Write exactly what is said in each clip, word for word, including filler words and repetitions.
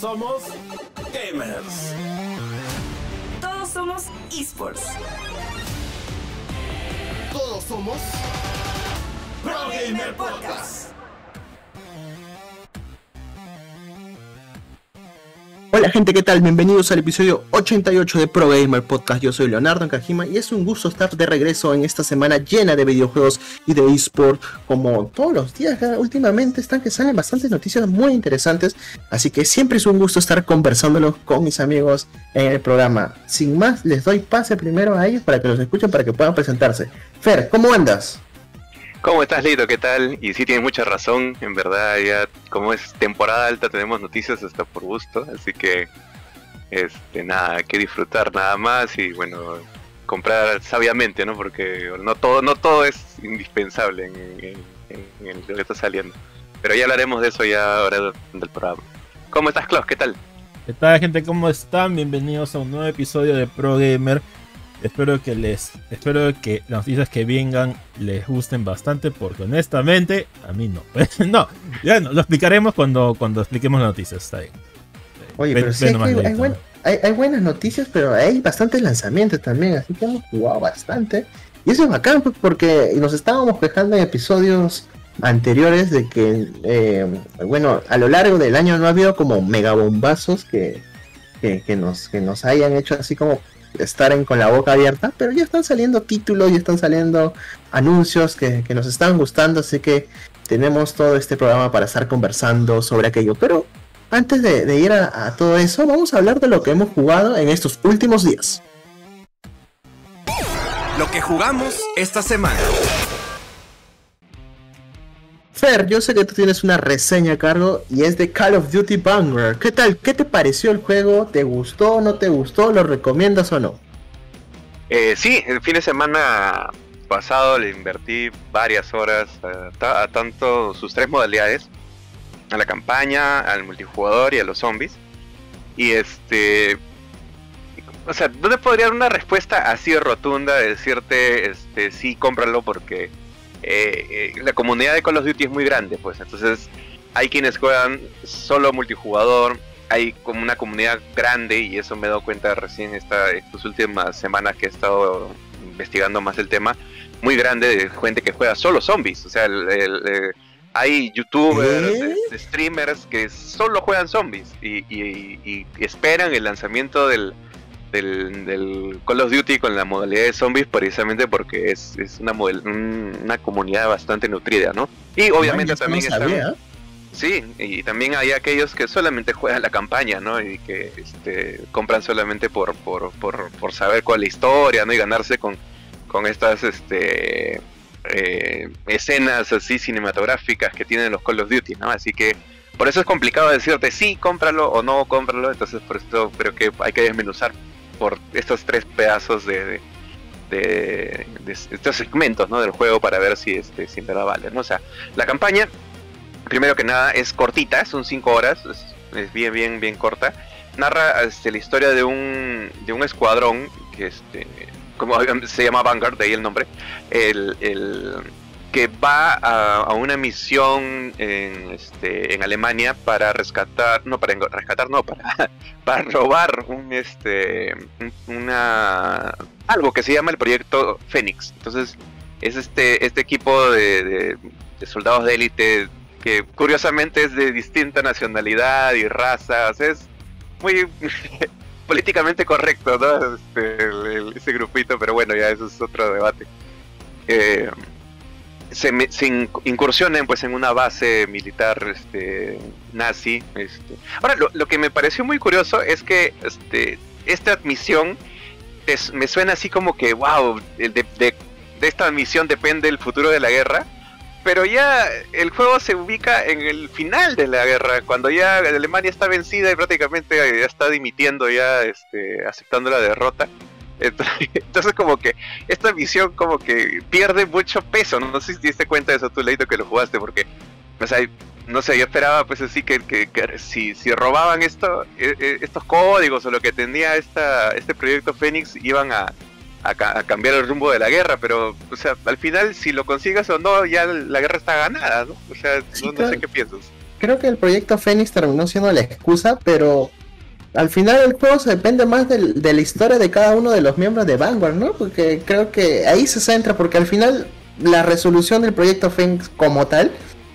Todos somos gamers. Todos somos esports. Todos somos Pro Gamer Podcast. Hola gente, ¿qué tal? Bienvenidos al episodio ochenta y ocho de Pro Gamer Podcast. Yo soy Leonardo Akajima y es un gusto estar de regreso en esta semana llena de videojuegos y de eSport. Como todos los días, últimamente están que salen bastantes noticias muy interesantes, así que siempre es un gusto estar conversándolos con mis amigos en el programa. Sin más, les doy pase primero a ellos para que los escuchen, para que puedan presentarse. Fer, ¿cómo andas? ¿Cómo estás, Lito? ¿Qué tal? Y sí, tienes mucha razón, en verdad, ya como es temporada alta tenemos noticias hasta por gusto, así que, este, nada, hay que disfrutar nada más y, bueno, comprar sabiamente, ¿no? Porque no todo no todo es indispensable en, en, en, en lo que está saliendo, pero ya hablaremos de eso ya ahora del programa. ¿Cómo estás, Klaus? ¿Qué tal? ¿Qué tal, gente? ¿Cómo están? Bienvenidos a un nuevo episodio de Pro Gamer. Espero que les, espero que las noticias que vengan les gusten bastante, porque honestamente, a mí no. no, ya no, lo explicaremos cuando, cuando expliquemos las noticias. Está bien. Oye, ven, pero sí, hay, hay, buen, hay, hay buenas noticias, pero hay bastantes lanzamientos también, así que hemos jugado bastante. Y eso es bacán, porque nos estábamos quejando en episodios anteriores de que, eh, bueno, a lo largo del año no ha habido como megabombazos que, que, que, nos, que nos hayan hecho así como estar en, con la boca abierta, pero ya están saliendo títulos, ya están saliendo anuncios que, que nos están gustando, así que tenemos todo este programa para estar conversando sobre aquello. Pero antes de, de ir a, a todo eso, vamos a hablar de lo que hemos jugado en estos últimos días. Lo que jugamos esta semana. Fer, yo sé que tú tienes una reseña a cargo y es de Call of Duty Vanguard. ¿Qué tal? ¿Qué te pareció el juego? ¿Te gustó? ¿No te gustó? ¿Lo recomiendas o no? Eh, sí, el fin de semana pasado le invertí varias horas a, a tanto sus tres modalidades, a la campaña, al multijugador y a los zombies. Y este... O sea, no te podría dar una respuesta así rotunda de decirte, este, sí, cómpralo, porque... Eh, eh, la comunidad de Call of Duty es muy grande, pues entonces hay quienes juegan solo multijugador, hay como una comunidad grande, y eso me he dado cuenta recién esta, estas últimas semanas que he estado investigando más el tema, muy grande de gente que juega solo zombies. O sea, el, el, eh, hay youtubers, ¿Eh? de, de streamers que solo juegan zombies y, y, y, y esperan el lanzamiento del Del, del Call of Duty con la modalidad de zombies, precisamente porque es, es una, model, una comunidad bastante nutrida, ¿no? Y obviamente Man, también no están, sí, y también hay aquellos que solamente juegan la campaña, ¿no? Y que este, compran solamente por, por, por, por saber cuál es la historia, ¿no? Y ganarse con, con estas este, eh, escenas así cinematográficas que tienen los Call of Duty, ¿no? Así que por eso es complicado decirte sí, cómpralo o no, cómpralo. Entonces por eso creo que hay que desmenuzar por estos tres pedazos de, de, de, de estos segmentos, ¿no? Del juego, para ver si este si en verdad vale, ¿no? O sea, la campaña, primero que nada, es cortita, son cinco horas, es, es bien, bien, bien corta. Narra este, la historia de un, de un escuadrón, que este, como se llama Vanguard, de ahí el nombre, el, el, que va a, a una misión en, este, en Alemania para rescatar, no para rescatar, no, para, para robar un este una algo que se llama el proyecto Fénix. Entonces es este este equipo de, de, de soldados de élite que curiosamente es de distinta nacionalidad y razas, es muy políticamente correcto, ¿no? Este, el, el, ese grupito, pero bueno, ya eso es otro debate. Eh, Se, se incursionan pues en una base militar este, nazi. Este. Ahora, lo, lo que me pareció muy curioso es que este, esta admisión es, me suena así como que, wow, de, de, de esta admisión depende el futuro de la guerra, pero ya el juego se ubica en el final de la guerra, cuando ya Alemania está vencida y prácticamente ya está dimitiendo, ya este, aceptando la derrota. Entonces como que esta misión como que pierde mucho peso, ¿no? No sé si te diste cuenta de eso tú, Leito, que lo jugaste, porque, o sea, no sé, yo esperaba pues así que, que, que si, si robaban esto, eh, estos códigos o lo que tenía esta, este proyecto Fénix, iban a, a, a cambiar el rumbo de la guerra, pero, o sea, al final si lo consigues o no, ya la guerra está ganada, ¿no? O sea, sí, no, claro. No sé qué piensas. creo que el proyecto Fénix terminó siendo la excusa, pero al final el juego se depende más de, de la historia de cada uno de los miembros de Vanguard, ¿no? Porque creo que ahí se centra, porque al final la resolución del proyecto Fénix como tal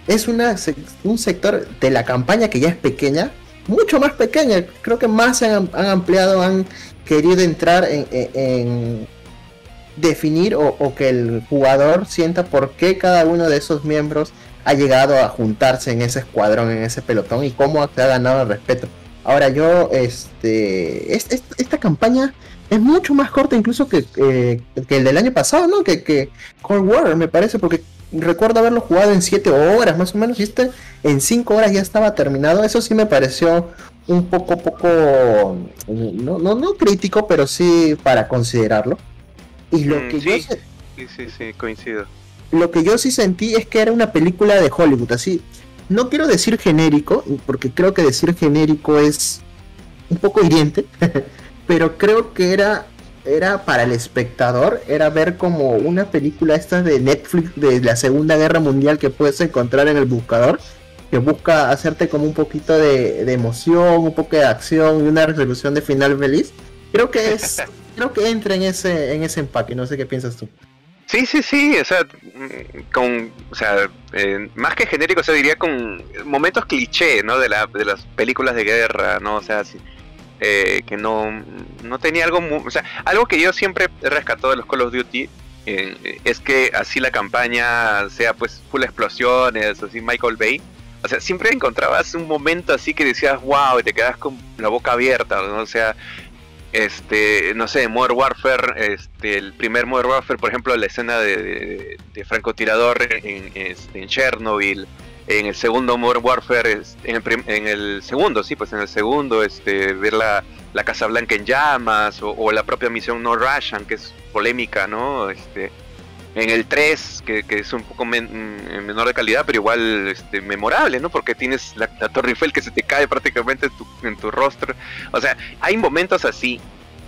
es una, un sector de la campaña que ya es pequeña, mucho más pequeña. Creo que más se han, han ampliado, han querido entrar en, en, en definir o, o que el jugador sienta por qué cada uno de esos miembros ha llegado a juntarse en ese escuadrón, en ese pelotón, y cómo se ha ganado el respeto. Ahora yo, este, este, esta campaña es mucho más corta incluso que, eh, que el del año pasado, ¿no? Que, que Cold War, me parece, porque recuerdo haberlo jugado en siete horas más o menos, y este en cinco horas ya estaba terminado. Eso sí me pareció un poco, poco, no, no, no crítico, pero sí para considerarlo. Y lo mm, que sí, yo se... sí, sí, sí, coincido. Lo que yo sí sentí es que era una película de Hollywood, así. No quiero decir genérico, porque creo que decir genérico es un poco hiriente, pero creo que era, era para el espectador, era ver como una película esta de Netflix de la Segunda Guerra Mundial que puedes encontrar en el buscador, que busca hacerte como un poquito de, de emoción, un poco de acción y una resolución de final feliz. Creo que es, creo que entra en ese, en ese empaque, no sé qué piensas tú. Sí, sí, sí, o sea, con, o sea eh, más que genérico, o sea, diría con momentos cliché, ¿no? De, la, de las películas de guerra, ¿no? O sea, sí, eh, que no, no tenía algo muy, o sea, algo que yo siempre he rescatado de los Call of Duty eh, es que así la campaña sea pues full explosiones, así Michael Bay, o sea, siempre encontrabas un momento así que decías wow, y te quedas con la boca abierta, ¿no? O sea, Este, no sé, Modern Warfare, este, el primer Modern Warfare, por ejemplo, la escena de, de, de francotirador en, este, en Chernobyl, en el segundo Modern Warfare, en el, prim, en el segundo, sí, pues en el segundo, este, ver la, la Casa Blanca en llamas, o, o la propia misión No Russian, que es polémica, ¿no? Este, en el tres, que, que es un poco men, menor de calidad, pero igual este, memorable, ¿no? Porque tienes la, la Torre Eiffel que se te cae prácticamente en tu, en tu rostro. O sea, hay momentos así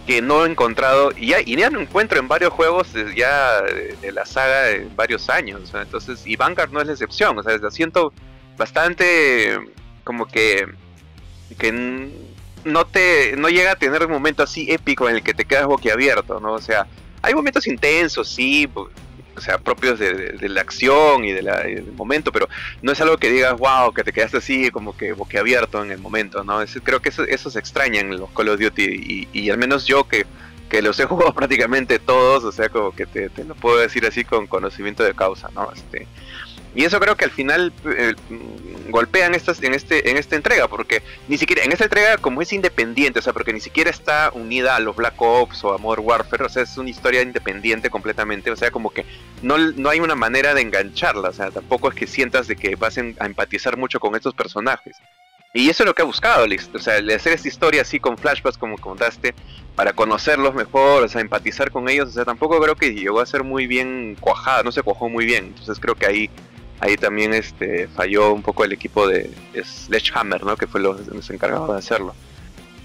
que no he encontrado, y ya, y ya no encuentro en varios juegos ya de, de la saga de varios años, ¿no? Entonces, y Vanguard no es la excepción, o sea, la siento bastante como que, que no, te, no llega a tener un momento así épico en el que te quedas boquiabierto, ¿no? O sea, hay momentos intensos, sí, o sea, propios de, de, de la acción y de la, del momento, pero no es algo que digas, wow, que te quedaste así como que boquiabierto en el momento, ¿no? Es, creo que eso, eso se extraña en los Call of Duty, y, y al menos yo que, que los he jugado prácticamente todos, o sea, como que te, te lo puedo decir así con conocimiento de causa, ¿no? Este, y eso creo que al final eh, golpean estas, en, este, en esta entrega, porque ni siquiera, en esta entrega como es independiente, o sea, porque ni siquiera está unida a los Black Ops o a Modern Warfare, o sea, es una historia independiente completamente, o sea, como que no, no hay una manera de engancharla, o sea, tampoco es que sientas de que vas en, a empatizar mucho con estos personajes. Y eso es lo que ha buscado, o sea, hacer esta historia así con flashbacks como contaste, para conocerlos mejor, o sea, empatizar con ellos, o sea, tampoco creo que llegó a ser muy bien cuajada, no se cuajó muy bien, entonces creo que ahí... Ahí también este, falló un poco el equipo de, de Sledgehammer, ¿no? Que fue los, los encargados de hacerlo.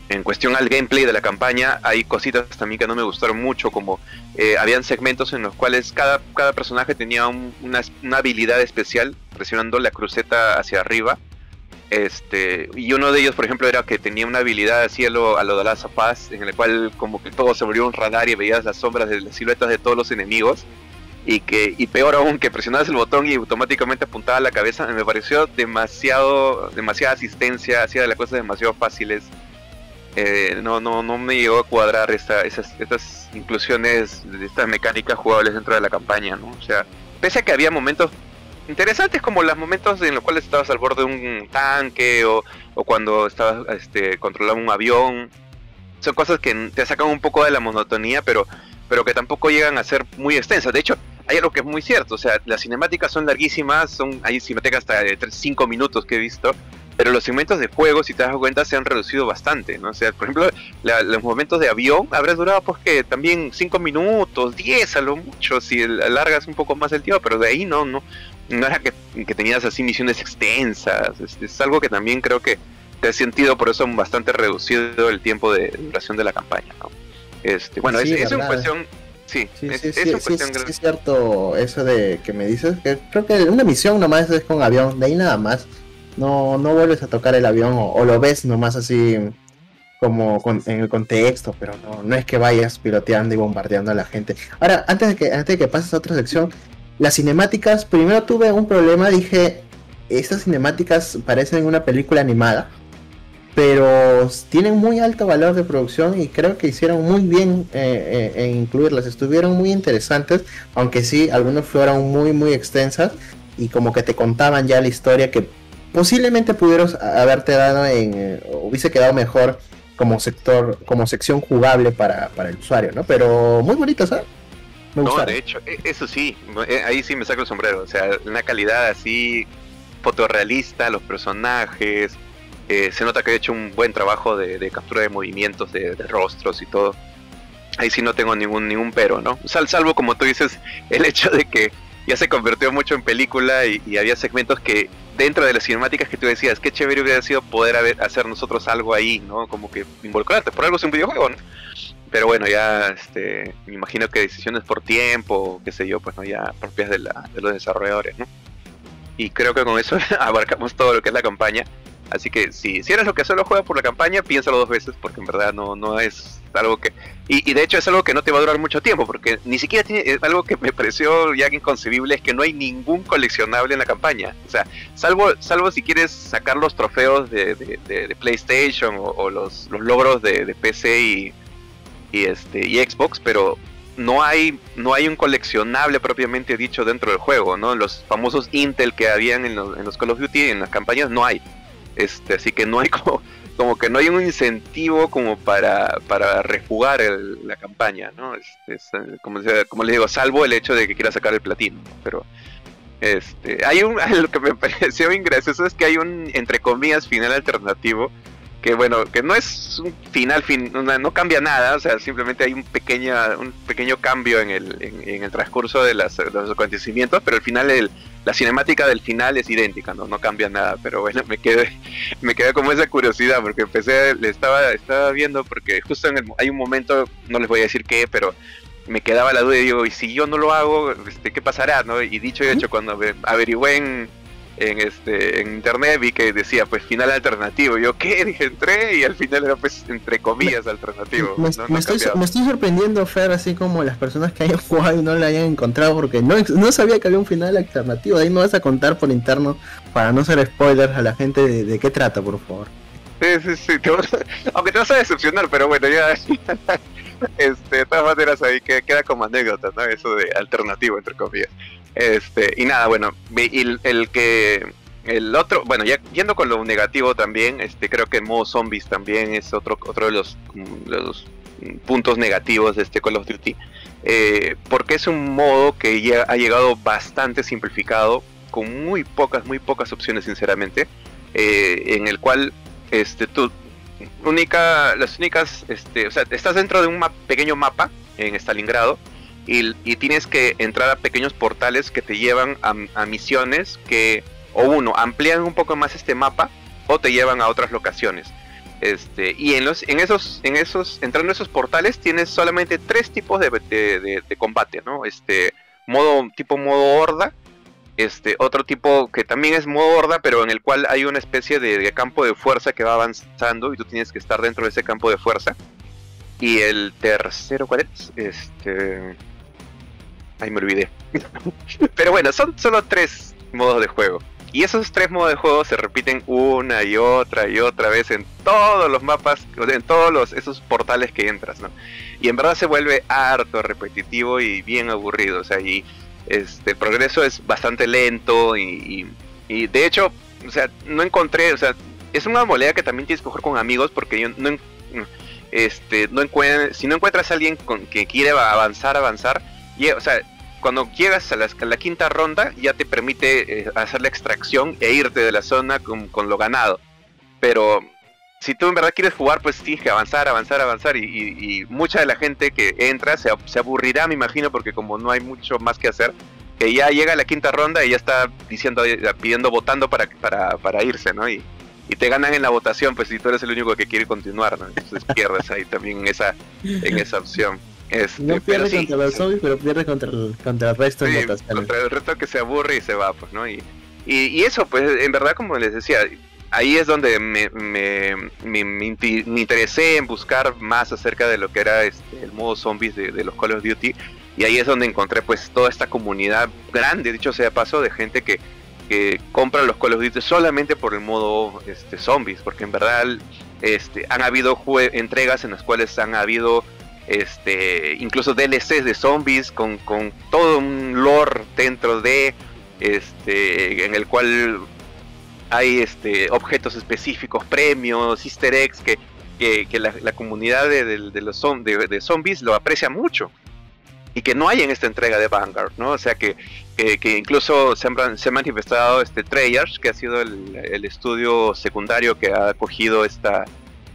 En cuestión al gameplay de la campaña, hay cositas también que no me gustaron mucho, como eh, habían segmentos en los cuales cada, cada personaje tenía un, una, una habilidad especial, presionando la cruceta hacia arriba. Este, y uno de ellos, por ejemplo, era que tenía una habilidad así a lo, a lo de The Last of Us, en el cual como que todo se volvió un radar y veías las sombras de las siluetas de todos los enemigos. Y que y peor aún, que presionabas el botón y automáticamente apuntaba la cabeza. Me pareció demasiado demasiada asistencia, hacía las cosas demasiado fáciles. Eh, no no no me llegó a cuadrar esta, esas, estas inclusiones, estas mecánicas jugables dentro de la campaña, ¿no? O sea, pese a que había momentos interesantes, como los momentos en los cuales estabas al borde de un tanque, o, o cuando estabas este, controlando un avión. Son cosas que te sacan un poco de la monotonía, pero pero que tampoco llegan a ser muy extensas. De hecho, hay algo que es muy cierto, o sea, las cinemáticas son larguísimas, son, hay cinemáticas hasta de cinco minutos que he visto, pero los segmentos de juego, si te das cuenta, se han reducido bastante, ¿no? O sea, por ejemplo, la, los momentos de avión habrán durado, pues, que también cinco minutos, diez a lo mucho, si alargas un poco más el tiempo, pero de ahí no, no, no era que, que tenías así misiones extensas. Es, es algo que también creo que te has sentido, por eso bastante reducido el tiempo de duración de la campaña, ¿no? Este, bueno, sí, es, es una cuestión. Sí, sí, es, sí, es, sí, una cuestión sí, sí, es cierto eso de que me dices. Que creo que una misión nomás es con avión, de ahí nada más. no, no vuelves a tocar el avión, o, o lo ves nomás así como con, en el contexto, pero no, no es que vayas piloteando y bombardeando a la gente. Ahora, antes de que, antes de que pases a otra sección, las cinemáticas, primero tuve un problema, dije, estas cinemáticas parecen una película animada, pero tienen muy alto valor de producción y creo que hicieron muy bien eh, eh, en incluirlas. Estuvieron muy interesantes, aunque sí, algunas fueron muy muy extensas y como que te contaban ya la historia que posiblemente pudieras haberte dado en... Eh, hubiese quedado mejor como sector, como sección jugable para, para el usuario, ¿no? Pero muy bonito, ¿sabes? Me gustaron. No, de hecho, eso sí, ahí sí me saco el sombrero. O sea, una calidad así fotorrealista, los personajes... Eh, se nota que he hecho un buen trabajo de, de captura de movimientos, de, de rostros y todo. Ahí sí no tengo ningún ningún pero, ¿no? Sal, salvo, como tú dices, el hecho de que ya se convirtió mucho en película y, y había segmentos que, dentro de las cinemáticas que tú decías, qué chévere hubiera sido poder haber, hacer nosotros algo ahí, ¿no? Como que involucrarte, por algo es un videojuego, ¿no? Pero bueno, ya, este, me imagino que decisiones por tiempo, qué sé yo, pues no, ya propias de, la, de los desarrolladores, ¿no? Y creo que con eso abarcamos todo lo que es la campaña. Así que si, si eres lo que solo juegas por la campaña, piénsalo dos veces, porque en verdad no, no es algo que... Y, y de hecho es algo que no te va a durar mucho tiempo, porque ni siquiera tiene... Es algo que me pareció ya inconcebible, es que no hay ningún coleccionable en la campaña. O sea, salvo, salvo si quieres sacar los trofeos de, de, de, de PlayStation o, o los, los logros de, de P C y, y, este, y Xbox, pero no hay, no hay un coleccionable propiamente dicho dentro del juego, ¿no? Los famosos Intel que habían en los, en los Call of Duty, en las campañas, no hay. Este, así que no hay como, como que no hay un incentivo como para, para refugar el, la campaña, ¿no? Este, es, como, como les digo, salvo el hecho de que quiera sacar el platino, pero este, hay un, lo que me pareció bien gracioso es que hay un, entre comillas, final alternativo, que bueno, que no es un final, fin, una, no cambia nada, o sea, simplemente hay un, pequeña, un pequeño cambio en el, en, en el transcurso de, las, de los acontecimientos, pero al final el, la cinemática del final es idéntica, no, no cambia nada, pero bueno, me quedé, me quedé como esa curiosidad, porque empecé, le estaba, estaba viendo, porque justo en el, hay un momento, no les voy a decir qué, pero me quedaba la duda y digo, y si yo no lo hago, este, ¿qué pasará? ¿No? Y dicho y hecho, cuando averigüé en... En, este, en internet vi que decía pues final alternativo, yo qué, dije entré y al final era pues entre comillas me, alternativo me, ¿no? Me, no estoy, me estoy sorprendiendo, Fer, así como las personas que hayan jugado y no la hayan encontrado, porque no, no sabía que había un final alternativo. Ahí me vas a contar por interno para no ser spoilers a la gente de, de qué trata, por favor. Sí, sí, sí, te vas, aunque te vas a decepcionar, pero bueno, ya este, de todas maneras ahí queda como anécdota, ¿no? Eso de alternativo entre comillas. Este, y nada, bueno, el, el que el otro, bueno, ya yendo con lo negativo también, este, creo que el modo zombies también es otro otro de los, los puntos negativos de este Call of Duty, eh, porque es un modo que ya ha llegado bastante simplificado, con muy pocas, muy pocas opciones, sinceramente, eh, en el cual este, tú, única, las únicas, este, o sea, estás dentro de un ma- pequeño mapa en Stalingrado. Y, y tienes que entrar a pequeños portales que te llevan a, a misiones que, o uno, amplían un poco más este mapa, o te llevan a otras locaciones. Este, y en los, en esos, en esos, entrando a esos portales tienes solamente tres tipos de, de, de, de combate, ¿no? Este, modo, tipo modo horda, este, otro tipo que también es modo horda, pero en el cual hay una especie de, de campo de fuerza que va avanzando y tú tienes que estar dentro de ese campo de fuerza. Y el tercero, ¿cuál es? Este... Ahí me olvidé. Pero bueno, son solo tres modos de juego. Y esos tres modos de juego se repiten una y otra y otra vez en todos los mapas, en todos los, esos portales que entras, ¿no? Y en verdad se vuelve harto, repetitivo y bien aburrido. O sea, y este, el progreso es bastante lento y, y, y de hecho, o sea, no encontré... O sea, es una modalidad que también tienes que jugar con amigos porque yo no... Este, no encuent- si no encuentras a alguien con que quiera avanzar, avanzar... O sea, cuando llegas a la, a la quinta ronda ya te permite eh, hacer la extracción e irte de la zona con, con lo ganado. Pero si tú en verdad quieres jugar, pues tienes que avanzar, avanzar, avanzar. Y, y, y mucha de la gente que entra se, se aburrirá, me imagino, porque como no hay mucho más que hacer, que ya llega a la quinta ronda y ya está diciendo, pidiendo, votando para, para, para irse, ¿no? Y, y te ganan en la votación, pues si tú eres el único que quiere continuar, ¿no? Entonces pierdes ahí también en esa, en esa opción. Este, no pierde sí, contra los zombies, pero pierde contra el, contra el resto sí, de notas, contra el resto que se aburre y se va, pues, ¿no? Y, Y, y eso, pues, en verdad, como les decía, ahí es donde me, me, me, me interesé en buscar más acerca de lo que era este, el modo zombies de, de los Call of Duty. Y ahí es donde encontré, pues, toda esta comunidad grande, dicho sea paso, de gente que, que compra los Call of Duty solamente por el modo este, zombies. Porque en verdad este, han habido entregas en las cuales han habido... Este, incluso D L Cs de zombies con, con todo un lore dentro de este, en el cual hay este, objetos específicos, premios, easter eggs que, que, que la, la comunidad de, de, de los zom de, de zombies lo aprecia mucho y que no hay en esta entrega de Vanguard, ¿no? O sea que, que, que incluso se han, se han manifestado este, Treyarch, que ha sido el, el estudio secundario que ha acogido esta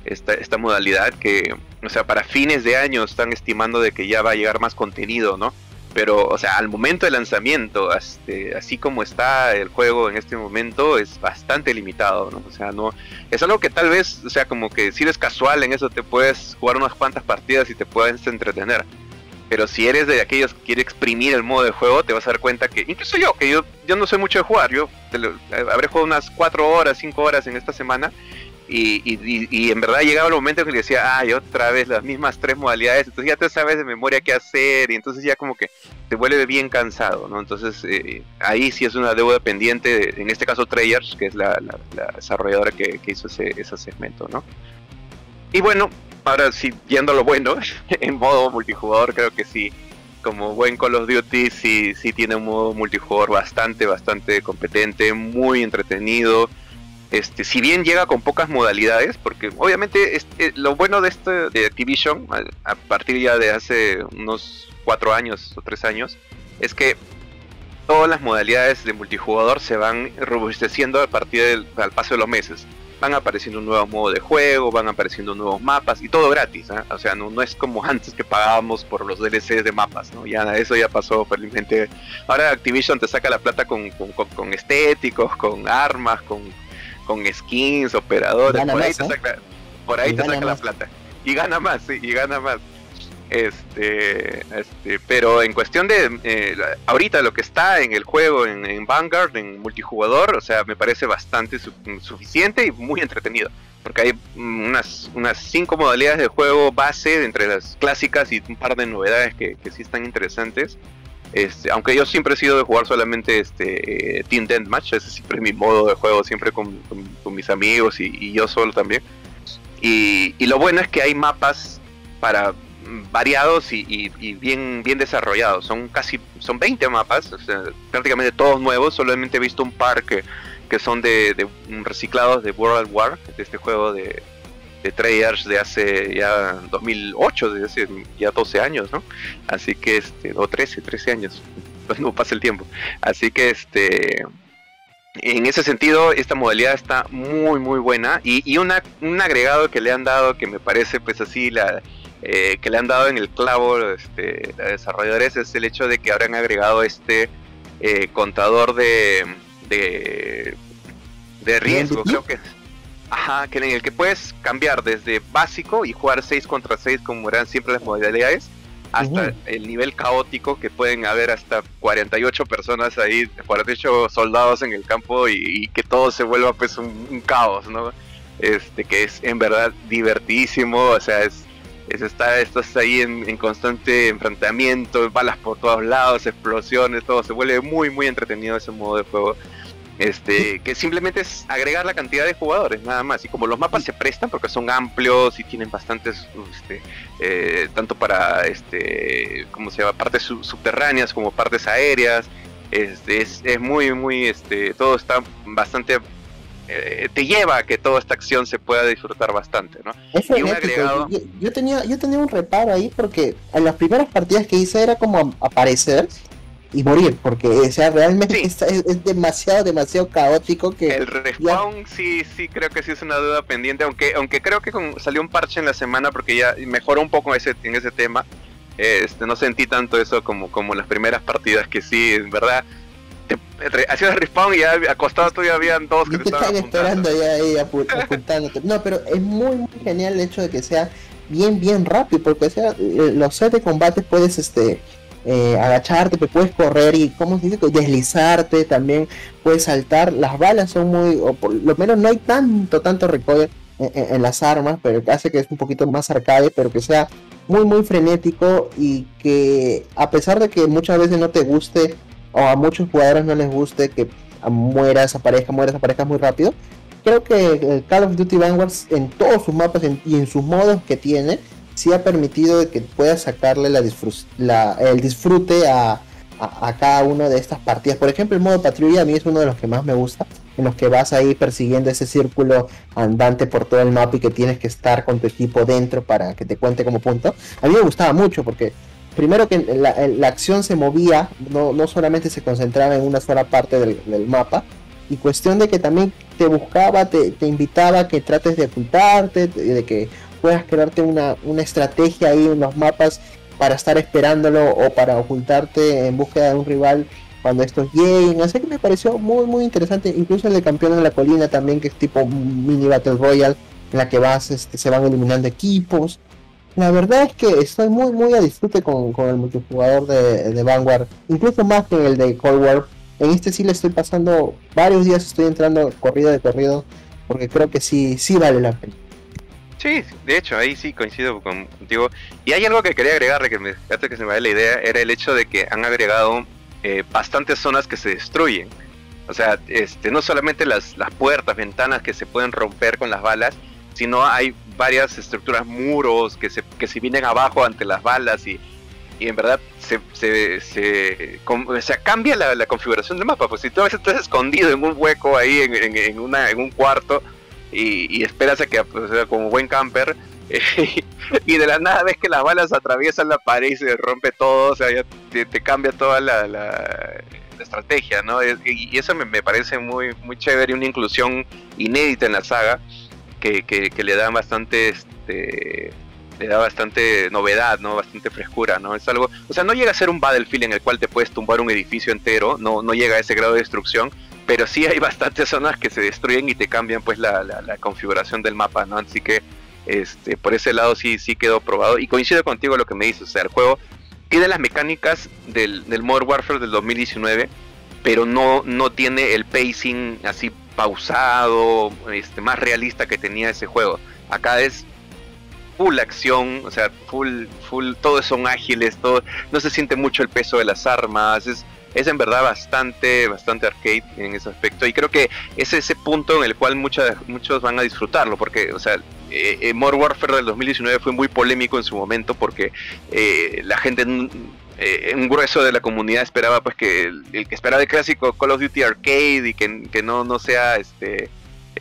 Esta, esta modalidad, que, o sea, para fines de año están estimando de que ya va a llegar más contenido, ¿no? Pero, o sea, al momento del lanzamiento, este, así como está el juego en este momento, es bastante limitado, ¿no? O sea, no, es algo que tal vez, o sea, como que si eres casual en eso te puedes jugar unas cuantas partidas y te puedes entretener. Pero si eres de aquellos que quiere exprimir el modo de juego, te vas a dar cuenta que, incluso yo, que yo, yo no soy mucho de jugar, yo te lo, habré jugado unas cuatro horas, cinco horas en esta semana. Y, y, y en verdad llegaba el momento en que le decía, ay, otra vez las mismas tres modalidades, entonces ya te sabes de memoria qué hacer, y entonces ya como que te vuelve bien cansado, ¿no? Entonces eh, ahí sí es una deuda pendiente, de, en este caso Treyarch, que es la, la, la desarrolladora que, que hizo ese, ese segmento, ¿no? Y bueno, ahora sí, yendo a lo bueno, en modo multijugador creo que sí, como buen Call of Duty, sí, sí tiene un modo multijugador bastante, bastante competente, muy entretenido. Este, si bien llega con pocas modalidades, porque obviamente este, lo bueno de este de Activision, a, a partir ya de hace unos cuatro años o tres años, es que todas las modalidades de multijugador se van robusteciendo a partir del al paso de los meses. Van apareciendo nuevos modos de juego, van apareciendo nuevos mapas, y todo gratis, ¿eh? O sea, no, no es como antes que pagábamos por los D L Cs de mapas, ¿no? Ya eso ya pasó, felizmente. Ahora Activision te saca la plata con, con, con, con estéticos, con armas, con... con skins, operadores, por ahí, más, te ¿eh? saca, por ahí te saca más. la plata. Y gana más, sí, y gana más. Este, este, pero en cuestión de eh, ahorita lo que está en el juego, en, en Vanguard, en multijugador, o sea, me parece bastante su suficiente y muy entretenido. Porque hay unas, unas cinco modalidades de juego base, entre las clásicas y un par de novedades que, que sí están interesantes. Este, aunque yo siempre he sido de jugar solamente este, eh, Team Deathmatch, ese siempre es mi modo de juego, siempre con, con, con mis amigos y, y yo solo también. Y, y lo bueno es que hay mapas para variados y, y, y bien, bien desarrollados. Son casi son veinte mapas, o sea, prácticamente todos nuevos. Solamente he visto un par que, que son de, de reciclados de World War, de este juego de, de Treyarch de hace ya dos mil ocho, de hace ya doce años, ¿no? Así que este, o trece años, no pasa el tiempo. Así que este, en ese sentido, esta modalidad está muy muy buena, y, y una, un agregado que le han dado, que me parece pues así la, eh, que le han dado en el clavo este, a desarrolladores, es el hecho de que habrán agregado este eh, contador de de, de riesgo, creo que Ajá, que en el que puedes cambiar desde básico y jugar seis contra seis, como eran siempre las modalidades, hasta uh-huh. el nivel caótico, que pueden haber hasta cuarenta y ocho personas ahí, cuarenta y ocho soldados en el campo, y, y que todo se vuelva pues un, un caos, ¿no? Este, que es en verdad divertidísimo, o sea, es, es estar, estás ahí en, en constante enfrentamiento, balas por todos lados, explosiones, todo, se vuelve muy muy entretenido ese modo de juego. Este, que simplemente es agregar la cantidad de jugadores, nada más. Y como los mapas se prestan porque son amplios y tienen bastantes, este, eh, tanto para, este, ¿cómo se llama? Partes sub subterráneas como partes aéreas. Este, es, es muy, muy, este, todo está bastante, eh, te lleva a que toda esta acción se pueda disfrutar bastante, ¿no? Es y un agregado... yo, yo, tenía, yo tenía un reparo ahí porque en las primeras partidas que hice era como aparecer y morir, porque o sea, realmente sí. es, es demasiado, demasiado caótico que... El respawn ya... sí, sí, creo que sí es una duda pendiente, aunque aunque creo que con, salió un parche en la semana porque ya mejoró un poco ese, en ese tema. Este, no sentí tanto eso como, como las primeras partidas, que sí, en verdad, te, re, hacías respawn y ya acostado todavía habían dos que te, te estaban apuntando. Ya ahí apu apuntándote. No, pero es muy, muy genial el hecho de que sea bien, bien rápido, porque o sea, los sets de combates puedes, este... eh, agacharte, te puedes correr y ¿cómo se dice? Deslizarte, también puedes saltar. Las balas son muy, o por lo menos no hay tanto, tanto recoil en, en, en las armas, pero hace que es un poquito más arcade, pero que sea muy, muy frenético y que a pesar de que muchas veces no te guste o a muchos jugadores no les guste que mueras, aparezcas, mueras, aparezcas muy rápido. Creo que el Call of Duty Vanguard en todos sus mapas en, y en sus modos que tiene, sí ha permitido que puedas sacarle la disfrut la, el disfrute a, a, a cada una de estas partidas. Por ejemplo, el modo patrulla a mí es uno de los que más me gusta, en los que vas ahí persiguiendo ese círculo andante por todo el mapa y que tienes que estar con tu equipo dentro para que te cuente como punto. A mí me gustaba mucho porque primero que la, la acción se movía, no, no solamente se concentraba en una sola parte del, del mapa, y cuestión de que también te buscaba, te, te invitaba a que trates de ocultarte, de que puedas crearte una, una estrategia ahí en los mapas para estar esperándolo o para ocultarte en búsqueda de un rival cuando estos lleguen. Así que me pareció muy muy interesante, incluso el de Campeón de la Colina también, que es tipo mini Battle Royale en la que vas, este, se van eliminando equipos. La verdad es que estoy muy muy a disfrute con, con el multijugador de, de Vanguard, incluso más que el de Cold War. En este sí le estoy pasando varios días, estoy entrando corrido de corrido, porque creo que sí, sí vale la pena. Sí, de hecho, ahí sí coincido contigo. Y hay algo que quería agregarle, que me, hasta que se me vaya la idea, era el hecho de que han agregado eh, bastantes zonas que se destruyen. O sea, este, no solamente las, las puertas, ventanas que se pueden romper con las balas, sino hay varias estructuras, muros que se, que se vienen abajo ante las balas, y, y en verdad se, se, se, se, se cambia la, la configuración del mapa. Pues si tú a veces estás escondido en un hueco ahí en, en, en, una, en un cuarto y, y esperas a que, o sea, como buen camper, eh, y de la nada ves que las balas atraviesan la pared y se rompe todo, o sea, ya te, te cambia toda la, la, la estrategia, ¿no? Y, y eso me, me parece muy, muy chévere, una inclusión inédita en la saga. Que, que, que le da bastante este, le da bastante novedad, ¿no? Bastante frescura, ¿no? Es algo, o sea, no llega a ser un Battlefield en el cual te puedes tumbar un edificio entero, no, no llega a ese grado de destrucción, pero sí hay bastantes zonas que se destruyen y te cambian pues la, la, la configuración del mapa, ¿no? Así que este, por ese lado sí, sí quedó probado, y coincido contigo lo que me dices. O sea, el juego tiene las mecánicas del, del Modern Warfare del dos mil diecinueve, pero no, no tiene el pacing así pausado, este, más realista que tenía ese juego. Acá es full acción, o sea, full, full, todos son ágiles, todo, no se siente mucho el peso de las armas, es, es en verdad bastante, bastante arcade en ese aspecto, y creo que es ese punto en el cual muchas, muchos van a disfrutarlo, porque, o sea, eh, Modern Warfare del dos mil diecinueve fue muy polémico en su momento, porque eh, la gente, Eh, un grueso de la comunidad esperaba pues que el, el que esperaba el clásico Call of Duty Arcade, y que, que no, no sea este,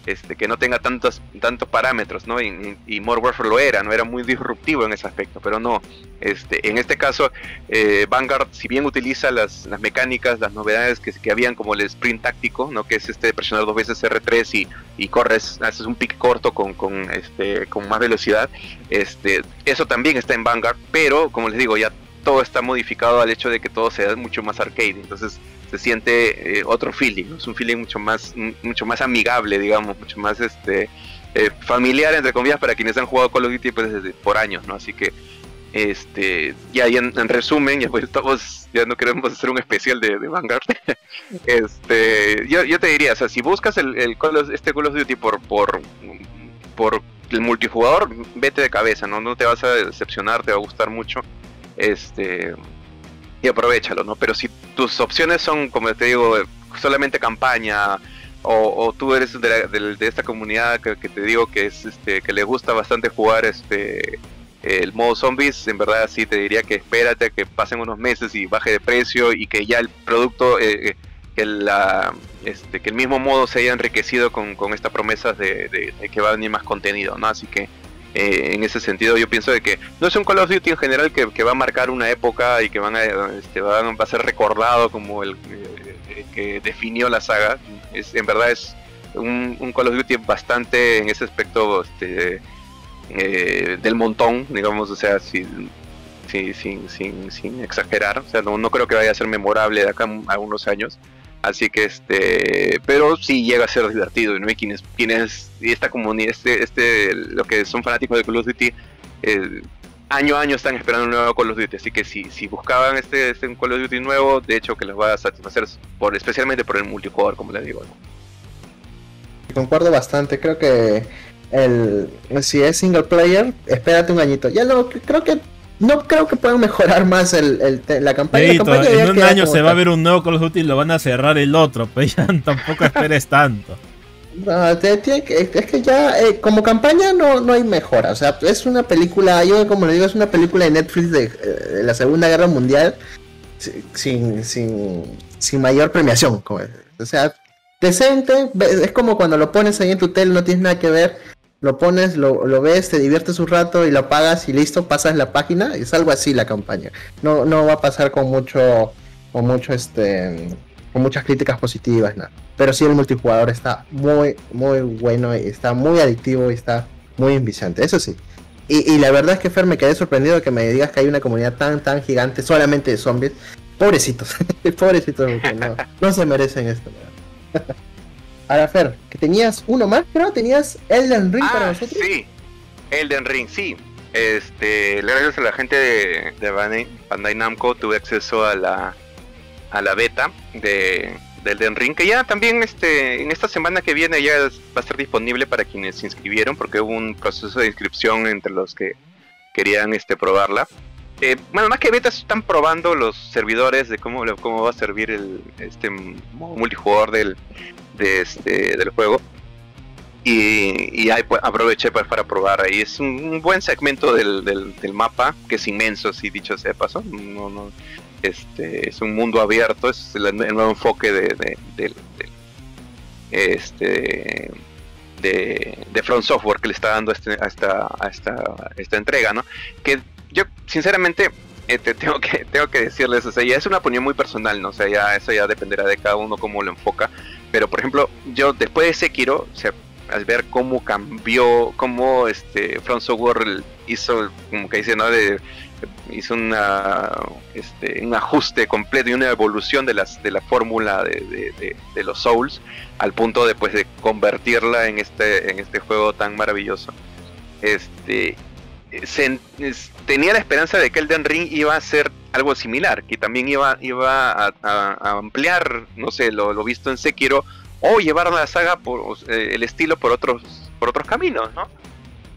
este que no tenga tantos tantos parámetros, ¿no? Y, y, y Modern Warfare lo era, no era muy disruptivo en ese aspecto, pero no, este en este caso eh, Vanguard, si bien utiliza las, las mecánicas, las novedades que, que habían, como el sprint táctico, ¿no? Que es este presionar dos veces erre tres y, y corres, haces un pick corto con, con este con más velocidad, este eso también está en Vanguard, pero como les digo, ya todo está modificado al hecho de que todo sea mucho más arcade, entonces se siente eh, otro feeling, ¿no? Es un feeling mucho más, mucho más amigable, digamos, mucho más este eh, familiar, entre comillas, para quienes han jugado Call of Duty pues, desde, por años, ¿no? Así que este ya, ya en, en resumen, ya pues estamos, ya no queremos hacer un especial de, de Vanguard. este yo, yo te diría, o sea, si buscas el, el Call of, este Call of Duty por por por el multijugador, vete de cabeza, no no te vas a decepcionar, te va a gustar mucho. Este, y aprovechalo, ¿no? Pero si tus opciones son, como te digo, solamente campaña, o, o tú eres de, la, de, de esta comunidad que, que te digo que es este, que le gusta bastante jugar este el modo zombies, en verdad sí te diría que espérate a que pasen unos meses y baje de precio, y que ya el producto, eh, que, la, este, que el mismo modo se haya enriquecido con, con estas promesas de, de, de que va a venir más contenido, ¿no? Así que Eh, en ese sentido yo pienso de que no es un Call of Duty en general que, que va a marcar una época y que van a, este, van, va a ser recordado como el eh, que definió la saga. Es, en verdad es un, un Call of Duty bastante en ese aspecto este, eh, del montón, digamos, o sea, sin, sin, sin, sin, sin exagerar, o sea, no, no creo que vaya a ser memorable de acá a unos años. Así que este, pero sí llega a ser divertido, ¿no? Y quienes, quienes, esta comunidad, este, este, lo que son fanáticos de Call of Duty, eh, año a año están esperando un nuevo Call of Duty, así que si, si buscaban este, este Call of Duty nuevo, de hecho que los va a satisfacer, por, especialmente por el multijugador, como les digo, ¿no? Concuerdo bastante, creo que el, si es single player, espérate un añito, ya lo creo que no creo que puedan mejorar más el, el, la campaña. Leito, la campaña en un año se tal. Va a ver un nuevo Call of Duty y lo van a cerrar el otro, pues ya tampoco esperes tanto. No, te, te, es que ya eh, como campaña no, no hay mejora, o sea, es una película, yo como le digo, es una película de Netflix de, de la Segunda Guerra Mundial sin, sin, sin mayor premiación, como es. O sea, decente, es como cuando lo pones ahí en tu tele, no tienes nada que ver, lo pones, lo, lo ves, te diviertes un rato y lo apagas y listo, pasas la página, es algo así la campaña, no, no va a pasar con mucho, con mucho este... con muchas críticas positivas, nada. Pero sí, el multijugador está muy, muy bueno, está muy adictivo y está muy enviciante, eso sí. Y, y la verdad es que, Fer, me quedé sorprendido que me digas que hay una comunidad tan, tan gigante solamente de zombies. Pobrecitos, pobrecitos, no, no se merecen esto. Ahora, Fer, que tenías uno más, creo, tenías Elden Ring ah, para nosotros. Sí, Elden Ring, sí. Este, gracias a la gente de, de Bandai Namco tuve acceso a la... a la beta de, de Elden Ring, que ya también este en esta semana que viene ya va a estar disponible para quienes se inscribieron, porque hubo un proceso de inscripción entre los que querían este probarla. Eh, bueno, más que beta están probando los servidores de cómo, cómo va a servir el este multijugador del, de este, del juego. Y, y ahí aproveché para, para probar ahí. Es un, un buen segmento del, del, del mapa, que es inmenso, si dicho sea paso. No, no, este, es un mundo abierto, es el, el nuevo enfoque de, de, de, de, este, de, de FromSoftware que le está dando a, este, a, esta, a, esta, a esta entrega, ¿no? Que yo, sinceramente, este, tengo, que, tengo que decirles, o sea, ya es una opinión muy personal, ¿no? O sea, ya eso ya dependerá de cada uno cómo lo enfoca. Pero, por ejemplo, yo después de Sekiro, o sea, al ver cómo cambió, cómo este FromSoftware hizo, como que dice, ¿no? De, hizo una, este, un ajuste completo y una evolución de las de la fórmula de, de, de, de los Souls, al punto de, pues, de convertirla en este en este juego tan maravilloso. Este se, es, tenía la esperanza de que Elden Ring iba a ser algo similar, que también iba iba a, a, a ampliar, no sé, lo, lo visto en Sekiro, o llevar la saga por eh, el estilo por otros por otros caminos, ¿no?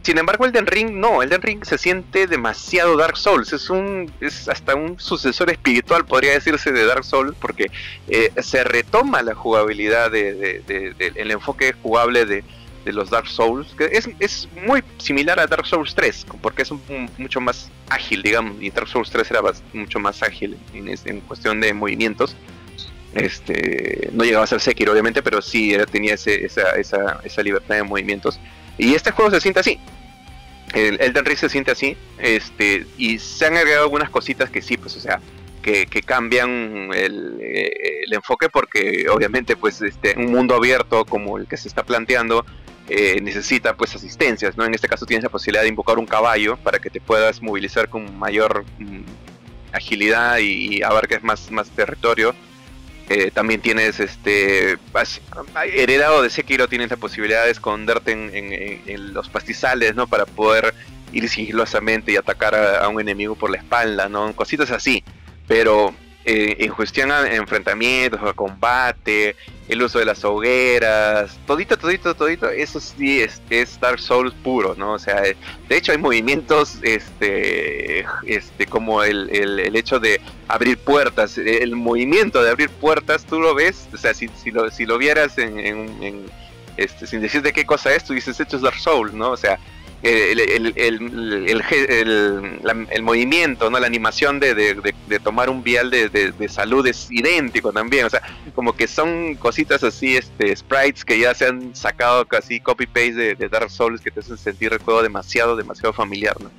Sin embargo, Elden Ring no, Elden Ring se siente demasiado Dark Souls, es un es hasta un sucesor espiritual, podría decirse, de Dark Souls, porque eh, se retoma la jugabilidad de, de, de, de, de el enfoque jugable de, de los Dark Souls, que es, es muy similar a Dark Souls tres, porque es un, un, mucho más ágil, digamos, y Dark Souls tres era más, mucho más ágil en, en cuestión de movimientos. Este, no llegaba a ser Sekiro, obviamente, pero sí era, tenía ese, esa, esa, esa libertad de movimientos. Y este juego se siente así. El Elden Ring se siente así. Este, y se han agregado algunas cositas que sí, pues, o sea, que, que cambian el, el enfoque, porque obviamente, pues, este, un mundo abierto como el que se está planteando eh, necesita, pues, asistencias, ¿no? En este caso tienes la posibilidad de invocar un caballo para que te puedas movilizar con mayor mm, agilidad y, y abarques más, más territorio. Eh, también tienes, este heredado de Sekiro, tienes la posibilidad de esconderte en, en, en los pastizales, ¿no? Para poder ir sigilosamente y atacar a, a un enemigo por la espalda, ¿no? Cositas así. Pero eh, en cuestión a enfrentamientos, a combate, el uso de las hogueras, todito, todito, todito, eso sí es, es Dark Souls puro, ¿no? O sea, de hecho hay movimientos este, este, como el, el, el hecho de abrir puertas, el movimiento de abrir puertas, tú lo ves, o sea, si, si, lo, si lo vieras en, en, en este, sin decirte qué cosa es, tú dices, esto es Dark Souls, ¿no? O sea, el, el, el, el, el, el, la, el movimiento, ¿no? La animación de, de, de, de tomar un vial de, de, de salud es idéntico también, o sea, como que son cositas así, este sprites que ya se han sacado casi copy-paste de, de Dark Souls, que te hacen sentir el juego demasiado, demasiado familiar, ¿no?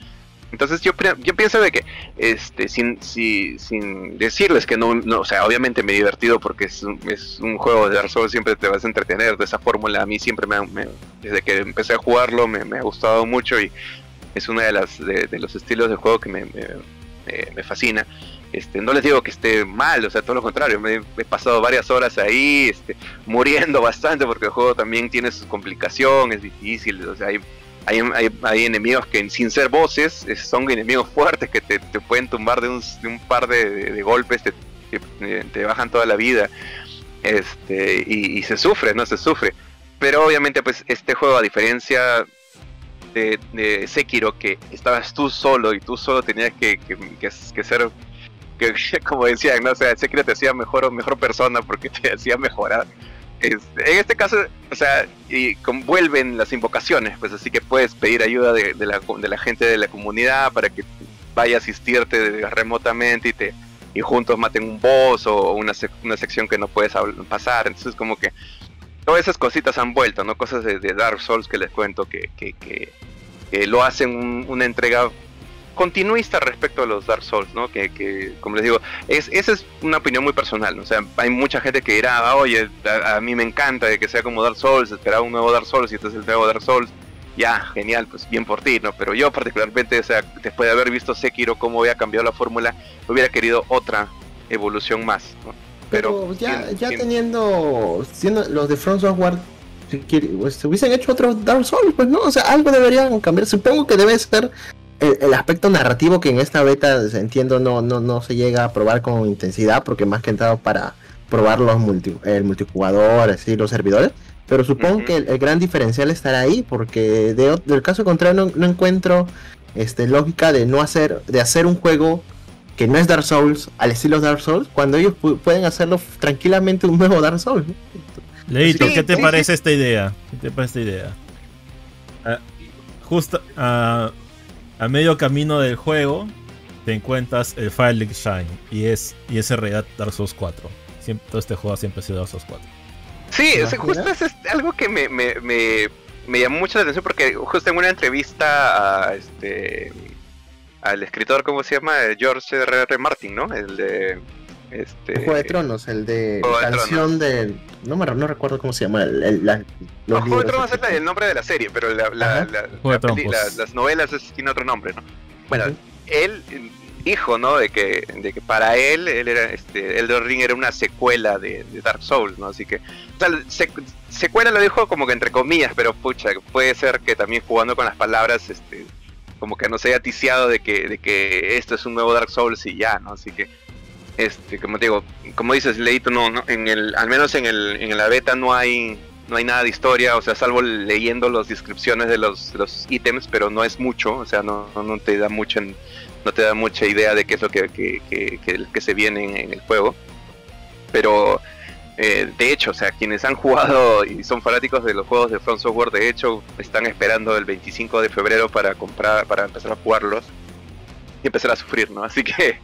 Entonces yo, yo pienso de que, este sin, si, sin decirles que no, no, o sea, obviamente me he divertido porque es un, es un juego de Dark Souls, siempre te vas a entretener, de esa fórmula a mí siempre me, me desde que empecé a jugarlo me, me ha gustado mucho y es uno de, las, de, de los estilos de juego que me, me, me, me fascina. Este, no les digo que esté mal, o sea, todo lo contrario, me he pasado varias horas ahí, este, muriendo bastante porque el juego también tiene sus complicaciones, es difícil, o sea, hay Hay, hay, hay enemigos que sin ser bosses son enemigos fuertes que te, te pueden tumbar de un, de un par de, de, de golpes, te, te, te bajan toda la vida, este y, y se sufre, no se sufre. Pero obviamente pues este juego, a diferencia de, de Sekiro, que estabas tú solo y tú solo tenías que, que, que, que ser, que, como decían, ¿no? O sea, Sekiro te hacía mejor, mejor persona porque te hacía mejorar. Este, en este caso, o sea, y vuelven las invocaciones, pues así que puedes pedir ayuda de, de, la, de la gente de la comunidad para que vaya a asistirte remotamente y te y juntos maten un boss o una, sec una sección que no puedes pasar. Entonces como que todas esas cositas han vuelto, ¿no? Cosas de, de Dark Souls que les cuento que, que, que, que lo hacen un, una entrega continuista respecto a los Dark Souls, ¿no? Que, que como les digo, es, esa es una opinión muy personal, ¿no? O sea, hay mucha gente que dirá, oye, a, a mí me encanta que sea como Dark Souls, esperaba un nuevo Dark Souls y este es el nuevo Dark Souls, ya, genial, pues bien por ti, ¿no? Pero yo particularmente, o sea, después de haber visto Sekiro, cómo había cambiado la fórmula, hubiera querido otra evolución más, ¿no? Pero, Pero ya, ¿quién, ya quién? teniendo, siendo los de FromSoftware, se hubiesen hecho otros Dark Souls, pues no, o sea, algo deberían cambiar, supongo que debe ser... El, el aspecto narrativo que en esta beta, entiendo, no, no, no se llega a probar con intensidad, porque más que entrado para probar los multi, el multijugador, así, los servidores, pero supongo uh-huh. que el, el gran diferencial estará ahí, porque de, del caso contrario no, no encuentro este, lógica de no hacer, de hacer un juego que no es Dark Souls, al estilo Dark Souls, cuando ellos pu pueden hacerlo tranquilamente un nuevo Dark Souls. Leito, ¿qué te parece esta idea? ¿Qué te parece esta idea? Uh, justo... Uh... A medio camino del juego te encuentras el Fire Link Shine y es, y es en realidad Dark Souls cuatro. Siempre, todo este juego siempre ha sido Dark Souls cuatro. Sí, o sea, justo es, es algo que me, me, me, me llamó mucho la atención porque justo en una entrevista a este al escritor, ¿cómo se llama? George R R. Martin, ¿no? El de... Este... El Juego de Tronos, el de Juego canción de, de... No me no recuerdo cómo se llama el, el, la, los no, Juego de Tronos es la, el nombre de la serie, pero la, la, la, la peli, la, las novelas es, tiene otro nombre, ¿no? Bueno, uh-huh. él dijo, ¿no? De que, de que para él, él era, este, Elden Ring era una secuela de, de Dark Souls, ¿no? Así que, o sea, sec, secuela lo dijo como que entre comillas, pero pucha, puede ser que también jugando con las palabras, este, como que nos haya ticiado de que, de que esto es un nuevo Dark Souls y ya, ¿no? Así que Este, como te digo, como dices, Leito, no, no, en el, al menos en, el, en la beta no hay, no hay nada de historia, o sea, salvo leyendo las descripciones de los, los ítems, pero no es mucho, o sea, no, no, no te da mucho, no te da mucha idea de qué es lo que, que, que, que, que se viene en, en el juego. Pero, eh, de hecho, o sea, quienes han jugado y son fanáticos de los juegos de FromSoftware, de hecho, están esperando el veinticinco de febrero para comprar, para empezar a jugarlos. Y empezar a sufrir, ¿no? Así que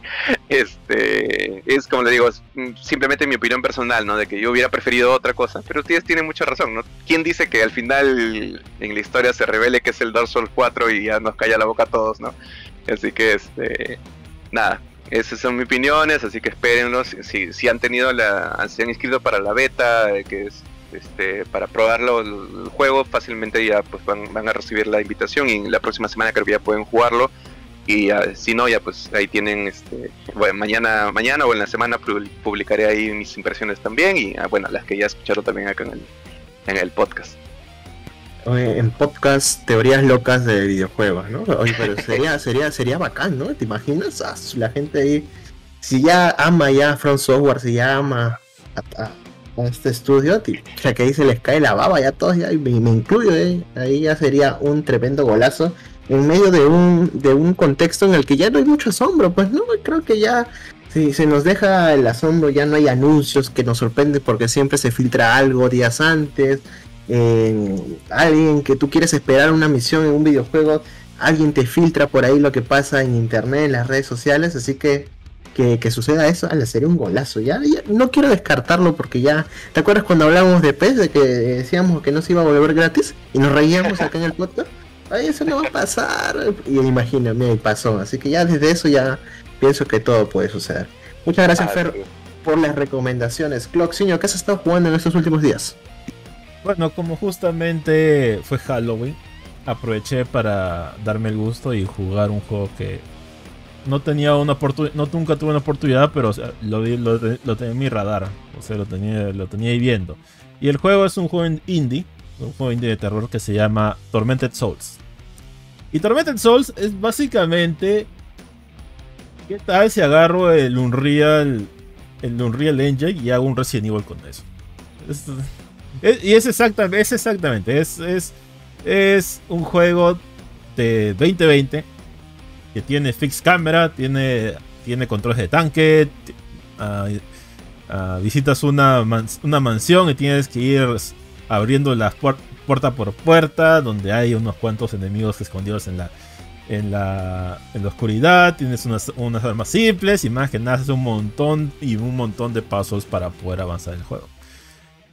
este es como le digo, es simplemente mi opinión personal, ¿no? De que yo hubiera preferido otra cosa, pero ustedes tienen mucha razón, ¿no? ¿Quién dice que al final en la historia se revele que es el Dark Souls cuatro y ya nos calla la boca a todos, ¿no? Así que este nada, esas son mis opiniones, así que espérenlos, si, si han tenido la, se han inscrito para la beta, que es este para probarlo el juego, fácilmente ya pues van, van a recibir la invitación y la próxima semana creo que ya pueden jugarlo. Y uh, si no, ya pues ahí tienen, este bueno, mañana mañana o en la semana publicaré ahí mis impresiones también. Y uh, bueno, las que ya escucharon también acá en el, en el podcast. Oye, en podcast, teorías locas de videojuegos, ¿no? Oye, pero sería, sería, sería bacán, ¿no? ¿Te imaginas? Ah, la gente ahí, si ya ama ya FromSoftware, si ya ama a, a, a este estudio, o sea que ahí se les cae la baba, ya todos, ya, y me, me incluyo, ¿eh? Ahí ya sería un tremendo golazo. En medio de un, de un contexto en el que ya no hay mucho asombro, pues no, creo que ya si se nos deja el asombro, ya no hay anuncios que nos sorprenden porque siempre se filtra algo días antes, eh, alguien que tú quieres esperar una misión en un videojuego, alguien te filtra por ahí lo que pasa en internet, en las redes sociales, así que que, que suceda eso, ala, sería un golazo, ya, ya no quiero descartarlo porque ya, ¿te acuerdas cuando hablábamos de P E S, de que decíamos que no se iba a volver gratis y nos reíamos acá en el podcast? Ay, eso no va a pasar. Y imagíname, pasó. Así que ya desde eso ya pienso que todo puede suceder. Muchas gracias, Fer, por las recomendaciones. Clock cero, ¿qué has estado jugando en estos últimos días? Bueno, como justamente fue Halloween, aproveché para darme el gusto y jugar un juego que no tenía una oportunidad, no nunca tuve una oportunidad, pero o sea, lo, lo, lo tenía en mi radar. O sea, lo tenía, lo tenía ahí viendo. Y el juego es un juego indie. Un juego indie de terror que se llama Tormented Souls. Y Tormented Souls es básicamente... ¿Qué tal si agarro el Unreal, el Unreal Engine y hago un Resident Evil con eso? Es, es, y es exactamente, es exactamente, es, es, es un juego de veinte veinte que tiene fixed camera, tiene, tiene controles de tanque, uh, uh, visitas una, man, una mansión y tienes que ir abriendo las puertas puerta por puerta, donde hay unos cuantos enemigos escondidos en la... En la, en la oscuridad. Tienes unas, unas armas simples y más que nada haces un montón y un montón de pasos para poder avanzar el juego.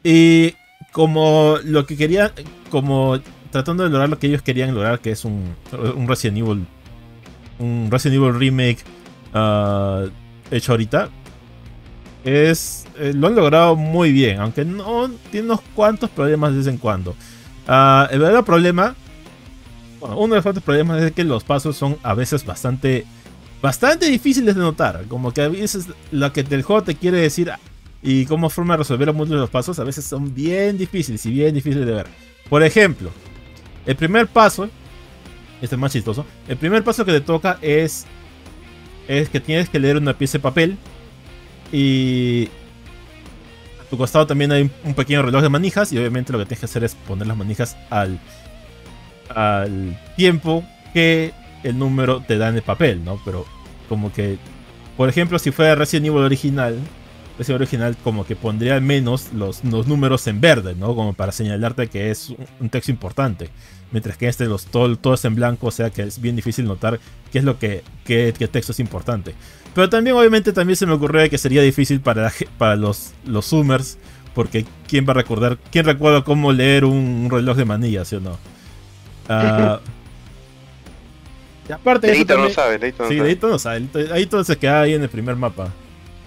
Y como lo que querían, como tratando de lograr lo que ellos querían lograr, que es un, un Resident Evil, un Resident Evil remake uh, hecho ahorita, es, eh, lo han logrado muy bien, aunque no tiene unos cuantos problemas de vez en cuando. Uh, el verdadero problema, uno de los otros problemas, es que los pasos son a veces bastante bastante difíciles de notar. Como que a veces lo que el juego te quiere decir y cómo forma de resolver muchos de los pasos a veces son bien difíciles y bien difíciles de ver. Por ejemplo, el primer paso, este es más chistoso, el primer paso que te toca es, es que tienes que leer una pieza de papel, y a tu costado también hay un pequeño reloj de manijas, y obviamente lo que tienes que hacer es poner las manijas al... al tiempo que el número te da en el papel, ¿no? Pero como que, por ejemplo, si fuera Resident Evil original, Resident Evil original como que pondría al menos los, los números en verde, ¿no? Como para señalarte que es un, un texto importante. Mientras que este los, todo, todo es en blanco, o sea que es bien difícil notar qué es lo que, qué, qué texto es importante. Pero también, obviamente, también se me ocurrió que sería difícil para, para los, los zoomers, porque ¿quién va a recordar? ¿Quién recuerda cómo leer un, un reloj de manillas, sí o no? Uh, y aparte Leito no sabe, Leito no, sí, Leito no sabe. Leito se queda ahí en el primer mapa.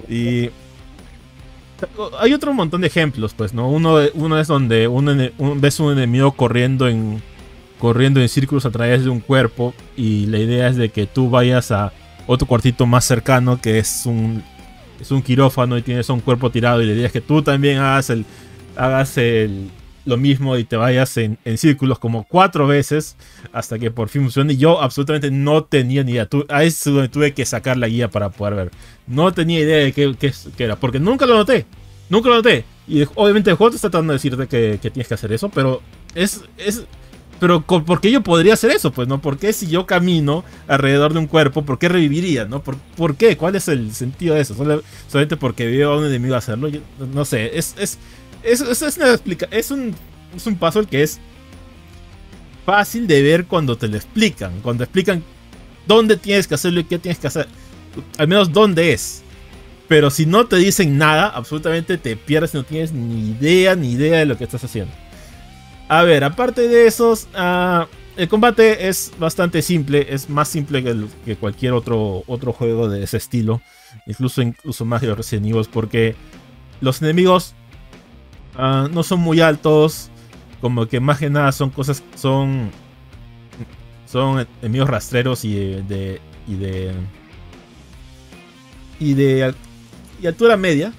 Y hay otro montón de ejemplos, pues, ¿no? Uno, uno es donde uno, un, ves un enemigo corriendo en corriendo en círculos a través de un cuerpo, y la idea es de que tú vayas a otro cuartito más cercano, que es un es un quirófano, y tienes un cuerpo tirado, y la idea es que tú también hagas el hagas el lo mismo y te vayas en, en círculos como cuatro veces hasta que por fin funcione. Y yo absolutamente no tenía ni idea. Ahí es donde tuve que sacar la guía para poder ver. No tenía idea de qué, qué, qué era, porque nunca lo noté. Nunca lo noté. Y obviamente el juego te está tratando de decirte que, que tienes que hacer eso, pero es... es pero ¿por qué yo podría hacer eso? Pues no, ¿por qué si yo camino alrededor de un cuerpo, por qué reviviría? ¿No? ¿Por, ¿por qué? ¿Cuál es el sentido de eso? Solamente porque veo a un enemigo hacerlo. Yo, no sé, es... es Es, es, es, una explica es, un, es un puzzle que es fácil de ver cuando te lo explican. Cuando te explican dónde tienes que hacerlo y qué tienes que hacer. Al menos dónde es. Pero si no te dicen nada, absolutamente te pierdes. No tienes ni idea, ni idea de lo que estás haciendo. A ver, aparte de esos, uh, el combate es bastante simple. Es más simple que, el, que cualquier otro, otro juego de ese estilo. Incluso, incluso más de los Resident Evil, porque los enemigos... Uh, no son muy altos, como que más que nada son cosas, son son enemigos rastreros y de, de y de y de y altura media,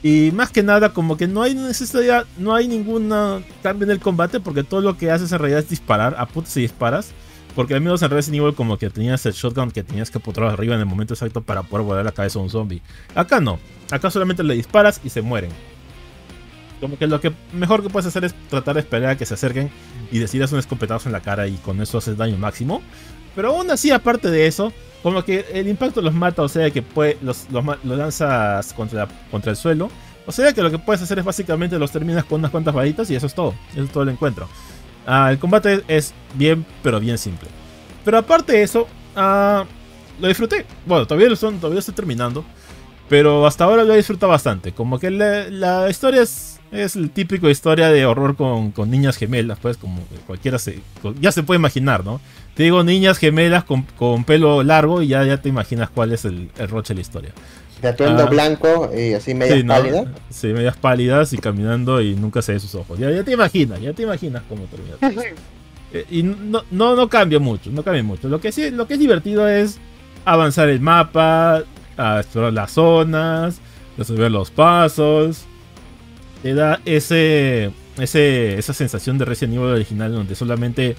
y más que nada como que no hay necesidad, no hay ninguna cambio en el combate, porque todo lo que haces en realidad es disparar a putas y disparas, porque al menos en Resident Evil como que tenías el shotgun que tenías que apuntar arriba en el momento exacto para poder volar la cabeza a un zombie. Acá no, acá solamente le disparas y se mueren. Como que lo que mejor que puedes hacer es tratar de esperar a que se acerquen y decidas un escopetazo en la cara, y con eso haces daño máximo. Pero aún así, aparte de eso, como que el impacto los mata, o sea que puede, los, los, los lanzas contra, la, contra el suelo. O sea que lo que puedes hacer es básicamente los terminas con unas cuantas varitas, y eso es todo. Eso es todo el encuentro. Ah, el combate es bien, pero bien simple. Pero aparte de eso, ah, lo disfruté. Bueno, todavía lo, son, todavía lo estoy terminando. Pero hasta ahora lo he disfrutado bastante. Como que la, la historia es... Es el típico historia de horror con, con niñas gemelas, pues, como cualquiera se... Ya se puede imaginar, ¿no? Te digo niñas gemelas con, con pelo largo y ya, ya te imaginas cuál es el, el roche de la historia. De atuendo ah, blanco y así medias sí, pálidas. No, sí, medias pálidas y caminando y nunca se ve sus ojos. Ya, ya te imaginas, ya te imaginas cómo termina. Y no, no, no cambia mucho, no cambia mucho. Lo que sí, lo que es divertido es avanzar el mapa, a explorar las zonas, resolver los pasos... Te da ese, ese, esa sensación de Resident Evil original, donde solamente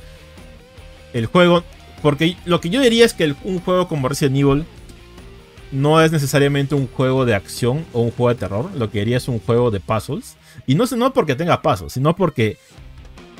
el juego. Porque lo que yo diría es que el, un juego como Resident Evil no es necesariamente un juego de acción o un juego de terror. Lo que diría es un juego de puzzles. Y no, no porque tenga puzzles, sino porque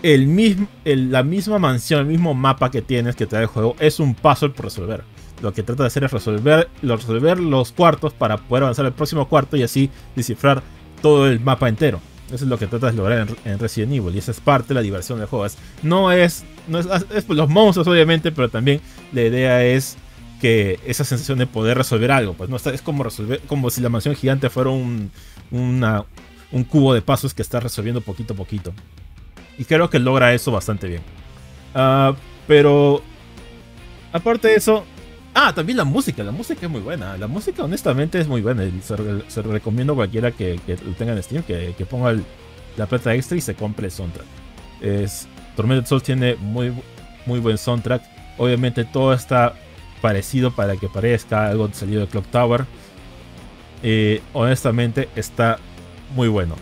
el mismo, el, la misma mansión, el mismo mapa que tienes que trae el juego es un puzzle por resolver. Lo que trata de hacer es resolver, resolver los cuartos para poder avanzar al próximo cuarto y así descifrar todo el mapa entero. Eso es lo que tratas de lograr en, en Resident Evil. Y esa es parte de la diversión del juego. Es, no es, no es, es los monstruos obviamente, pero también la idea es que esa sensación de poder resolver algo. Pues no, es como resolver, como si la mansión gigante fuera un, una, un cubo de pasos que estás resolviendo poquito a poquito. Y creo que logra eso bastante bien. Uh, pero aparte de eso... Ah, también la música, la música es muy buena. La música honestamente es muy buena. Se, se recomiendo a cualquiera que, que tenga en Steam que, que ponga el, la plata extra y se compre el soundtrack. Es, Tormented Souls tiene muy, muy buen soundtrack. Obviamente todo está parecido para que parezca algo salido de Clock Tower. Eh, honestamente está muy bueno.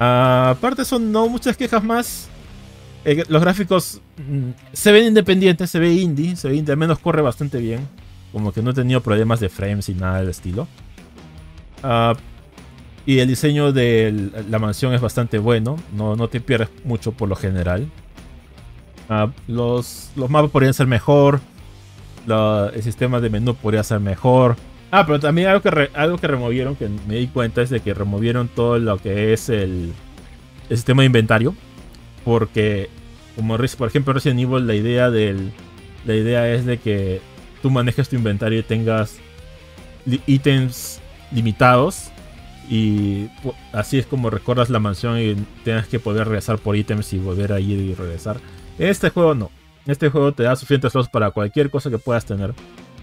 Ah, aparte son no muchas quejas más. Eh, los gráficos mm, se ven independientes, se ve indie, se ve indie, al menos corre bastante bien. Como que no he tenido problemas de frames y nada del estilo. Uh, y el diseño de la mansión es bastante bueno, no, no te pierdes mucho por lo general. Uh, los, los mapas podrían ser mejor, la, el sistema de menú podría ser mejor. Ah, pero también algo que, re, algo que removieron, que me di cuenta, es de que removieron todo lo que es el, el sistema de inventario. Porque, como por ejemplo Resident Evil, la idea, del, la idea es de que tú manejes tu inventario y tengas li ítems limitados. Y así es como recordas la mansión y tengas que poder regresar por ítems y volver a ir y regresar. En este juego no. En este juego te da suficientes slots para cualquier cosa que puedas tener.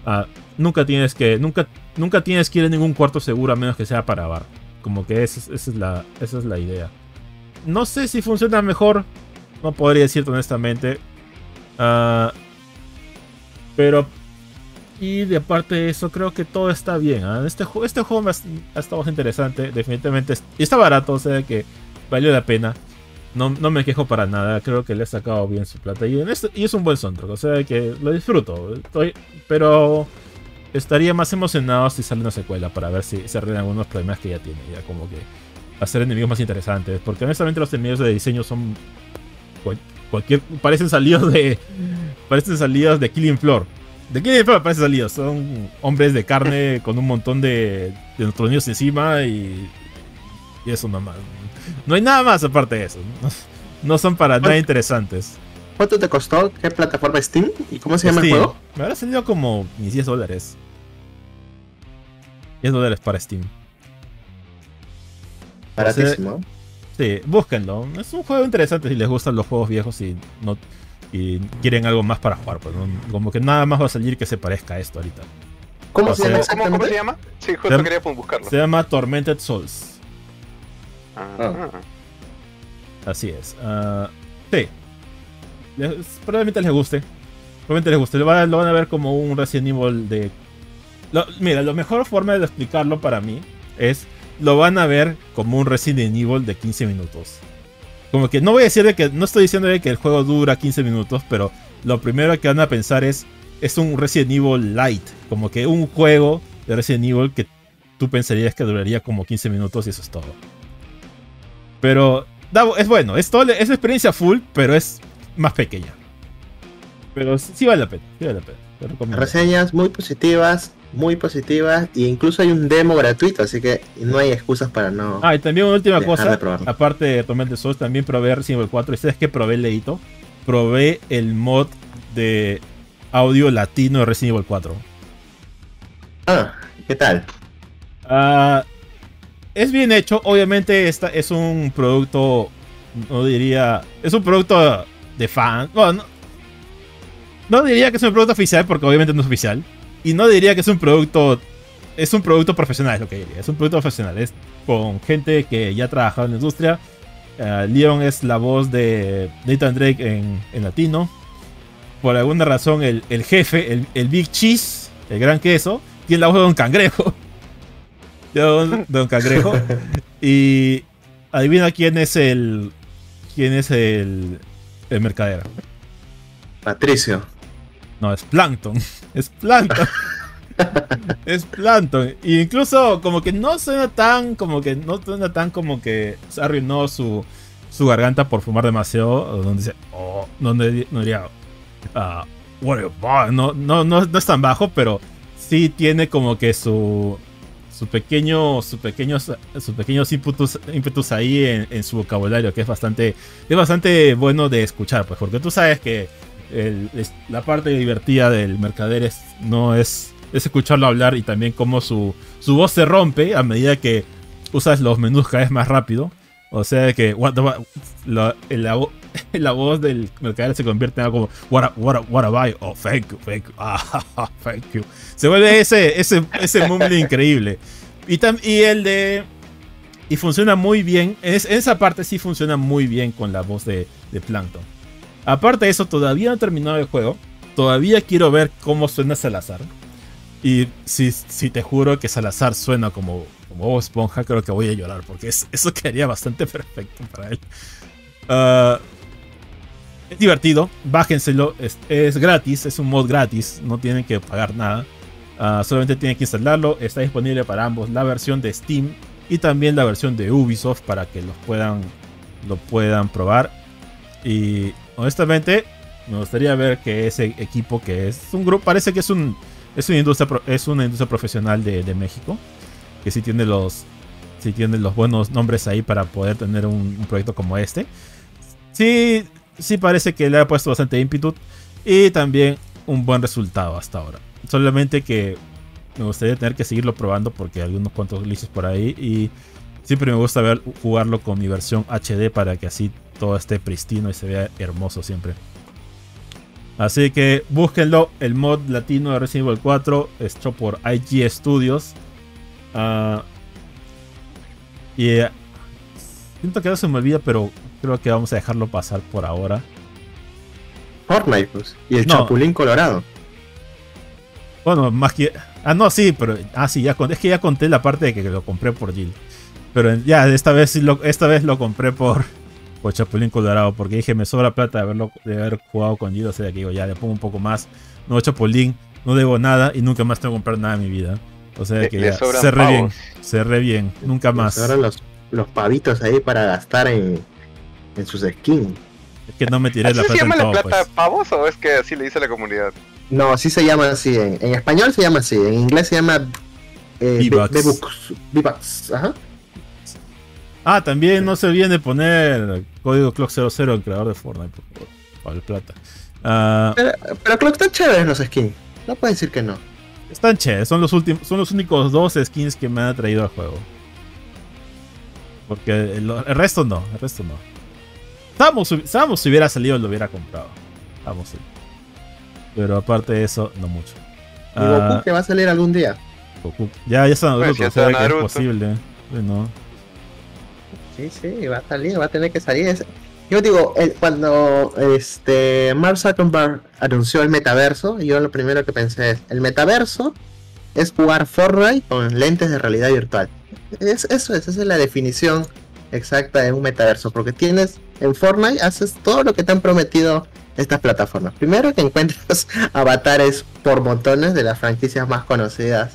Uh, nunca, tienes que, nunca, nunca tienes que ir a ningún cuarto seguro a menos que sea para bar. Como que esa es, esa es, la, esa es la idea. No sé si funciona mejor, no podría decirte honestamente. Uh, pero, y de aparte de eso, creo que todo está bien. ¿eh? Este, este juego me ha, ha estado interesante, definitivamente. Y está barato, o sea que valió la pena. No, no me quejo para nada, creo que le he sacado bien su plata. Y, en este, y es un buen soundtrack, o sea que lo disfruto. Estoy, pero estaría más emocionado si sale una secuela para ver si se arreglan algunos problemas que ya tiene. Ya como que... hacer enemigos más interesantes, porque honestamente los enemigos de diseño son cual, cualquier, parecen salidos de parecen salidos de Killing Floor de Killing Floor parecen salidos, son hombres de carne con un montón de de nuestros niños encima y, y eso nomás, no hay nada más aparte de eso, no, no son para nada interesantes. ¿Cuánto te costó? ¿Qué plataforma? ¿Steam? ¿Y cómo se llama Steam. El juego? Me habrá salido como mis diez dólares diez dólares para Steam. Baratísimo. Sí, búsquenlo. Es un juego interesante si les gustan los juegos viejos y no y quieren algo más para jugar. Pues, ¿no? Como que nada más va a salir que se parezca a esto ahorita. ¿Cómo, se, sea, ¿cómo, ¿cómo se llama? Sí, justo se, quería buscarlo. Se llama Tormented Souls. Ah. Así es. Uh, sí. Les, probablemente les guste. Probablemente les guste. Lo van, a, lo van a ver como un Resident Evil de... Lo, mira, la mejor forma de explicarlo para mí es... lo van a ver como un Resident Evil de quince minutos. Como que no voy a decir de que... no estoy diciendo de que el juego dura quince minutos, pero lo primero que van a pensar es... es un Resident Evil Light. Como que un juego de Resident Evil que tú pensarías que duraría como quince minutos y eso es todo. Pero... es bueno. Es, todo, es experiencia full, pero es más pequeña. Pero sí vale la pena. Sí vale la pena. Te recomiendo. Reseñas muy positivas. Muy positivas, e incluso hay un demo gratuito, así que no hay excusas para no. Ah, y también una última cosa, de aparte de Tormented Souls, también probé Resident Evil cuatro. Y sabes que probé el leíto, probé el mod de audio latino de Resident Evil cuatro. Ah, ¿qué tal? Uh, es bien hecho, obviamente. Esta es un producto, no diría, es un producto de fan. Bueno, no, no diría que es un producto oficial, porque obviamente no es oficial. Y no diría que es un producto, es un producto profesional, es lo que diría, es un producto profesional, es con gente que ya ha trabajado en la industria. Uh, Leon es la voz de Nathan Drake en, en latino. Por alguna razón el, el jefe, el, el Big Cheese, el gran queso, tiene la voz de Don Cangrejo. Don, Don Cangrejo. Y adivina quién es el, quién es el, el mercader. Patricio. No, es Plankton. Es Plankton. Es Plankton. E incluso como que no suena tan, como que no suena tan como que se arruinó su, su garganta por fumar demasiado. Donde dice, oh, donde no diría, ah, uh, no, no, no, no es tan bajo, pero sí tiene como que su, su pequeño, su pequeños, sus pequeños ímpetus, ímpetus ahí en, en su vocabulario, que es bastante, es bastante bueno de escuchar, pues, porque tú sabes que El, es, la parte divertida del mercader es, no es, es escucharlo hablar, y también cómo su, su voz se rompe a medida que usas los menús cada vez más rápido. O sea que what the, la, la, la voz del mercader se convierte en algo como what a, what a, what a buy, oh thank you, thank you, ah, thank you. Se vuelve ese, ese, ese mumble increíble. Y, tam, y el de... Y funciona muy bien, es, esa parte sí funciona muy bien con la voz de, de Plankton. Aparte de eso, todavía no he terminado el juego. Todavía quiero ver cómo suena Salazar. Y si, si te juro que Salazar suena como, como Bob Esponja, creo que voy a llorar, porque es, eso quedaría bastante perfecto para él. Uh, es divertido, bájenselo. Es, es gratis, es un mod gratis. No tienen que pagar nada. Uh, solamente tienen que instalarlo. Está disponible para ambos. La versión de Steam y también la versión de Ubisoft, para que los puedan, lo puedan probar. Y... honestamente, me gustaría ver que ese equipo, que es un grupo, parece que es un es una industria, es una industria profesional de, de México, que sí tiene los sí tiene los buenos nombres ahí para poder tener un, un proyecto como este. Sí, sí parece que le ha puesto bastante ímpetu y también un buen resultado hasta ahora. Solamente que me gustaría tener que seguirlo probando, porque hay unos cuantos glitches por ahí, y siempre me gusta ver, jugarlo con mi versión H D, para que así todo esté pristino y se vea hermoso siempre. Así que búsquenlo. El mod latino de Resident Evil cuatro, hecho por I G Studios. Uh, y yeah. Siento que no se me olvida, pero creo que vamos a dejarlo pasar por ahora. Fortnite, pues. Y el no. Chapulín Colorado. Bueno, más que... Ah, no, sí, pero... Ah, sí, ya con... es que ya conté la parte de que lo compré por Jill. Pero ya, esta vez lo, esta vez lo compré por, por Chapulín Colorado, porque dije, me sobra plata de, haberlo, de haber jugado con Giro. O sea, que digo, ya, le pongo un poco más. No, Chapulín, no debo nada y nunca más tengo que comprar nada en mi vida. O sea, que le, ya, cerré bien, cerré bien, nunca más. Ahora los, los pavitos ahí para gastar en, en sus skins. Es que no me tiré la plata. ¿Se llama la plata de pavos o es que así le dice la comunidad? No, así se llama así. En, en español se llama así, en inglés se llama V-Bucks. Ajá. Ah, también no se olviden de poner código Clock cero cero, el creador de Fortnite, por favor, para el plata. Uh, pero, pero Clock están chéveres los skins, no puedes decir que no. Están chéveres, son los últimos, son los únicos dos skins que me han atraído al juego. Porque el, el resto no, el resto no. Samus, Samus si hubiera salido lo hubiera comprado. Samus sí. Pero aparte de eso, no mucho. Uh, ¿Y Goku que va a salir algún día? Goku. Ya, ya está Naruto, pues, sabe que es posible. Bueno. Sí, sí, va a salir, va a tener que salir. Yo digo, el, cuando este Mark Zuckerberg anunció el metaverso, yo lo primero que pensé es, el metaverso es jugar Fortnite con lentes de realidad virtual. Es, eso es, esa es la definición exacta de un metaverso, porque tienes en Fortnite, haces todo lo que te han prometido estas plataformas. Primero que encuentras avatares por montones de las franquicias más conocidas.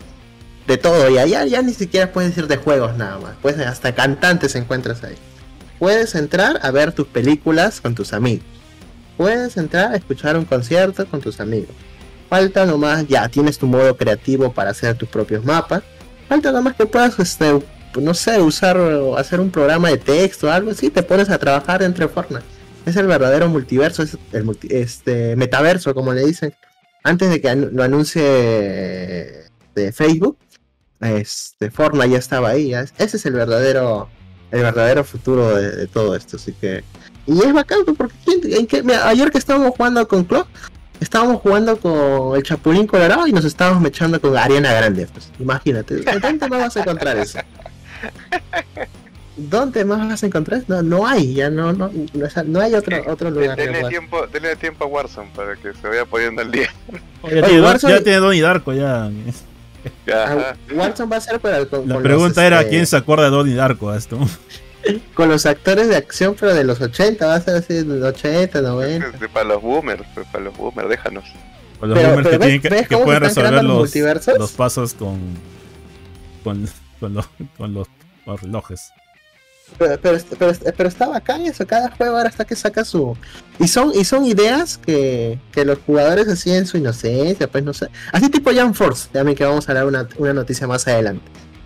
De todo, y allá ya ni siquiera puedes decir de juegos nada más, pues hasta cantantes encuentras ahí. Puedes entrar a ver tus películas con tus amigos. Puedes entrar a escuchar un concierto con tus amigos. Falta nomás, ya tienes tu modo creativo para hacer tus propios mapas. Falta nomás que puedas, este, no sé, usar o hacer un programa de texto o algo así, te pones a trabajar entre formas. Es el verdadero multiverso, es el multi, este, metaverso, como le dicen. Antes de que anu- lo anuncie de Facebook, este Fortnite ya estaba ahí, ¿eh? Ese es el verdadero el verdadero futuro de, de todo esto, así que, y es bacán porque en que, mira, ayer que estábamos jugando con Clock, estábamos jugando con el Chapulín Colorado y nos estábamos mechando con Ariana Grande, pues imagínate, ¿dónde más vas a encontrar eso? ¿Dónde más vas a encontrar eso? No, no hay, ya no no no, no hay otro otro lugar. Denle tiempo, denle tiempo a Warzone para que se vaya poniendo al día. Oye, Oye, Warzone... ya tiene Donnie Darko ya. Warzone va a ser para el, con, la con pregunta los, era este... ¿quién se acuerda de Donnie Darko a esto? con los actores de acción, pero de los ochenta, va a ser así, de los ochenta, noventa. Es para los boomers, para los boomers, déjanos. Para los pero, boomers pero que, ves, tienen que, que pueden resolver los, los, los pasos con, con, con, los, con los relojes. Pero, pero, pero, pero está bacán eso, cada juego ahora hasta que saca su... Y son, y son ideas que, que los jugadores así en su inocencia, pues no sé. Así tipo Jump Force, también que vamos a dar una, una noticia más adelante.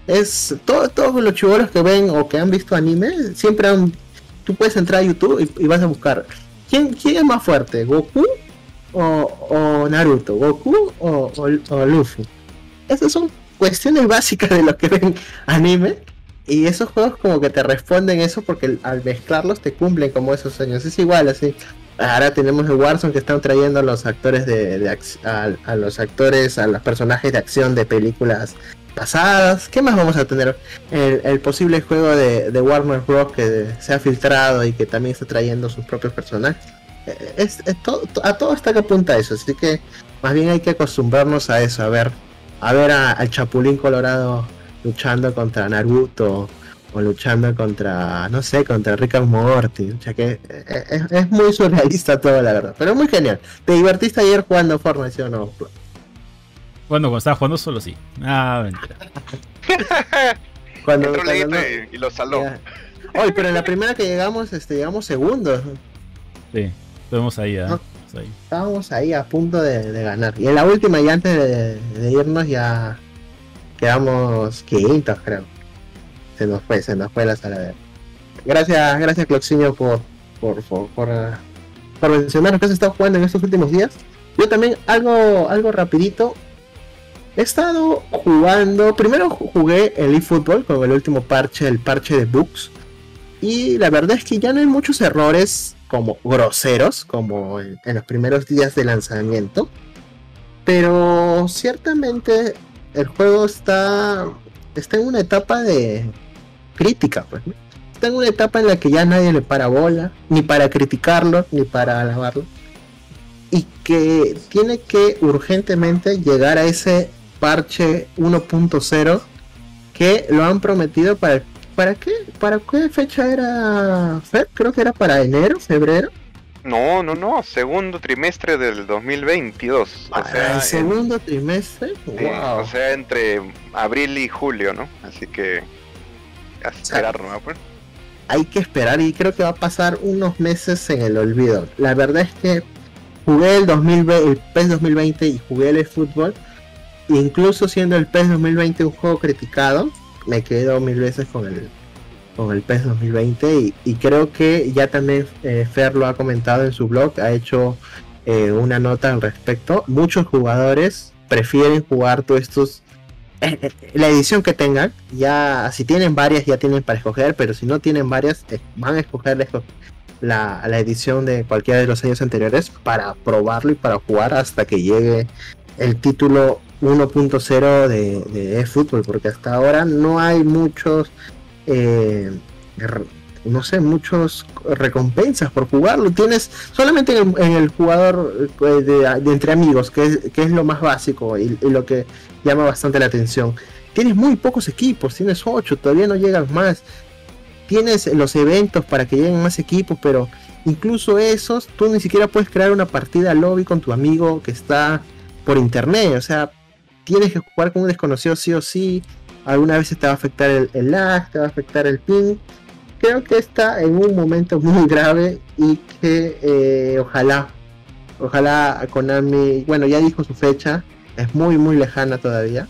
Es todo, todos los chibolos que ven o que han visto anime, siempre han... Tú puedes entrar a YouTube y, y vas a buscar ¿quién, quién es más fuerte? ¿Goku o, o Naruto? ¿Goku o, o, o Luffy? Esas son cuestiones básicas de los que ven anime. Y esos juegos como que te responden eso porque al mezclarlos te cumplen como esos sueños. Es igual así. Ahora tenemos el Warzone que están trayendo a los actores de, de a, a los actores, a los personajes de acción de películas pasadas. ¿Qué más vamos a tener? El, el posible juego de, de Warner Bros. Que se ha filtrado y que también está trayendo sus propios personajes. Es, es todo, a todo está que apunta eso. Así que más bien hay que acostumbrarnos a eso. A ver, a ver a, al Chapulín Colorado luchando contra Naruto o luchando contra, no sé, contra Rick and Morty. O sea que es, es muy surrealista todo, la verdad. Pero es muy genial. ¿Te divertiste ayer jugando Fortnite, sí o no? Bueno, cuando estaba jugando solo, sí. Ah, mentira. cuando, cuando no, y lo saló. Hoy, pero en la primera que llegamos, este, llegamos segundos. Sí, estuvimos ahí, ¿eh? No, ahí. Estábamos ahí a punto de, de ganar. Y en la última, y antes de, de irnos, ya... Quedamos quintos, creo. Se nos fue, se nos fue la sala de... Gracias, gracias Cloxinho por por, por, por, por mencionar que has estado jugando en estos últimos días. Yo también, algo algo rapidito. He estado jugando... Primero jugué el eFootball con el último parche, el parche de bugs. Y la verdad es que ya no hay muchos errores como groseros, como en, en los primeros días de lanzamiento. Pero ciertamente... El juego está, está en una etapa de crítica, pues, ¿no? Está en una etapa en la que ya nadie le para bola, ni para criticarlo, ni para alabarlo. Y que tiene que urgentemente llegar a ese parche uno punto cero que lo han prometido para... ¿Para qué? ¿Para qué fecha era? Fer, creo que era para enero, febrero. No, no, no, segundo trimestre del dos mil veintidós. Ah, o sea, ¿el segundo en... trimestre? Sí, wow. O sea, entre abril y julio, ¿no? Así que... A esperar, o sea, ¿no? Pues hay que esperar y creo que va a pasar unos meses en el olvido. La verdad es que jugué el, dos mil veinte, el PES dos mil veinte y jugué el eFootball. Incluso siendo el PES dos mil veinte un juego criticado, me quedo mil veces con el... con el PES dos mil veinte y, y creo que ya también eh, Fer lo ha comentado en su blog, ha hecho eh, una nota al respecto. Muchos jugadores prefieren jugar todos estos, eh, eh, la edición que tengan, ya si tienen varias ya tienen para escoger, pero si no tienen varias eh, van a escoger la, la edición de cualquiera de los años anteriores para probarlo y para jugar hasta que llegue el título uno punto cero de, de eFootball, porque hasta ahora no hay muchos... Eh, no sé, muchas recompensas por jugarlo. Tienes solamente en el, en el jugador de, de entre amigos, que es, que es lo más básico y, y lo que llama bastante la atención. Tienes muy pocos equipos, tienes ocho, todavía no llegan más. Tienes los eventos para que lleguen más equipos, pero incluso esos, tú ni siquiera puedes crear una partida lobby con tu amigo que está por internet. O sea, tienes que jugar con un desconocido sí o sí. Alguna vez te va a afectar el, el lag, te va a afectar el ping. Creo que está en un momento muy grave y que eh, ojalá, ojalá Konami, bueno, ya dijo su fecha, es muy muy lejana todavía.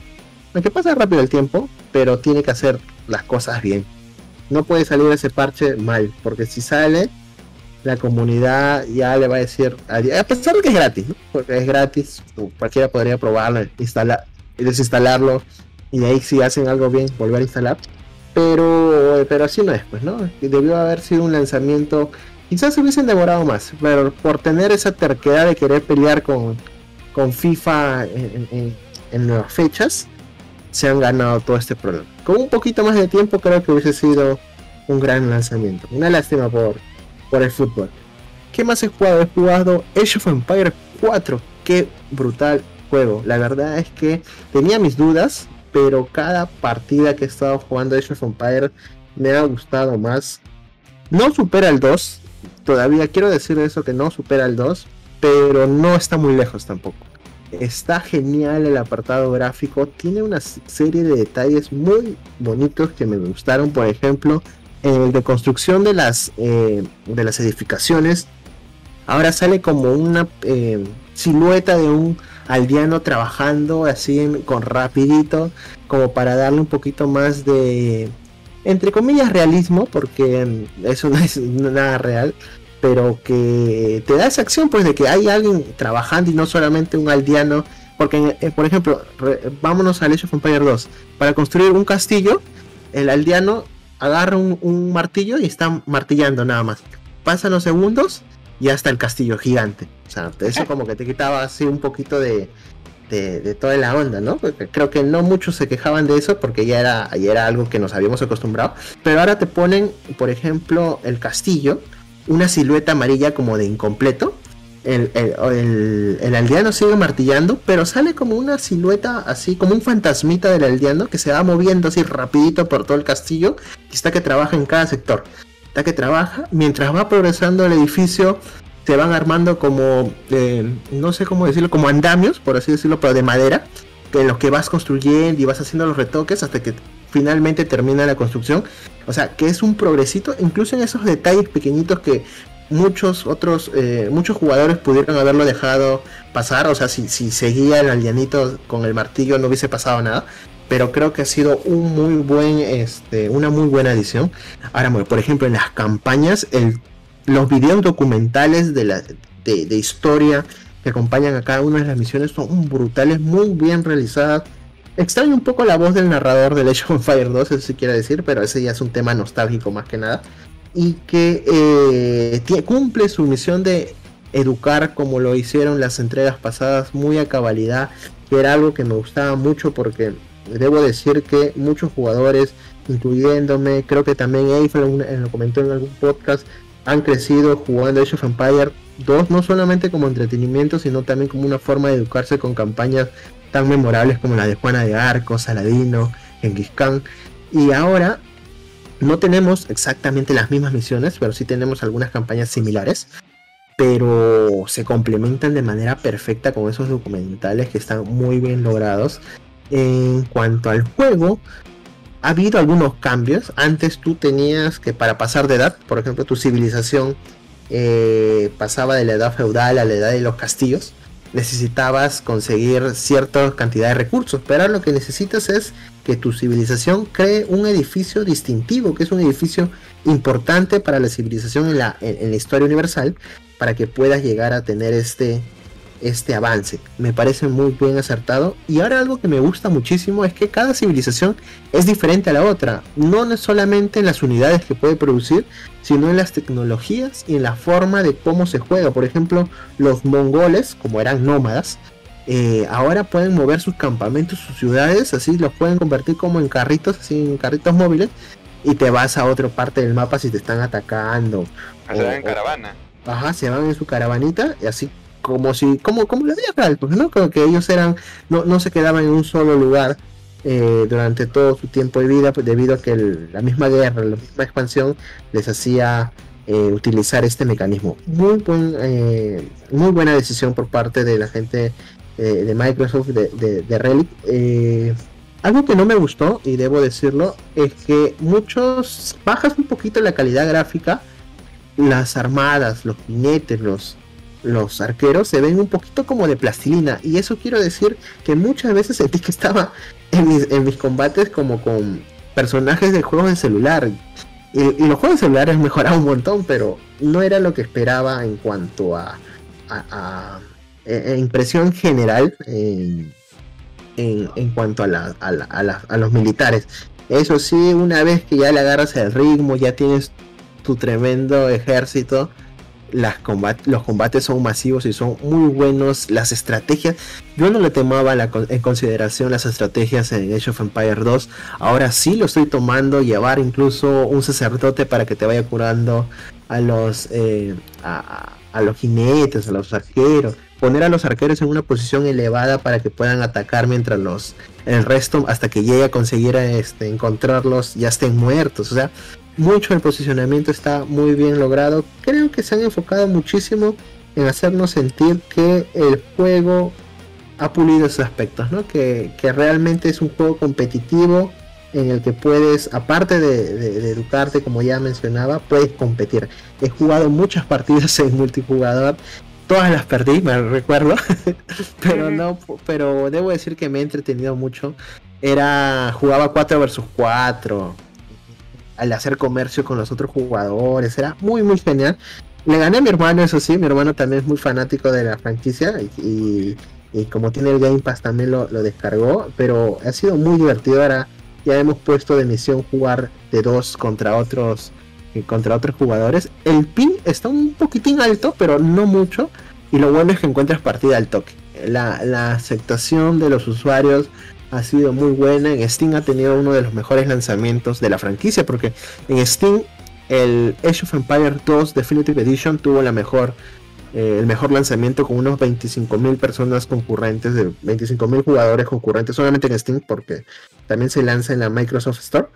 Aunque pasa rápido el tiempo, pero tiene que hacer las cosas bien. No puede salir ese parche mal, porque si sale, la comunidad ya le va a decir, a pesar de que es gratis, ¿no? Porque es gratis, cualquiera podría probarlo, instalar, desinstalarlo. Y de ahí si hacen algo bien, volver a instalar. Pero pero así no es, pues, ¿no? Debió haber sido un lanzamiento... Quizás se hubiesen demorado más, pero por tener esa terquedad de querer pelear con, con FIFA en, en, en las fechas, se han ganado todo este problema. Con un poquito más de tiempo creo que hubiese sido un gran lanzamiento. Una lástima por, por el fútbol. ¿Qué más he jugado? He jugado Age of Empires cuatro. ¡Qué brutal juego! La verdad es que tenía mis dudas... Pero cada partida que he estado jugando Age of Empires me ha gustado más. No supera el dos, todavía quiero decir eso, que no supera el dos, pero no está muy lejos tampoco. Está genial el apartado gráfico, tiene una serie de detalles muy bonitos que me gustaron. Por ejemplo, el de construcción de las, eh, de las edificaciones. Ahora sale como una eh, silueta de un aldeano trabajando así en, con rapidito, como para darle un poquito más de, entre comillas, realismo, porque eso no es nada real, pero que te da esa acción pues de que hay alguien trabajando y no solamente un aldeano. Porque eh, por ejemplo, re, vámonos al Age of Empires dos, para construir un castillo, el aldeano agarra un, un martillo y está martillando nada más, pasan los segundos y hasta el castillo gigante. O sea, eso como que te quitaba así un poquito de, de, de toda la onda, ¿no? Porque creo que no muchos se quejaban de eso, porque ya era, ya era algo que nos habíamos acostumbrado. Pero ahora te ponen, por ejemplo, el castillo, una silueta amarilla como de incompleto. El, el, el, el aldeano sigue martillando, pero sale como una silueta así, como un fantasmita del aldeano que se va moviendo así rapidito por todo el castillo, que está que trabaja en cada sector, está que trabaja, mientras va progresando el edificio se van armando como, eh, no sé cómo decirlo, como andamios, por así decirlo, pero de madera, que en los que vas construyendo y vas haciendo los retoques hasta que finalmente termina la construcción. O sea, que es un progresito, incluso en esos detalles pequeñitos que muchos otros, eh, muchos jugadores pudieron haberlo dejado pasar. O sea, si, si seguía el aldeanito con el martillo no hubiese pasado nada, pero creo que ha sido un muy buen, este, una muy buena edición. Ahora, por ejemplo, en las campañas, el, los videos documentales de, la, de, de historia que acompañan a cada una de las misiones son brutales, muy bien realizadas. Extraño un poco la voz del narrador de Age of Empires dos, eso sí quiero decir, pero ese ya es un tema nostálgico más que nada. Y que eh, tiene, cumple su misión de educar como lo hicieron las entregas pasadas muy a cabalidad, que era algo que me gustaba mucho, porque debo decir que muchos jugadores, incluyéndome, creo que también Eiffel lo comentó en algún podcast, han crecido jugando Age of Empires dos, no solamente como entretenimiento, sino también como una forma de educarse con campañas tan memorables como la de Juana de Arco, Saladino, Genghis Khan. Y ahora no tenemos exactamente las mismas misiones, pero sí tenemos algunas campañas similares, pero se complementan de manera perfecta con esos documentales que están muy bien logrados. En cuanto al juego, ha habido algunos cambios. Antes tú tenías que, para pasar de edad, por ejemplo, tu civilización eh, pasaba de la edad feudal a la edad de los castillos, necesitabas conseguir cierta cantidad de recursos, pero ahora lo que necesitas es que tu civilización cree un edificio distintivo, que es un edificio importante para la civilización en la, en, en la historia universal, para que puedas llegar a tener este, este avance. Me parece muy bien acertado. Y ahora algo que me gusta muchísimo es que cada civilización es diferente a la otra, no solamente en las unidades que puede producir, sino en las tecnologías y en la forma de cómo se juega. Por ejemplo, los mongoles, como eran nómadas, eh, ahora pueden mover sus campamentos, sus ciudades, así los pueden convertir como en carritos, así en carritos móviles, y te vas a otra parte del mapa si te están atacando. Ah, se van en caravana. Ajá, se van en su caravanita, y así como si, como, como la vida real, pues, ¿no? Como que ellos eran, no, no se quedaban en un solo lugar eh, durante todo su tiempo de vida, pues, debido a que el, la misma guerra, la misma expansión les hacía eh, utilizar este mecanismo. Muy buen, eh, muy buena decisión por parte de la gente eh, de Microsoft, de, de, de Relic. Eh, algo que no me gustó, y debo decirlo, es que muchos bajas un poquito la calidad gráfica. Las armadas, los jinetes, los Los arqueros se ven un poquito como de plastilina, y eso quiero decir que muchas veces sentí que estaba en mis, en mis combates como con personajes de juegos de celular, y, y los juegos de celulares mejoraron un montón, pero no era lo que esperaba en cuanto a, a, a, a impresión general en, en, en cuanto a, la, a, la, a, la, a los militares. Eso sí, una vez que ya le agarras el ritmo, ya tienes tu tremendo ejército. Las combat- los combates son masivos y son muy buenos. Las estrategias, yo no le tomaba la con- en consideración las estrategias en Age of Empires dos, ahora sí lo estoy tomando. Llevar incluso un sacerdote para que te vaya curando a los eh, a, a los jinetes, a los arqueros, poner a los arqueros en una posición elevada para que puedan atacar mientras los el resto, hasta que llegue a conseguir a este, encontrarlos, ya estén muertos. O sea, mucho el posicionamiento está muy bien logrado. Creo que se han enfocado muchísimo en hacernos sentir que el juego ha pulido esos aspectos, ¿no? Que, que realmente es un juego competitivo en el que puedes, aparte de, de, de educarte, como ya mencionaba, puedes competir. He jugado muchas partidas en multijugador, todas las perdí, me recuerdo, pero no, pero debo decir que me he entretenido mucho. Era, jugaba cuatro versus cuatro, al hacer comercio con los otros jugadores, era muy muy genial. Le gané a mi hermano, eso sí, mi hermano también es muy fanático de la franquicia y, y como tiene el Game Pass también lo, lo descargó, pero ha sido muy divertido. Ahora ya hemos puesto de misión jugar de dos contra otros contra otros jugadores. El ping está un poquitín alto, pero no mucho, y lo bueno es que encuentras partida al toque. La, la aceptación de los usuarios ha sido muy buena. En Steam ha tenido uno de los mejores lanzamientos de la franquicia, porque en Steam el Age of Empires dos Definitive Edition tuvo la mejor, eh, el mejor lanzamiento, con unos veinticinco mil personas concurrentes, de veinticinco mil jugadores concurrentes solamente en Steam, porque también se lanza en la Microsoft Store.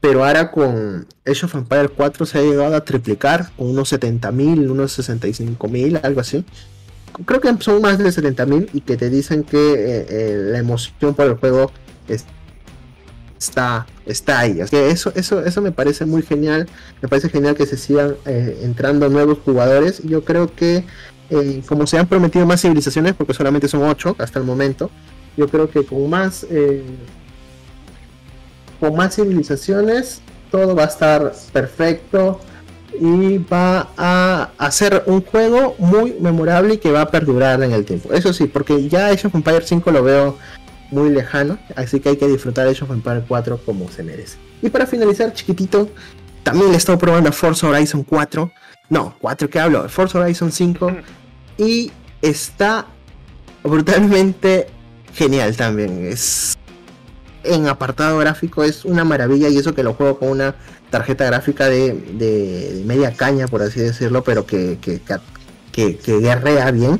Pero ahora con Age of Empires cuatro se ha llegado a triplicar, con unos setenta mil, unos sesenta y cinco mil, algo así. Creo que son más de setenta mil, y que te dicen que eh, eh, la emoción por el juego es, está, está ahí. Así que eso, eso, eso me parece muy genial. Me parece genial que se sigan eh, entrando nuevos jugadores. Yo creo que, eh, como se han prometido más civilizaciones, porque solamente son ocho hasta el momento, yo creo que con más... Eh, con más civilizaciones todo va a estar perfecto y va a hacer un juego muy memorable y que va a perdurar en el tiempo. Eso sí, porque ya Age of Empires cinco lo veo muy lejano, así que hay que disfrutar Age of Empires cuatro como se merece. Y para finalizar, chiquitito, también le he estado probando Forza Horizon cuatro, no, cuatro que hablo, Forza Horizon cinco, y está brutalmente genial también. Es... en apartado gráfico es una maravilla, y eso que lo juego con una tarjeta gráfica de, de, de media caña, por así decirlo, pero que, que, que, que guerrea bien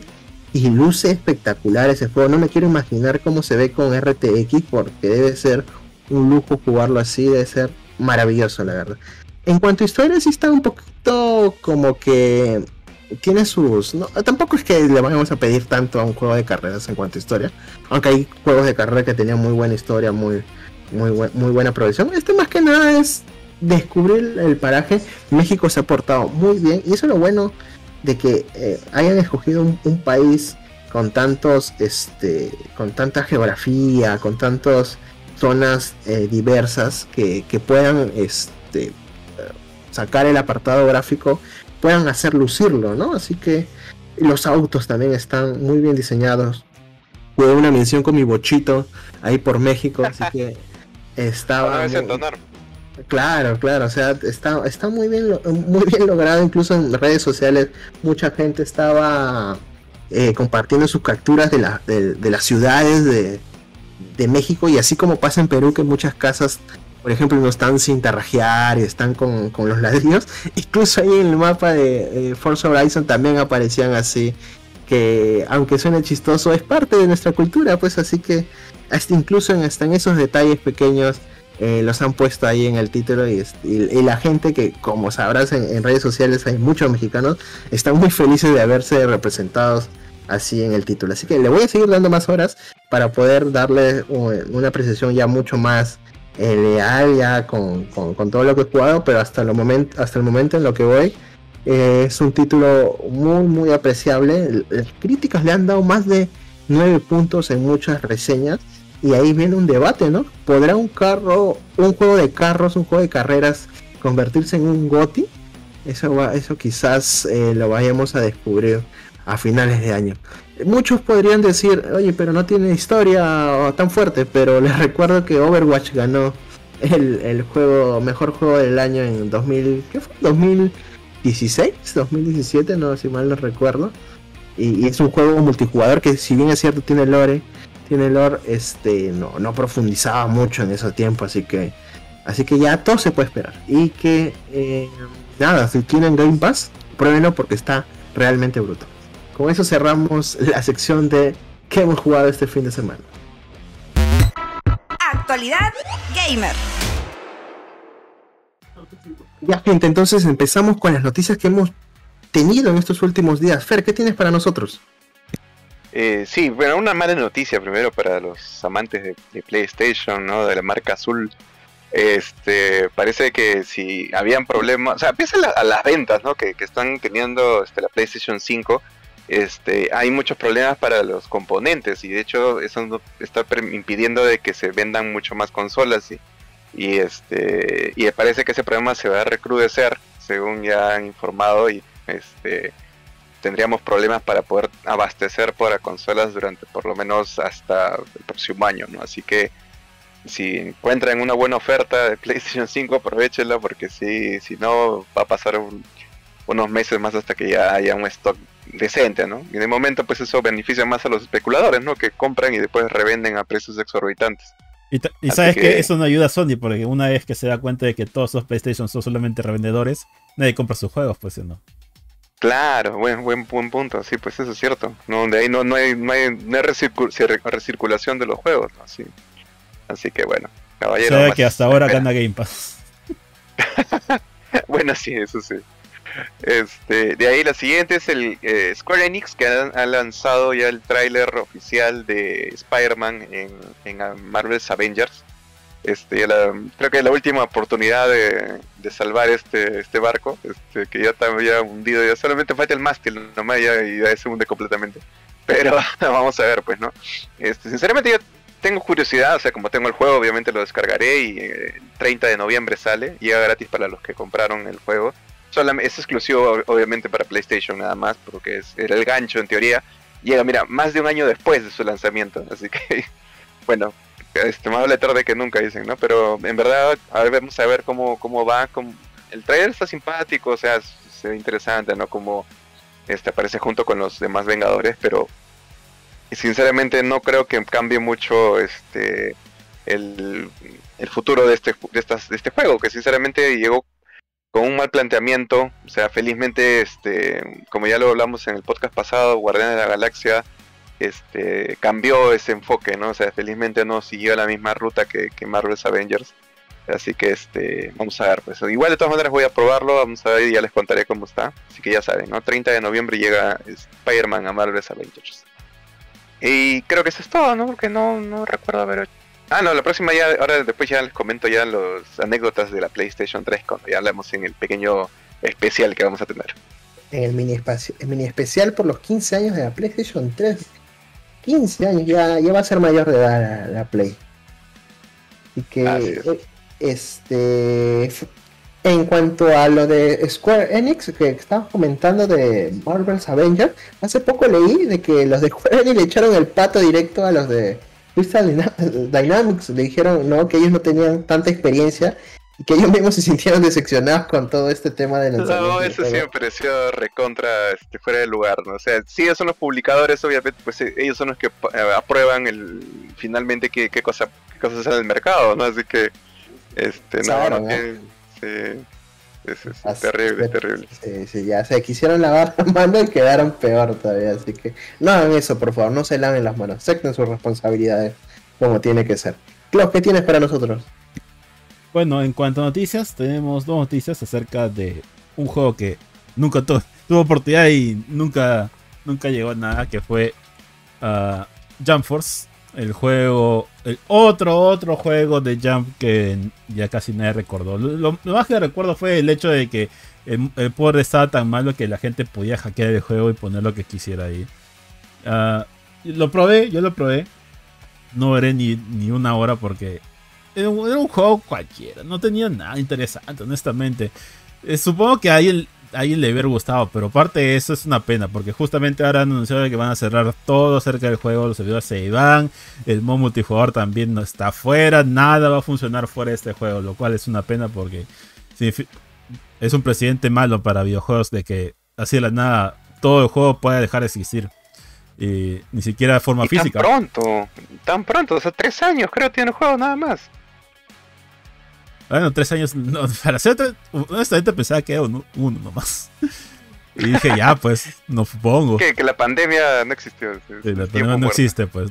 y luce espectacular ese juego. No me quiero imaginar cómo se ve con R T X, porque debe ser un lujo jugarlo así, debe ser maravilloso, la verdad. En cuanto a historia, sí está un poquito como que tiene sus... No, tampoco es que le vayamos a pedir tanto a un juego de carreras en cuanto a historia, aunque hay juegos de carrera que tenían muy buena historia, muy, muy, bu muy buena progresión. Este más que nada es descubrir el paraje. México se ha portado muy bien, y eso es lo bueno de que eh, hayan escogido un, un país con tantos este con tanta geografía, con tantas zonas eh, diversas, que, que puedan este sacar el apartado gráfico, puedan hacer lucirlo, ¿no? Así que los autos también están muy bien diseñados. Tuve una mención con mi bochito ahí por México, así que estaba... Muy... Claro, claro, o sea, está, está muy, bien, muy bien logrado. Incluso en redes sociales mucha gente estaba eh, compartiendo sus capturas de, la, de, de las ciudades de, de México, y así como pasa en Perú, que muchas casas... por ejemplo, no están sin tarrajear y están con, con los ladrillos. Incluso ahí en el mapa de eh, Forza Horizon también aparecían así. Que aunque suene chistoso, es parte de nuestra cultura, pues. Así que hasta incluso en, hasta en esos detalles pequeños eh, los han puesto ahí en el título. Y, y, y la gente que, como sabrás, en, en redes sociales hay muchos mexicanos, están muy felices de haberse representados así en el título. Así que le voy a seguir dando más horas para poder darle una apreciación ya mucho más... leal ya con, con, con todo lo que he jugado, pero hasta, lo moment, hasta el momento en lo que voy eh, es un título muy muy apreciable. Las críticas le han dado más de nueve puntos en muchas reseñas, y ahí viene un debate, ¿no? ¿Podrá un carro, un juego de carros, un juego de carreras convertirse en un GOTY? Eso, va, eso quizás eh, lo vayamos a descubrir a finales de año. Muchos podrían decir, oye, pero no tiene historia tan fuerte, pero les recuerdo que Overwatch ganó el, el juego, mejor juego del año en dos mil, ¿qué fue? dos mil dieciséis, dos mil diecisiete, no, si mal no recuerdo. Y, y es un juego multijugador que, si bien es cierto, tiene lore, tiene lore, este, no, no profundizaba mucho en ese tiempo, así que, así que ya todo se puede esperar. Y que, eh, nada, si tienen Game Pass, pruébenlo, porque está realmente bruto. Con eso cerramos la sección de qué hemos jugado este fin de semana. Actualidad Gamer. Ya, gente, entonces empezamos con las noticias que hemos tenido en estos últimos días. Fer, ¿qué tienes para nosotros? Eh, sí, bueno, una mala noticia primero para los amantes de, de PlayStation, ¿no? De la marca azul. Este, parece que si habían problemas, o sea, piensa la, a las ventas, ¿no? Que, que están teniendo este, la PlayStation cinco. Este, hay muchos problemas para los componentes y de hecho eso está impidiendo de que se vendan mucho más consolas y, y este y parece que ese problema se va a recrudecer, según ya han informado, y este tendríamos problemas para poder abastecer para consolas durante por lo menos hasta el próximo año, ¿no? Así que si encuentran una buena oferta de PlayStation cinco, aprovechenla, porque si, si no va a pasar un, unos meses más hasta que ya haya un stock decente, ¿no? Y de momento pues eso beneficia más a los especuladores, ¿no? Que compran y después revenden a precios exorbitantes. Y, y sabes que... que eso no ayuda a Sony, porque una vez que se da cuenta de que todos esos PlayStation son solamente revendedores, nadie compra sus juegos, pues, ¿no? Claro, buen, buen, buen punto, sí, pues eso es cierto. No, de ahí no, no hay, no hay, no hay recircul recirculación de los juegos, ¿no? Sí. Así que bueno, caballero. O sea, que hasta ahora gana Game Pass. Bueno, sí, eso sí. Este, de ahí la siguiente es el eh, Square Enix, que ha, ha lanzado ya el tráiler oficial de Spider-Man en, en Marvel's Avengers. Este, la, creo que es la última oportunidad de, de salvar este, este barco, este, que ya está ya hundido, ya solamente falta el mástil nomás ya, y ya se hunde completamente. Pero vamos a ver, pues, ¿no? Este, sinceramente yo tengo curiosidad, o sea, como tengo el juego, obviamente lo descargaré y eh, el treinta de noviembre sale, llega gratis para los que compraron el juego. Es exclusivo obviamente para PlayStation nada más, porque es, era el gancho en teoría. Llega, mira, más de un año después de su lanzamiento, así que bueno, este, más vale tarde que nunca, dicen, ¿no? Pero en verdad, a ver, vamos a ver cómo, cómo va, cómo... El trailer está simpático, o sea, se ve interesante, ¿no? Como este, aparece junto con los demás Vengadores, pero sinceramente no creo que cambie mucho este el, el futuro de este, de, estas, de este juego, que sinceramente llegó con un mal planteamiento. O sea, felizmente, este, como ya lo hablamos en el podcast pasado, Guardianes de la Galaxia este, cambió ese enfoque, ¿no? O sea, felizmente no siguió la misma ruta que, que Marvel's Avengers. Así que este, vamos a ver, pues. Igual de todas maneras voy a probarlo, vamos a ver y ya les contaré cómo está. Así que ya saben, ¿no? treinta de noviembre llega Spider-Man a Marvel's Avengers. Y creo que eso es todo, ¿no? Porque no, no recuerdo haber hecho... Ah, no, la próxima ya, ahora después ya les comento ya las anécdotas de la PlayStation tres cuando ya hablamos en el pequeño especial que vamos a tener. En el mini, espacio, el mini especial por los quince años de la PlayStation tres. quince años, ya, ya va a ser mayor de edad la, la Play. Así que, así es. este, en cuanto a lo de Square Enix, que estabas comentando de Marvel's Avengers, hace poco leí de que los de Square Enix le echaron el pato directo a los de... Dynamics, le dijeron, ¿no? Que ellos no tenían tanta experiencia y que ellos mismos se sintieron decepcionados con todo este tema de lanzamiento. No, eso sí me pareció recontra este, fuera de lugar, ¿no? O sea, sí, ellos son los publicadores, obviamente, pues ellos son los que eh, aprueban el finalmente qué, qué cosa qué cosas hacen en el mercado, ¿no? Así que este no, Saben, no, ¿eh? que, sí, es, es así, terrible, es terrible. Sí, sí, ya se quisieron lavar las manos y quedaron peor todavía, así que no hagan eso, por favor, no se laven las manos, acepten sus responsabilidades como tiene que ser. Klaus, ¿qué tienes para nosotros? Bueno, en cuanto a noticias, tenemos dos noticias acerca de un juego que nunca tu tuvo oportunidad y nunca, nunca llegó a nada, que fue uh, Jump Force, el juego, el otro, otro juego de Jump que ya casi nadie recordó. Lo, lo más que recuerdo fue el hecho de que el, el poder estaba tan malo que la gente podía hackear el juego y poner lo que quisiera ahí. Uh, lo probé, yo lo probé. No veré ni, ni una hora porque era un, era un juego cualquiera. No tenía nada interesante, honestamente. Eh, supongo que a alguien, a alguien le hubiera gustado, pero aparte de eso es una pena, porque justamente ahora han anunciado que van a cerrar todo acerca del juego, los servidores se van, el modo multijugador también no está fuera, nada va a funcionar fuera de este juego, lo cual es una pena porque es un precedente malo para videojuegos de que así de la nada todo el juego pueda dejar de existir. Y ni siquiera de forma y física. Tan pronto, tan pronto, o sea, tres años creo tiene el juego nada más. Bueno, tres años, no, para ser, honestamente pensaba que era uno, uno nomás. Y dije, ya, pues, no supongo. Que, que la pandemia no existió. Sí, sí, la pandemia no muerto. existe, pues.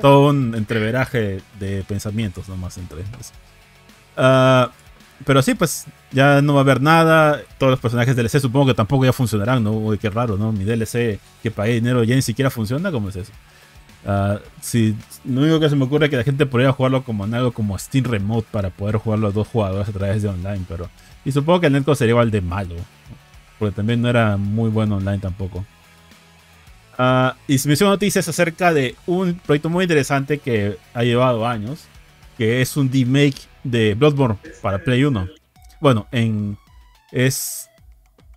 Todo un entreveraje de pensamientos nomás entre ellos. Uh, pero sí, pues, ya no va a haber nada. Todos los personajes de D L C supongo que tampoco ya funcionarán, ¿no? Uy, qué raro, ¿no? Mi D L C que pagué dinero ya ni siquiera funciona, ¿cómo es eso? Uh, si, lo único que se me ocurre es que la gente podría jugarlo como en algo como Steam Remote para poder jugarlo a dos jugadores a través de online, pero... Y supongo que el netcode sería igual de malo, porque también no era muy bueno online tampoco. Uh, y se me hicieron noticias acerca de un proyecto muy interesante que ha llevado años, que es un remake de Bloodborne para Play uno. Bueno, en, es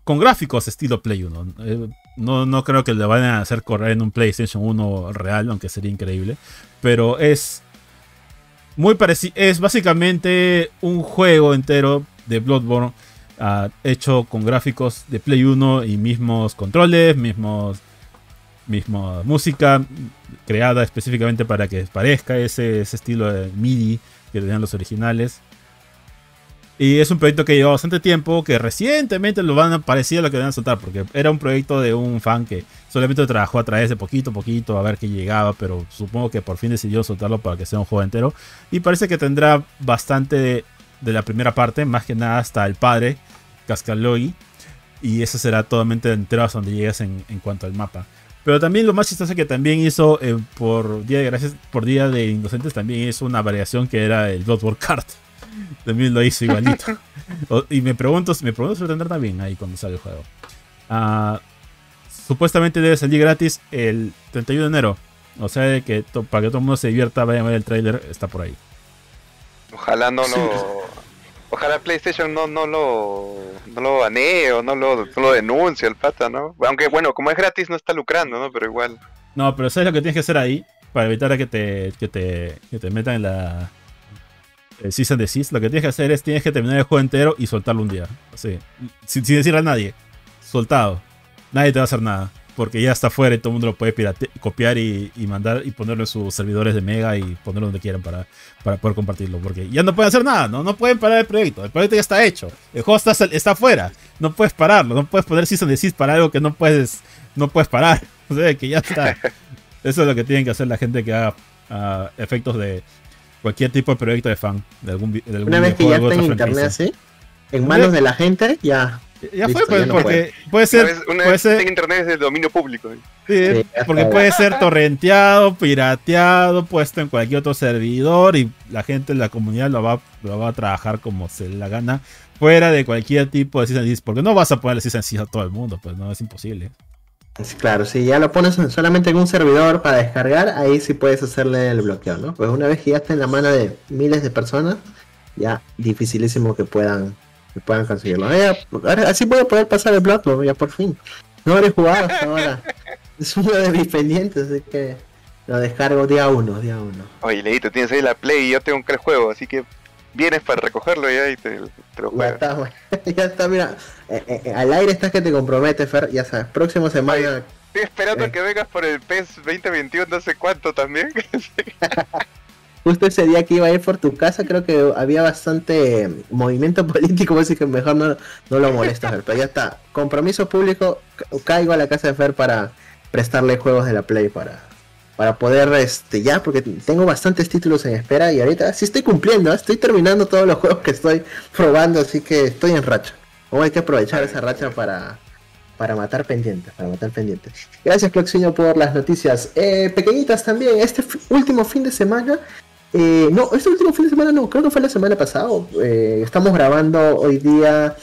con gráficos estilo Play uno. Eh, no, no creo que le vayan a hacer correr en un PlayStation uno real, aunque sería increíble. Pero es muy parecido, es básicamente un juego entero de Bloodborne. Uh, hecho con gráficos de Play uno y mismos controles, mismos, misma música creada específicamente para que parezca ese, ese estilo de MIDI que tenían los originales. Y es un proyecto que lleva bastante tiempo, que recientemente lo van a parecer a lo que van a soltar, porque era un proyecto de un fan que solamente trabajó a través de poquito a poquito a ver qué llegaba, pero supongo que por fin decidió soltarlo para que sea un juego entero. Y parece que tendrá bastante de, de la primera parte, más que nada hasta el padre Cascalogi, y eso será totalmente entero hasta donde llegas en, en cuanto al mapa. Pero también lo más chistoso que también hizo eh, por Día de Gracias, por Día de Inocentes, también hizo una variación que era el Bloodborne Card. También lo hizo igualito. Y me pregunto, me pregunto si lo tendrá también ahí cuando sale el juego. Uh, supuestamente debe salir gratis el treinta y uno de enero. O sea que to, para que todo el mundo se divierta, vayan a ver el tráiler, está por ahí. Ojalá no lo... Ojalá PlayStation no, no lo no lo banee o no lo, no lo denuncie el pata, ¿no? Aunque bueno, como es gratis no está lucrando, ¿no? Pero igual... No, pero ¿sabes lo que tienes que hacer ahí? Para evitar que te, que te, que te metan en la... El Season de Seas. Lo que tienes que hacer es tienes que terminar el juego entero y soltarlo un día. Así, sin, sin decirle a nadie. Soltado. Nadie te va a hacer nada. Porque ya está fuera y todo el mundo lo puede pirate, copiar y, y mandar y ponerlo en sus servidores de Mega y ponerlo donde quieran para, para poder compartirlo. Porque ya no pueden hacer nada, ¿no? No pueden parar el proyecto. El proyecto ya está hecho. El juego está, está fuera. No puedes pararlo. No puedes poner Season de Seas para algo que no puedes, no puedes parar. O sea, que ya está. Eso es lo que tienen que hacer la gente que haga uh, efectos de... Cualquier tipo de proyecto de fan de algún, de algún Una vez que ya está en internet así, en manos de la gente, ya. Ya listo, fue, pues, ya no porque puede, puede ser. Una vez, una puede vez ser en internet es del dominio público. ¿Eh? Sí, sí, porque puede ser torrenteado, pirateado, puesto en cualquier otro servidor y la gente, la comunidad lo va, lo va a trabajar como se la gana, fuera de cualquier tipo de Season Seas, porque no vas a ponerle Season Seas a todo el mundo, pues no, es imposible. Claro, si ya lo pones solamente en un servidor para descargar, ahí sí puedes hacerle el bloqueo, ¿no? Pues una vez que ya está en la mano de miles de personas, ya dificilísimo que puedan, que puedan conseguirlo. Eh, ahora, así voy a poder pasar el Bloodborne, ya por fin. No habré jugado hasta ahora. Es uno de mis pendientes, así que lo descargo día uno, día uno. Oye, Leito, tienes ahí la Play y yo tengo que el juego, así que... Vienes para recogerlo ya y te, te lo juegas. Ya está, ya está, mira. Eh, eh, al aire estás que te comprometes, Fer, ya sabes. Próximo semana. Oye, estoy esperando eh. que vengas por el PES veinte veintiuno, no sé cuánto también. Justo ese día que iba a ir por tu casa, creo que había bastante movimiento político, así que mejor no, no lo molestas, Fer. Pero ya está. Compromiso público, caigo a la casa de Fer para prestarle juegos de la Play para... Para poder, este, ya, porque tengo bastantes títulos en espera y ahorita sí estoy cumpliendo, ¿eh? Estoy terminando todos los juegos que estoy probando, así que estoy en racha. O hay que aprovechar esa racha para, para matar pendientes, para matar pendientes. Gracias, Clock cero por las noticias. Eh, pequeñitas también, este último fin de semana, eh, no, este último fin de semana no, creo que fue la semana pasada, eh, estamos grabando hoy día,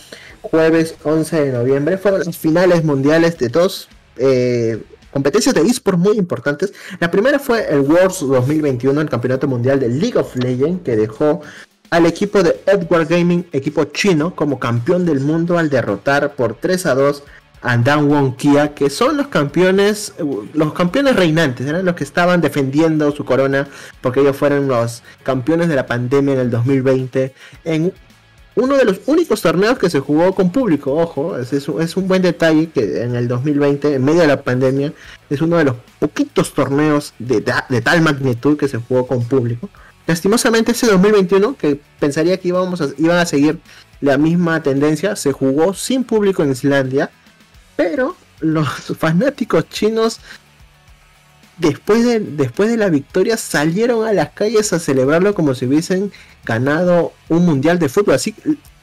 jueves once de noviembre, fueron las finales mundiales de dos... Eh, competencias de eSports muy importantes. La primera fue el Worlds dos mil veintiuno, el campeonato mundial de League of Legends, que dejó al equipo de Edward Gaming, equipo chino, como campeón del mundo al derrotar por tres a dos a Dangwon Kia, que son los campeones, los campeones reinantes, eran los que estaban defendiendo su corona, porque ellos fueron los campeones de la pandemia en el dos mil veinte, en uno de los únicos torneos que se jugó con público, ojo, es, es un buen detalle que en el dos mil veinte, en medio de la pandemia, es uno de los poquitos torneos de, de tal magnitud que se jugó con público. Lastimosamente ese dos mil veintiuno, que pensaría que íbamos a, iban a seguir la misma tendencia, se jugó sin público en Islandia, Pero los fanáticos chinos, después de, después de la victoria, salieron a las calles a celebrarlo como si hubiesen ganado un mundial de fútbol. Así,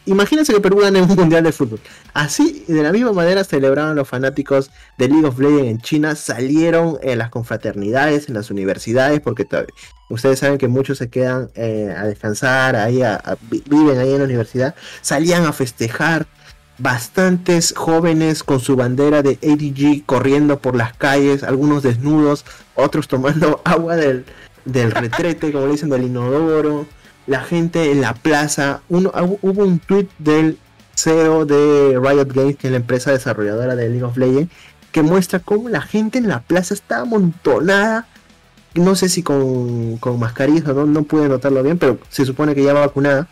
imagínense que Perú gane un mundial de fútbol. Así, de la misma manera, celebraron los fanáticos de League of Legends en China. Salieron en las confraternidades, en las universidades, porque ustedes saben que muchos se quedan eh, a descansar, ahí a, a, viven ahí en la universidad. Salían a festejar. Bastantes jóvenes con su bandera de A D G corriendo por las calles, algunos desnudos, otros tomando agua del, del retrete, como le dicen, del inodoro. La gente en la plaza. Uno, hubo un tweet del C E O de Riot Games, que es la empresa desarrolladora de League of Legends, que muestra cómo la gente en la plaza está amontonada. No sé si con, con mascarillas o no, no pude notarlo bien, pero se supone que ya va vacunada.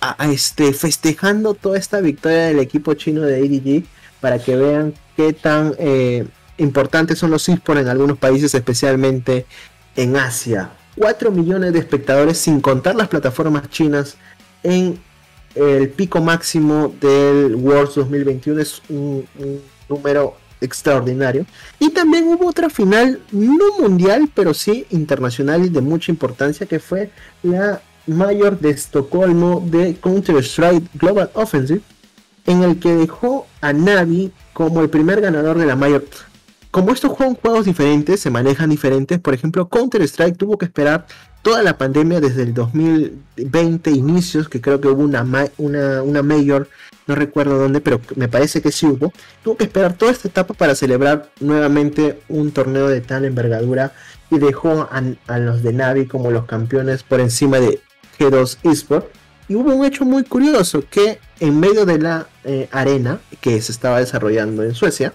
A este, festejando toda esta victoria del equipo chino de A D G, para que vean qué tan eh, importantes son los eSports en algunos países, especialmente en Asia. cuatro millones de espectadores, sin contar las plataformas chinas, en el pico máximo del Worlds dos mil veintiuno. Es un, un número extraordinario. Y también hubo otra final, no mundial, pero sí internacional y de mucha importancia, que fue la Mayor de Estocolmo de Counter-Strike Global Offensive, en el que dejó a Navi como el primer ganador de la Mayor. Como estos son juegos diferentes, se manejan diferentes. Por ejemplo, Counter-Strike tuvo que esperar toda la pandemia desde el dos mil veinte inicios, que creo que hubo una, una, una Mayor, no recuerdo dónde, pero me parece que sí hubo. Tuvo que esperar toda esta etapa para celebrar nuevamente un torneo de tal envergadura, y dejó a, a los de Navi como los campeones por encima de G dos eSport. Y hubo un hecho muy curioso, que en medio de la eh, arena que se estaba desarrollando en Suecia,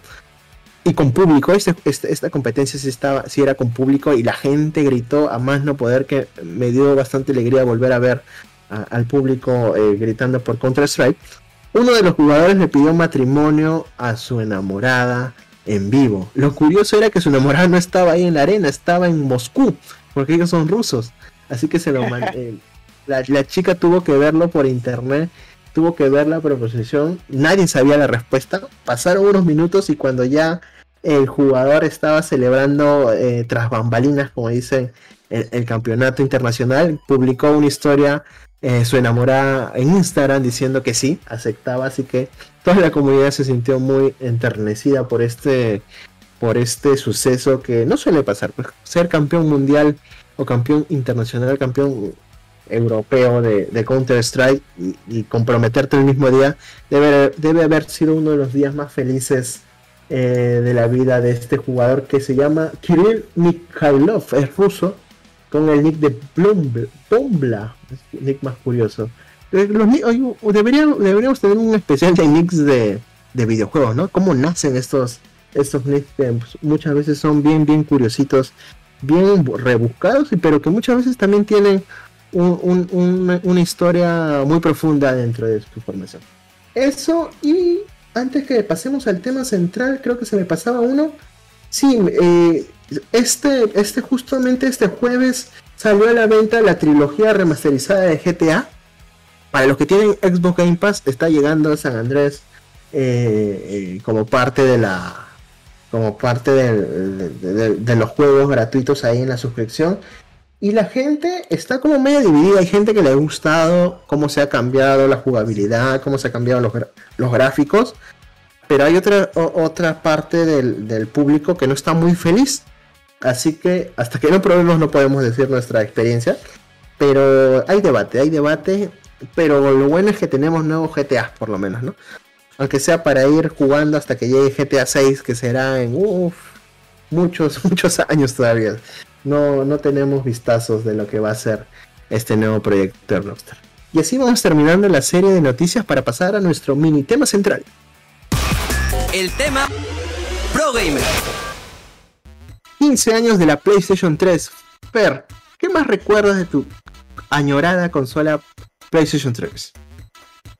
y con público, este, este, esta competencia sí, estaba, sí era con público, y la gente gritó a más no poder, que me dio bastante alegría volver a ver a, al público eh, gritando por Counter-Strike. Uno de los jugadores le pidió matrimonio a su enamorada en vivo. Lo curioso era que su enamorada no estaba ahí en la arena, estaba en Moscú, porque ellos son rusos. Así que se lo man... eh, la, la chica tuvo que verlo por internet, tuvo que ver la proposición. Nadie sabía la respuesta. Pasaron unos minutos, y cuando ya el jugador estaba celebrando eh, tras bambalinas, como dice, el, el campeonato internacional, publicó una historia eh, su enamorada en Instagram diciendo que sí, aceptaba. Así que toda la comunidad se sintió muy enternecida por este, por este suceso que no suele pasar. Ser campeón mundial o campeón internacional, campeón europeo de, de Counter-Strike, y, y comprometerte el mismo día, debe, debe haber sido uno de los días más felices eh, de la vida de este jugador, que se llama Kirill Mikhailov, es ruso, con el nick de Plumb, Plumbla, el nick más curioso. Los, oye, deberíamos, deberíamos tener un especial de nicks de, de videojuegos, ¿no? ¿Cómo nacen estos, estos nicks que muchas veces son bien, bien curiositos, bien rebuscados, pero que muchas veces también tienen Un, un, un, una historia muy profunda dentro de su formación? Eso, y antes que pasemos al tema central, creo que se me pasaba uno. Sí, eh, este, este justamente este jueves salió a la venta la trilogía remasterizada de G T A. Para los que tienen Xbox Game Pass, está llegando a San Andrés eh, eh, como parte de la como parte del, de, de, de los juegos gratuitos ahí en la suscripción. Y la gente está como medio dividida. Hay gente que le ha gustado cómo se ha cambiado la jugabilidad, cómo se han cambiado los, los gráficos. Pero hay otra, o, otra parte del, del público que no está muy feliz. Así que hasta que no probemos no podemos decir nuestra experiencia. Pero hay debate, hay debate. Pero lo bueno es que tenemos nuevos G T A, por lo menos, ¿no? Aunque sea para ir jugando hasta que llegue G T A seis, que será en uff, muchos, muchos años todavía. No, no tenemos vistazos de lo que va a ser este nuevo proyecto de Rockstar. Y así vamos terminando la serie de noticias para pasar a nuestro mini tema central. El tema Pro Gamer. quince años de la PlayStation tres. Per, ¿qué más recuerdas de tu añorada consola PlayStation tres?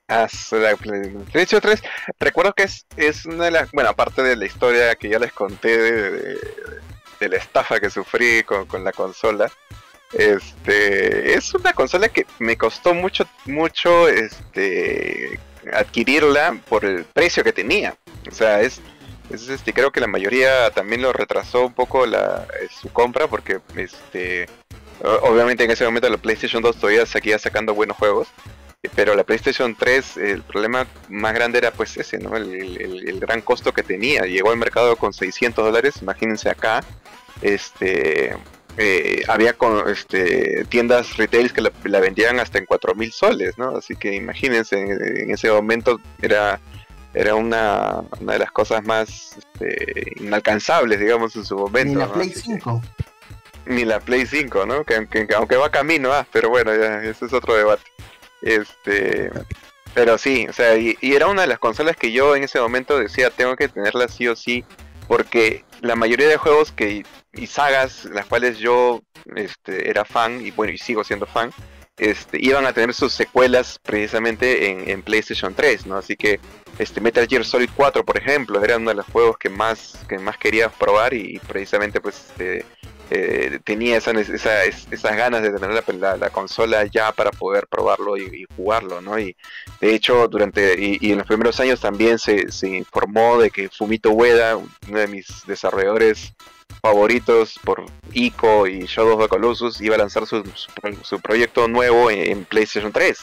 Ah, la PlayStation tres. Recuerdo que es, es una de las... Bueno, aparte de la historia que ya les conté de... de de la estafa que sufrí con, con la consola, este es una consola que me costó mucho mucho este adquirirla por el precio que tenía. O O sea, es, es este, creo que la mayoría también lo retrasó un poco la, eh, su compra, porque este, obviamente en ese momento la PlayStation dos todavía seguía sacando buenos juegos, pero la PlayStation tres, el problema más grande era pues ese, ¿no? El, el, el gran costo que tenía. Llegó al mercado con seiscientos dólares, imagínense acá. Este, eh, había con, este, tiendas retail que la, la vendían hasta en cuatro mil soles, ¿no? Así que imagínense, en, en ese momento era, era una, una de las cosas más este, inalcanzables, digamos, en su momento. Ni la, ¿no? Play cinco. Que, ni la Play cinco, ¿no? Que, que, que aunque va camino, ah, pero bueno, ya, ese es otro debate. Este, pero sí, o sea, y, y era una de las consolas que yo en ese momento decía, tengo que tenerla sí o sí, porque la mayoría de juegos que y sagas, las cuales yo este, era fan, y bueno, y sigo siendo fan, este, iban a tener sus secuelas precisamente en, en PlayStation tres, ¿no? Así que este Metal Gear Solid cuatro, por ejemplo, era uno de los juegos que más, que más quería probar, y, y precisamente pues... Eh, Eh, tenía esa, esa, esas ganas de tener la, la, la consola ya para poder probarlo y, y jugarlo, ¿no? Y de hecho durante y, y en los primeros años también se, se informó de que Fumito Ueda, uno de mis desarrolladores favoritos por I C O y Shadow of the Colossus, iba a lanzar su, su, su proyecto nuevo en, en PlayStation tres,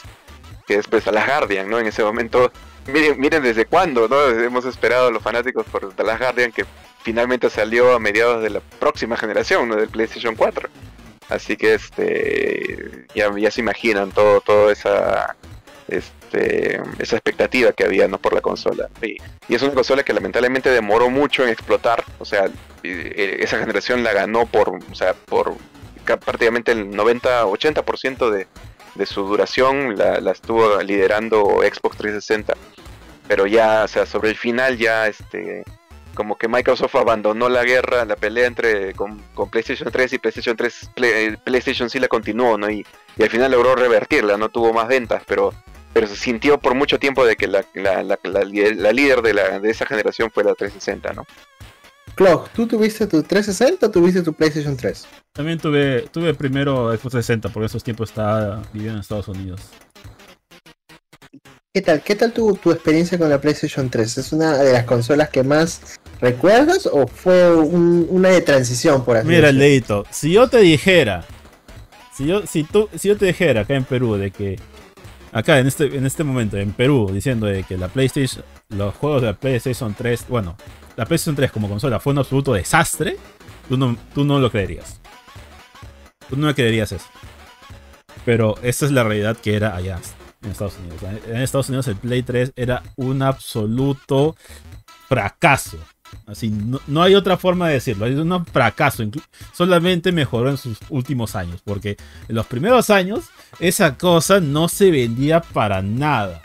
que es pues The Last Guardian, ¿no? En ese momento, miren, miren desde cuándo, ¿no? Hemos esperado los fanáticos por The Last Guardian, que finalmente salió a mediados de la próxima generación, ¿no? Del PlayStation cuatro. Así que este ya, ya se imaginan todo, todo esa este, esa expectativa que había, ¿no? Por la consola. Y, y es una consola que lamentablemente demoró mucho en explotar. O sea, esa generación la ganó por, o sea, por prácticamente el noventa a ochenta por ciento de, de su duración la, la estuvo liderando Xbox trescientos sesenta. Pero ya, o sea, sobre el final ya este... como que Microsoft abandonó la guerra, la pelea entre con, con PlayStation tres, y PlayStation tres, Play, PlayStation sí la continuó, ¿no? Y, y al final logró revertirla, no tuvo más ventas, pero pero se sintió por mucho tiempo de que la, la, la, la, la líder de, la, de esa generación fue la trescientos sesenta, ¿no? Clock, ¿tú tuviste tu trescientos sesenta o tuviste tu PlayStation tres? También tuve tuve primero Xbox trescientos sesenta, porque en esos tiempos estaba viviendo en Estados Unidos. ¿Qué tal? ¿Qué tal tu, tu experiencia con la PlayStation tres? ¿Es una de las consolas que más recuerdas o fue un, una de transición, por así decirlo? Mira, el dedito. Si yo te dijera, si yo, si tú, si yo te dijera acá en Perú de que, acá en este, en este momento en Perú, diciendo de que la PlayStation, los juegos de la PlayStation tres, bueno, la PlayStation tres como consola fue un absoluto desastre, tú no, tú no lo creerías. Tú no me creerías eso. Pero esa es la realidad que era allá. En Estados Unidos. En Estados Unidos el Play tres era un absoluto fracaso. Así, no, no hay otra forma de decirlo. Es un fracaso. Solamente mejoró en sus últimos años. Porque en los primeros años esa cosa no se vendía para nada.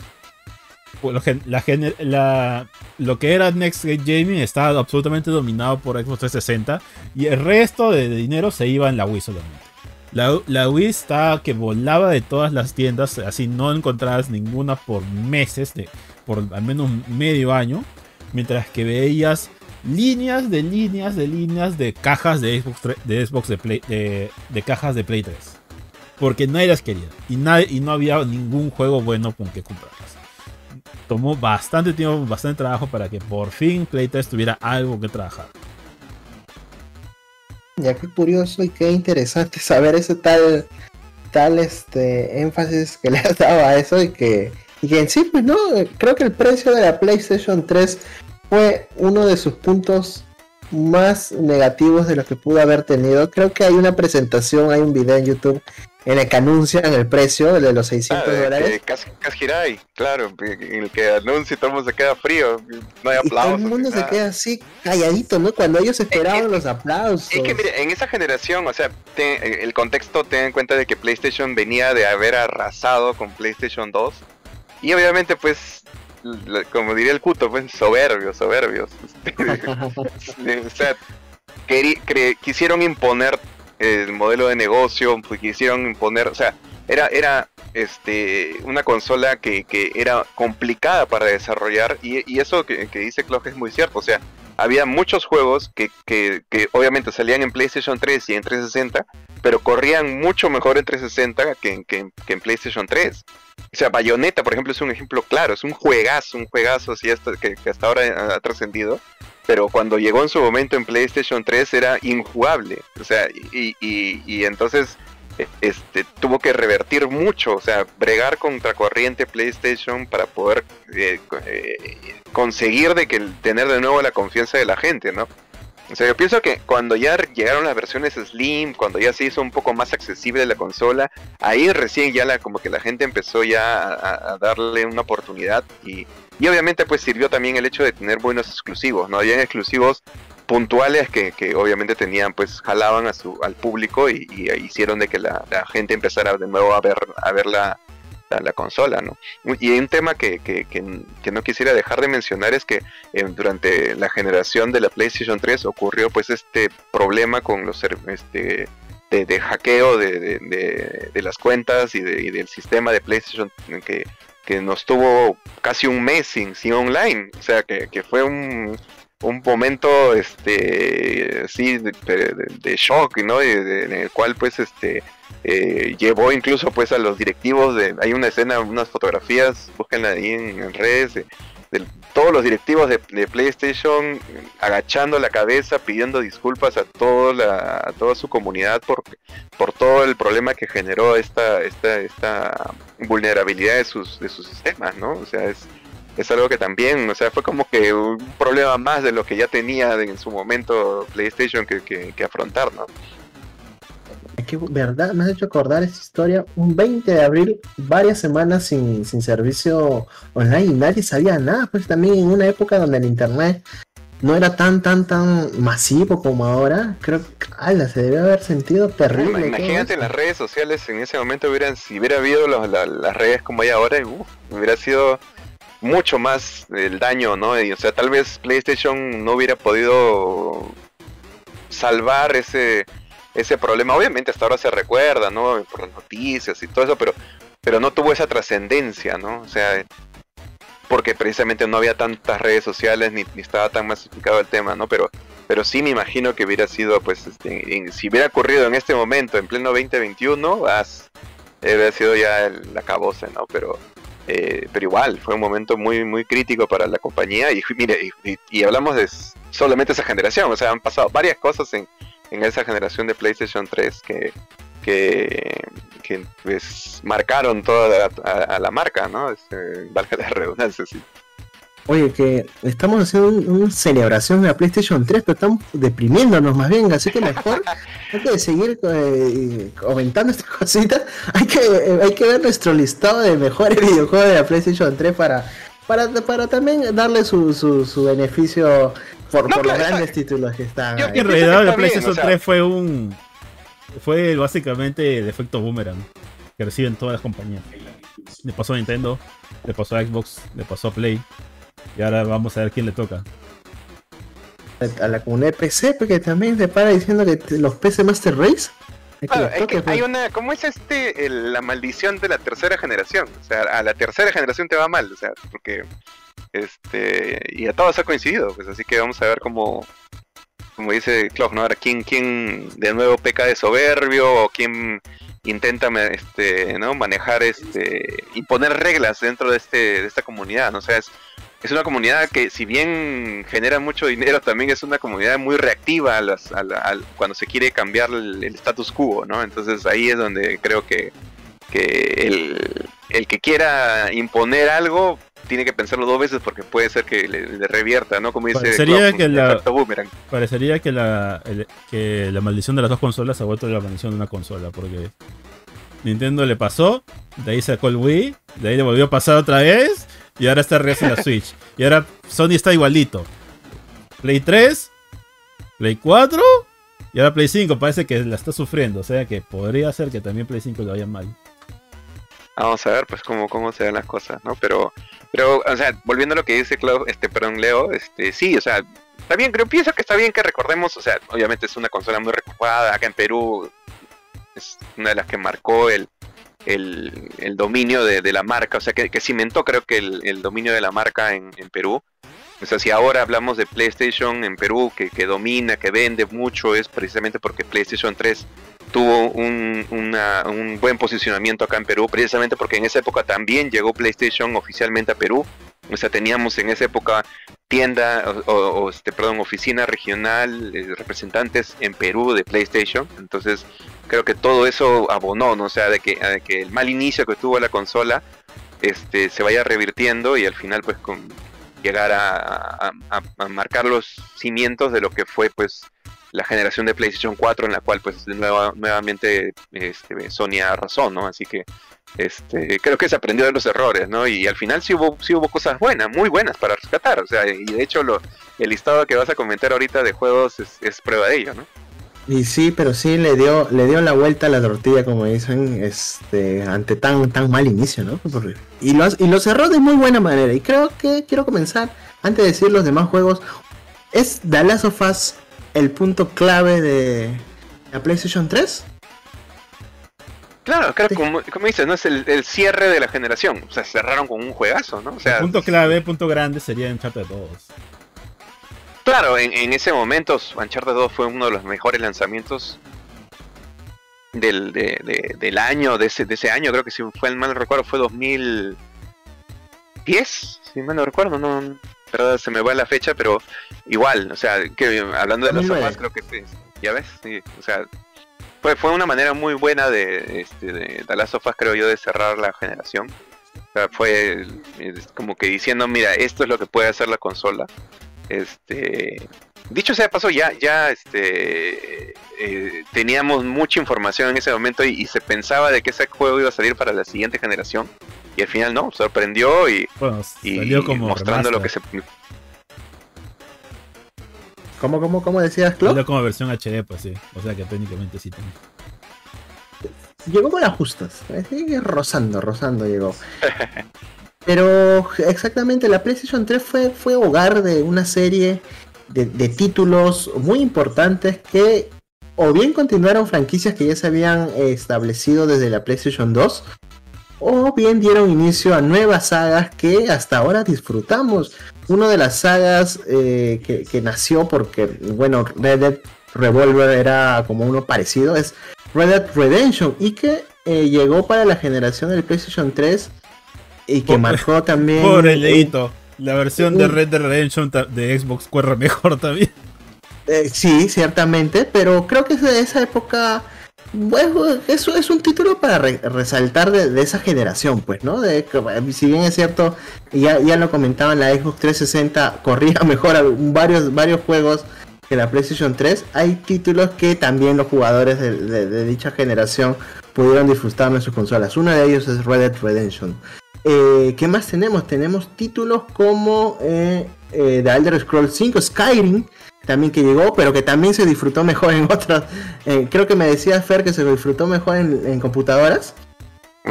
Lo, la, la, lo que era Next Gen Gaming estaba absolutamente dominado por Xbox trescientos sesenta. Y el resto de dinero se iba en la Wii solamente. La, la Wii estaba que volaba de todas las tiendas, así no encontrabas ninguna por meses, de, por al menos medio año, mientras que veías líneas de líneas de líneas de cajas de Xbox, de, Xbox de, Play, de, de cajas de Play tres, porque nadie las quería y, nadie, y no había ningún juego bueno con que comprarlas. Tomó bastante tiempo, bastante trabajo para que por fin Play tres tuviera algo que trabajar. Ya, qué curioso y qué interesante saber ese tal tal este énfasis que le has dado a eso, y que, y que en sí, pues no, creo que el precio de la PlayStation tres fue uno de sus puntos más negativos de los que pudo haber tenido. Creo que hay una presentación, hay un video en YouTube en el que anuncian el precio de los seiscientos dólares. Kashirai, claro, en el que anuncia y todo el mundo se queda frío, no hay aplausos. Y todo el mundo se queda así calladito, ¿no? Cuando ellos esperaban es, los aplausos. Es que mire, en esa generación, o sea, te, el contexto, ten en cuenta de que PlayStation venía de haber arrasado con PlayStation dos. Y obviamente pues, como diría el Cuto, pues soberbios, soberbios. O sea, quisieron imponer el modelo de negocio, pues quisieron imponer, o sea, era, era este, una consola que, que era complicada para desarrollar, y, y eso que, que dice Clock es muy cierto. O sea, había muchos juegos que, que, que obviamente salían en PlayStation tres y en trescientos sesenta, pero corrían mucho mejor en trescientos sesenta que, que, que en PlayStation tres. O sea, Bayonetta, por ejemplo, es un ejemplo claro, es un juegazo, un juegazo así hasta, que, que hasta ahora ha, ha trascendido, pero cuando llegó en su momento en PlayStation tres era injugable, o sea, y, y, y entonces este, tuvo que revertir mucho, o sea, bregar contra corriente PlayStation para poder eh, eh, conseguir de que tener de nuevo la confianza de la gente, ¿no? O sea, yo pienso que cuando ya llegaron las versiones Slim, cuando ya se hizo un poco más accesible la consola, ahí recién ya la, como que la gente empezó ya a, a darle una oportunidad y, y obviamente pues sirvió también el hecho de tener buenos exclusivos, ¿no? Habían exclusivos puntuales que, que obviamente tenían, pues jalaban a su, al público y, y hicieron de que la, la gente empezara de nuevo a ver, a ver la, la, la consola, ¿no? Y hay un tema que, que, que, que no quisiera dejar de mencionar, es que eh, durante la generación de la PlayStation tres ocurrió pues este problema con los este de, de hackeo de, de, de, de las cuentas y, de, y del sistema de PlayStation que, que nos tuvo casi un mes sin, sin online, o sea que, que fue un, un momento este sí de, de, de shock, ¿no? Y de, de, en el cual pues este Eh, llevó incluso pues a los directivos de, hay una escena, unas fotografías, búsquenla ahí en, en redes de, de todos los directivos de, de PlayStation agachando la cabeza pidiendo disculpas a, todo la, a toda su comunidad por, por todo el problema que generó esta, esta, esta vulnerabilidad de sus, de sus sistemas, ¿no? O sea, es, es algo que también, o sea, fue como que un problema más de lo que ya tenía en su momento PlayStation que, que, que afrontar, ¿no? Que verdad, me has hecho acordar esta historia. Un veinte de abril, varias semanas sin, sin servicio online y nadie sabía nada, pues también en una época donde el internet no era tan tan tan masivo como ahora. Creo que ala, se debe haber sentido terrible. Imagínate las redes sociales en ese momento, hubieran, si hubiera habido los, la, las redes como hay ahora, uh, hubiera sido mucho más el daño, ¿no? Y, o sea, tal vez PlayStation no hubiera podido salvar ese ese problema. Obviamente hasta ahora se recuerda, ¿no? Por las noticias y todo eso, pero pero no tuvo esa trascendencia, ¿no? O sea, porque precisamente no había tantas redes sociales ni, ni estaba tan masificado el tema, ¿no? Pero pero sí me imagino que hubiera sido, pues, este, en, si hubiera ocurrido en este momento, en pleno veinte veintiuno, as, eh, hubiera sido ya el acabose, ¿no? Pero eh, pero igual, fue un momento muy muy crítico para la compañía y, mire, y, y, y hablamos de solamente esa generación, o sea, han pasado varias cosas en en esa generación de PlayStation tres que, que, que pues, marcaron toda la, a, a la marca, ¿no? Este, valga la redundancia, sí. Oye, que estamos haciendo una un celebración de la PlayStation tres, pero estamos deprimiéndonos más bien, así que mejor hay que seguir eh, comentando estas cositas. Hay que, eh, hay que ver nuestro listado de mejores videojuegos de la PlayStation tres para... Para, para también darle su, su, su beneficio por, no, por claro, los grandes títulos que están. Yo, ahí. En realidad la PlayStation bien, o sea... tres fue un fue básicamente el efecto boomerang que reciben todas las compañías. Le pasó a Nintendo, le pasó a Xbox, le pasó a Play. Y ahora vamos a ver quién le toca. A la comunidad P C, porque también se para diciendo que los P C Master Race. Claro, es que hay una, como es este, el, la maldición de la tercera generación, o sea, a la tercera generación te va mal, o sea, porque, este, y a todos ha coincidido, pues, así que vamos a ver cómo, como dice Clock, ¿no? Ahora, ¿quién, quién de nuevo peca de soberbio, o quién intenta, este, ¿no? Manejar, este, imponer reglas dentro de este, de esta comunidad, ¿no? O sea, es... Es una comunidad que, si bien genera mucho dinero, también es una comunidad muy reactiva a las, a la, a, cuando se quiere cambiar el, el status quo, ¿no? Entonces ahí es donde creo que, que el, el que quiera imponer algo tiene que pensarlo dos veces porque puede ser que le, le revierta, ¿no? Como dice parecería Klopp, que la, boomerang. Parecería que la, el, que la maldición de las dos consolas se ha vuelto la maldición de una consola, porque Nintendo le pasó, de ahí sacó el Wii, de ahí le volvió a pasar otra vez... Y ahora está regresando la Switch. Y ahora Sony está igualito. Play tres, Play cuatro y ahora Play cinco. Parece que la está sufriendo. O sea que podría ser que también Play cinco lo vaya mal. Vamos a ver pues cómo, cómo se dan las cosas, ¿no? Pero, pero o sea, volviendo a lo que dice Clau, este, perdón, Leo, este, sí, o sea, está bien, creo, pienso que está bien que recordemos, o sea, obviamente es una consola muy recuperada acá en Perú. Es una de las que marcó el El, el dominio de, de la marca, o sea, que, que cimentó creo que el, el dominio de la marca en, en Perú. O sea, si ahora hablamos de PlayStation en Perú, que, que domina, que vende mucho, es precisamente porque PlayStation tres tuvo un, una, un buen posicionamiento acá en Perú, precisamente porque en esa época también llegó PlayStation oficialmente a Perú. O sea, teníamos en esa época tienda, o, o este, perdón, oficina regional, eh, representantes en Perú de PlayStation. Entonces, creo que todo eso abonó, ¿no? O sea, de que, de que el mal inicio que tuvo la consola este, se vaya revirtiendo y al final, pues, con llegar a, a, a, a marcar los cimientos de lo que fue, pues, la generación de PlayStation cuatro, en la cual, pues, nueva, nuevamente este, Sony ha razón, ¿no? Así que este, creo que se aprendió de los errores, ¿no? Y al final sí hubo, sí hubo cosas buenas, muy buenas para rescatar. O sea, y de hecho lo, el listado que vas a comentar ahorita de juegos es, es prueba de ello, ¿no? Y sí, pero sí le dio, le dio la vuelta a la tortilla, como dicen, este, ante tan, tan mal inicio, ¿no? Y lo, y lo cerró de muy buena manera. Y creo que quiero comenzar, antes de decir los demás juegos, ¿es The Last of Us el punto clave de la PlayStation tres? Claro, claro, como, como dices, ¿no? Es el, el cierre de la generación. O sea, cerraron con un juegazo, ¿no? O sea, el punto clave, punto grande sería Uncharted dos. Claro, en, en ese momento Uncharted dos fue uno de los mejores lanzamientos del, de, de, del año, de ese, de ese año. Creo que si fue el mal recuerdo fue dos mil diez, si mal no recuerdo, no, pero se me va la fecha, pero igual, o sea, que hablando de las demás, creo que sí, ya ves, sí, o sea, fue, fue una manera muy buena de, este, de The Last of Us, creo yo, de cerrar la generación. O sea, fue como que diciendo, mira, esto es lo que puede hacer la consola. Este, dicho sea de paso, ya, ya este, eh, teníamos mucha información en ese momento y, y se pensaba de que ese juego iba a salir para la siguiente generación y al final no, sorprendió y, bueno, salió y como mostrando remaster. Lo que se... ¿Cómo, cómo, cómo decías, Clock? Salió como versión H D, pues sí, o sea que técnicamente sí también. Llegó con las justas, ¿eh? rozando, rozando llegó. Pero exactamente, la PlayStation tres fue, fue hogar de una serie de, de títulos muy importantes que o bien continuaron franquicias que ya se habían establecido desde la PlayStation dos, o bien dieron inicio a nuevas sagas que hasta ahora disfrutamos. Una de las sagas eh, que, que nació porque, bueno, Red Dead Revolver era como uno parecido, es Red Dead Redemption, y que eh, llegó para la generación del PlayStation tres. Y que marcó también... Pobre Leito, la versión de Red Dead Redemption de Xbox corre mejor también. Eh, sí, ciertamente, pero creo que de esa época... Bueno, eso es un título para re resaltar de, de esa generación, pues, ¿no? De, si bien es cierto, ya, ya lo comentaban, la Xbox trescientos sesenta corría mejor a varios, varios juegos que la PlayStation tres. Hay títulos que también los jugadores de, de, de dicha generación pudieron disfrutar en sus consolas. Uno de ellos es Red Dead Redemption. Eh, ¿Qué más tenemos? Tenemos títulos como eh, eh, The Elder Scrolls cinco, Skyrim, también que llegó, pero que también se disfrutó mejor en otras. Eh, creo que me decía Fer que se disfrutó mejor en, en computadoras.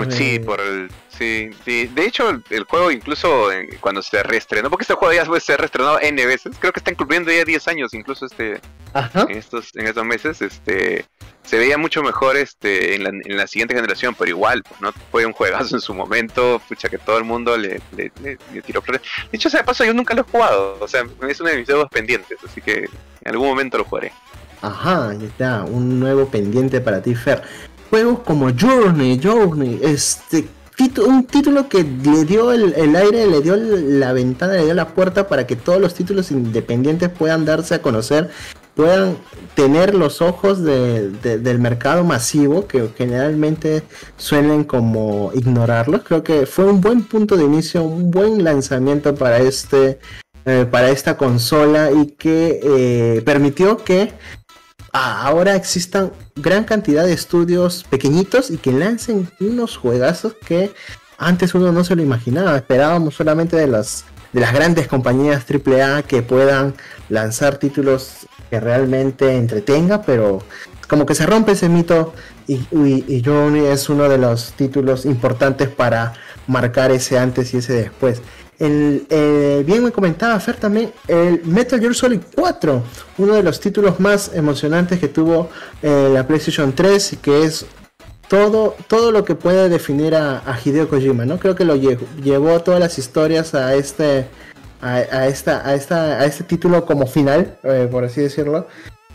Sí, eh... por el, sí, sí. De hecho, el, el juego incluso eh, cuando se reestrenó, porque este juego ya se ha reestrenado N veces, creo que están cumpliendo ya diez años incluso este, en, estos, en estos meses, este... Se veía mucho mejor este en la, en la siguiente generación, pero igual, pues, ¿no? Fue un juegazo en su momento, pucha, que todo el mundo le, le, le, le tiró flores. De hecho, o sea, de paso, yo nunca lo he jugado, o sea, es uno de mis juegos pendientes, así que en algún momento lo jugaré. Ajá, ya está, un nuevo pendiente para ti, Fer. Juegos como Journey, Journey, este un título que le dio el, el aire, le dio la ventana, le dio la puerta para que todos los títulos independientes puedan darse a conocer, puedan tener los ojos de, de, del mercado masivo, que generalmente suelen como ignorarlos. Creo que fue un buen punto de inicio, un buen lanzamiento para, este, eh, para esta consola, y que eh, permitió que ahora existan gran cantidad de estudios pequeñitos y que lancen unos juegazos que antes uno no se lo imaginaba. Esperábamos solamente de las, de las grandes compañías triple A que puedan lanzar títulos que realmente entretenga, pero como que se rompe ese mito, y, y, y Journey es uno de los títulos importantes para marcar ese antes y ese después. El, eh, bien me comentaba Fer también el Metal Gear Solid cuatro, uno de los títulos más emocionantes que tuvo eh, la PlayStation tres, y que es todo, todo lo que puede definir a, a Hideo Kojima, ¿no? Creo que lo llevo, llevó todas las historias a este, a, a, esta, a, esta, a este título como final, eh, por así decirlo.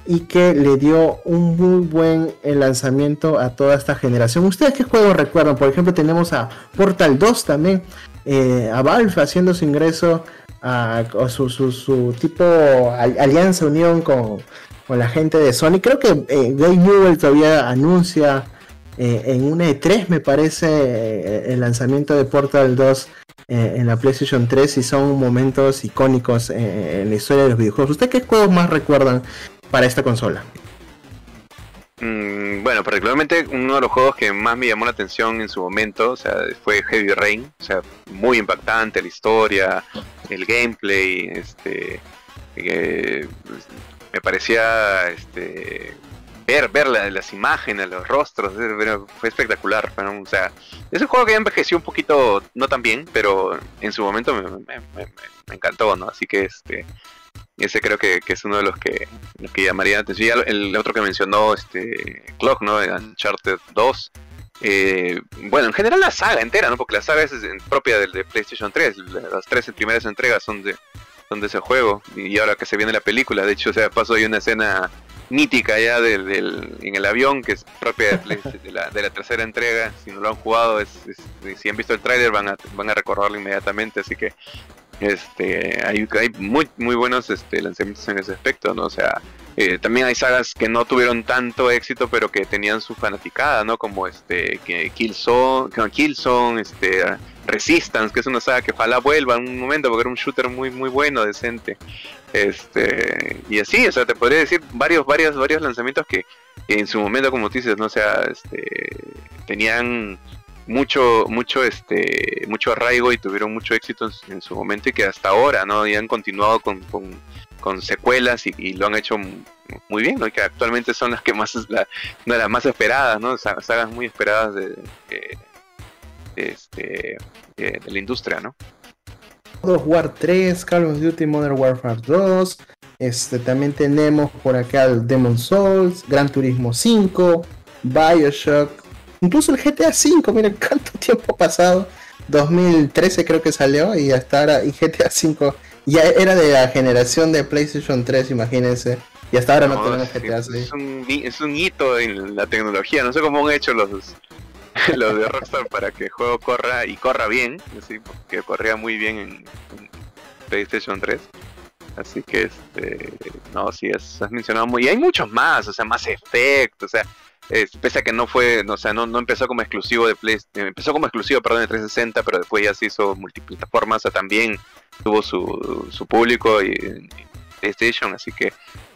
y que le dio un muy buen lanzamiento a toda esta generación. ¿Ustedes qué juegos recuerdan? Por ejemplo, tenemos a Portal dos también, eh, a Valve haciendo su ingreso, a, a su, su, su tipo al, alianza, unión con, con la gente de Sony. Creo que eh, Gabe Newell todavía anuncia eh, en una E tres, me parece, eh, el lanzamiento de Portal dos eh, en la PlayStation tres, y son momentos icónicos eh, en la historia de los videojuegos. ¿Ustedes qué juegos más recuerdan para esta consola? Mm, bueno, particularmente uno de los juegos que más me llamó la atención en su momento, o sea, fue Heavy Rain. O sea, muy impactante la historia, el gameplay, este, eh, me parecía, este, ver, ver la, las imágenes, los rostros, fue espectacular. Bueno, o sea, es un juego que envejeció un poquito, no tan bien, pero en su momento me, me, me, me encantó, ¿no? Así que, este, ese creo que, que es uno de los que, los que llamaría la atención. El otro que mencionó, este, Clock, ¿no? Uncharted dos. Eh, bueno, en general la saga entera, ¿no? Porque la saga es propia del de PlayStation tres. Las tres primeras entregas son de, son de ese juego. Y ahora que se viene la película, de hecho, o sea, pasó ahí una escena mítica ya del, del, en el avión, que es propia de, de, la, de la tercera entrega. Si no lo han jugado, es, es, si han visto el tráiler, van a, van a recordarlo inmediatamente. Así que, este, hay, hay muy muy buenos, este, lanzamientos en ese aspecto, ¿no? O sea, eh, también hay sagas que no tuvieron tanto éxito, pero que tenían su fanaticada, ¿no? Como este, que Killzone, que Killzone, este, Resistance, que es una saga que ojalá vuelva en un momento, porque era un shooter muy muy bueno, decente. Este, y así, o sea, te podría decir varios, varios, varios lanzamientos que, que en su momento, como tú dices, ¿no? O sea, este, tenían mucho mucho este mucho arraigo y tuvieron mucho éxito en su momento, y que hasta ahora, ¿no? Y han continuado con, con, con secuelas y, y lo han hecho muy bien, ¿no? Y que actualmente son las que más, la, una de las más esperadas, ¿no? Sagas muy esperadas de, de, de, este, de, de la industria, ¿no? World War tres, Call of Duty Modern Warfare dos, este, también tenemos por acá el Demon's Souls, Gran Turismo cinco, Bioshock, incluso el G T A cinco, miren cuánto tiempo ha pasado, dos mil trece creo que salió, y hasta ahora, y G T A cinco ya era de la generación de PlayStation tres, imagínense, y hasta ahora no, no tenemos G T A seis. Es un, es un hito en la tecnología, no sé cómo han hecho los, los de Rockstar para que el juego corra, y corra bien, así, porque corría muy bien en, en PlayStation tres. Así que, este, no, sí, has mencionado muy, y hay muchos más, o sea, Mass Effect, o sea, Eh, pese a que no fue, no, o sea, no, no empezó como exclusivo de Play, eh, empezó como exclusivo, perdón, de trescientos sesenta, pero después ya se hizo multiplataforma, o sea, también tuvo su, su público y, y PlayStation, así que,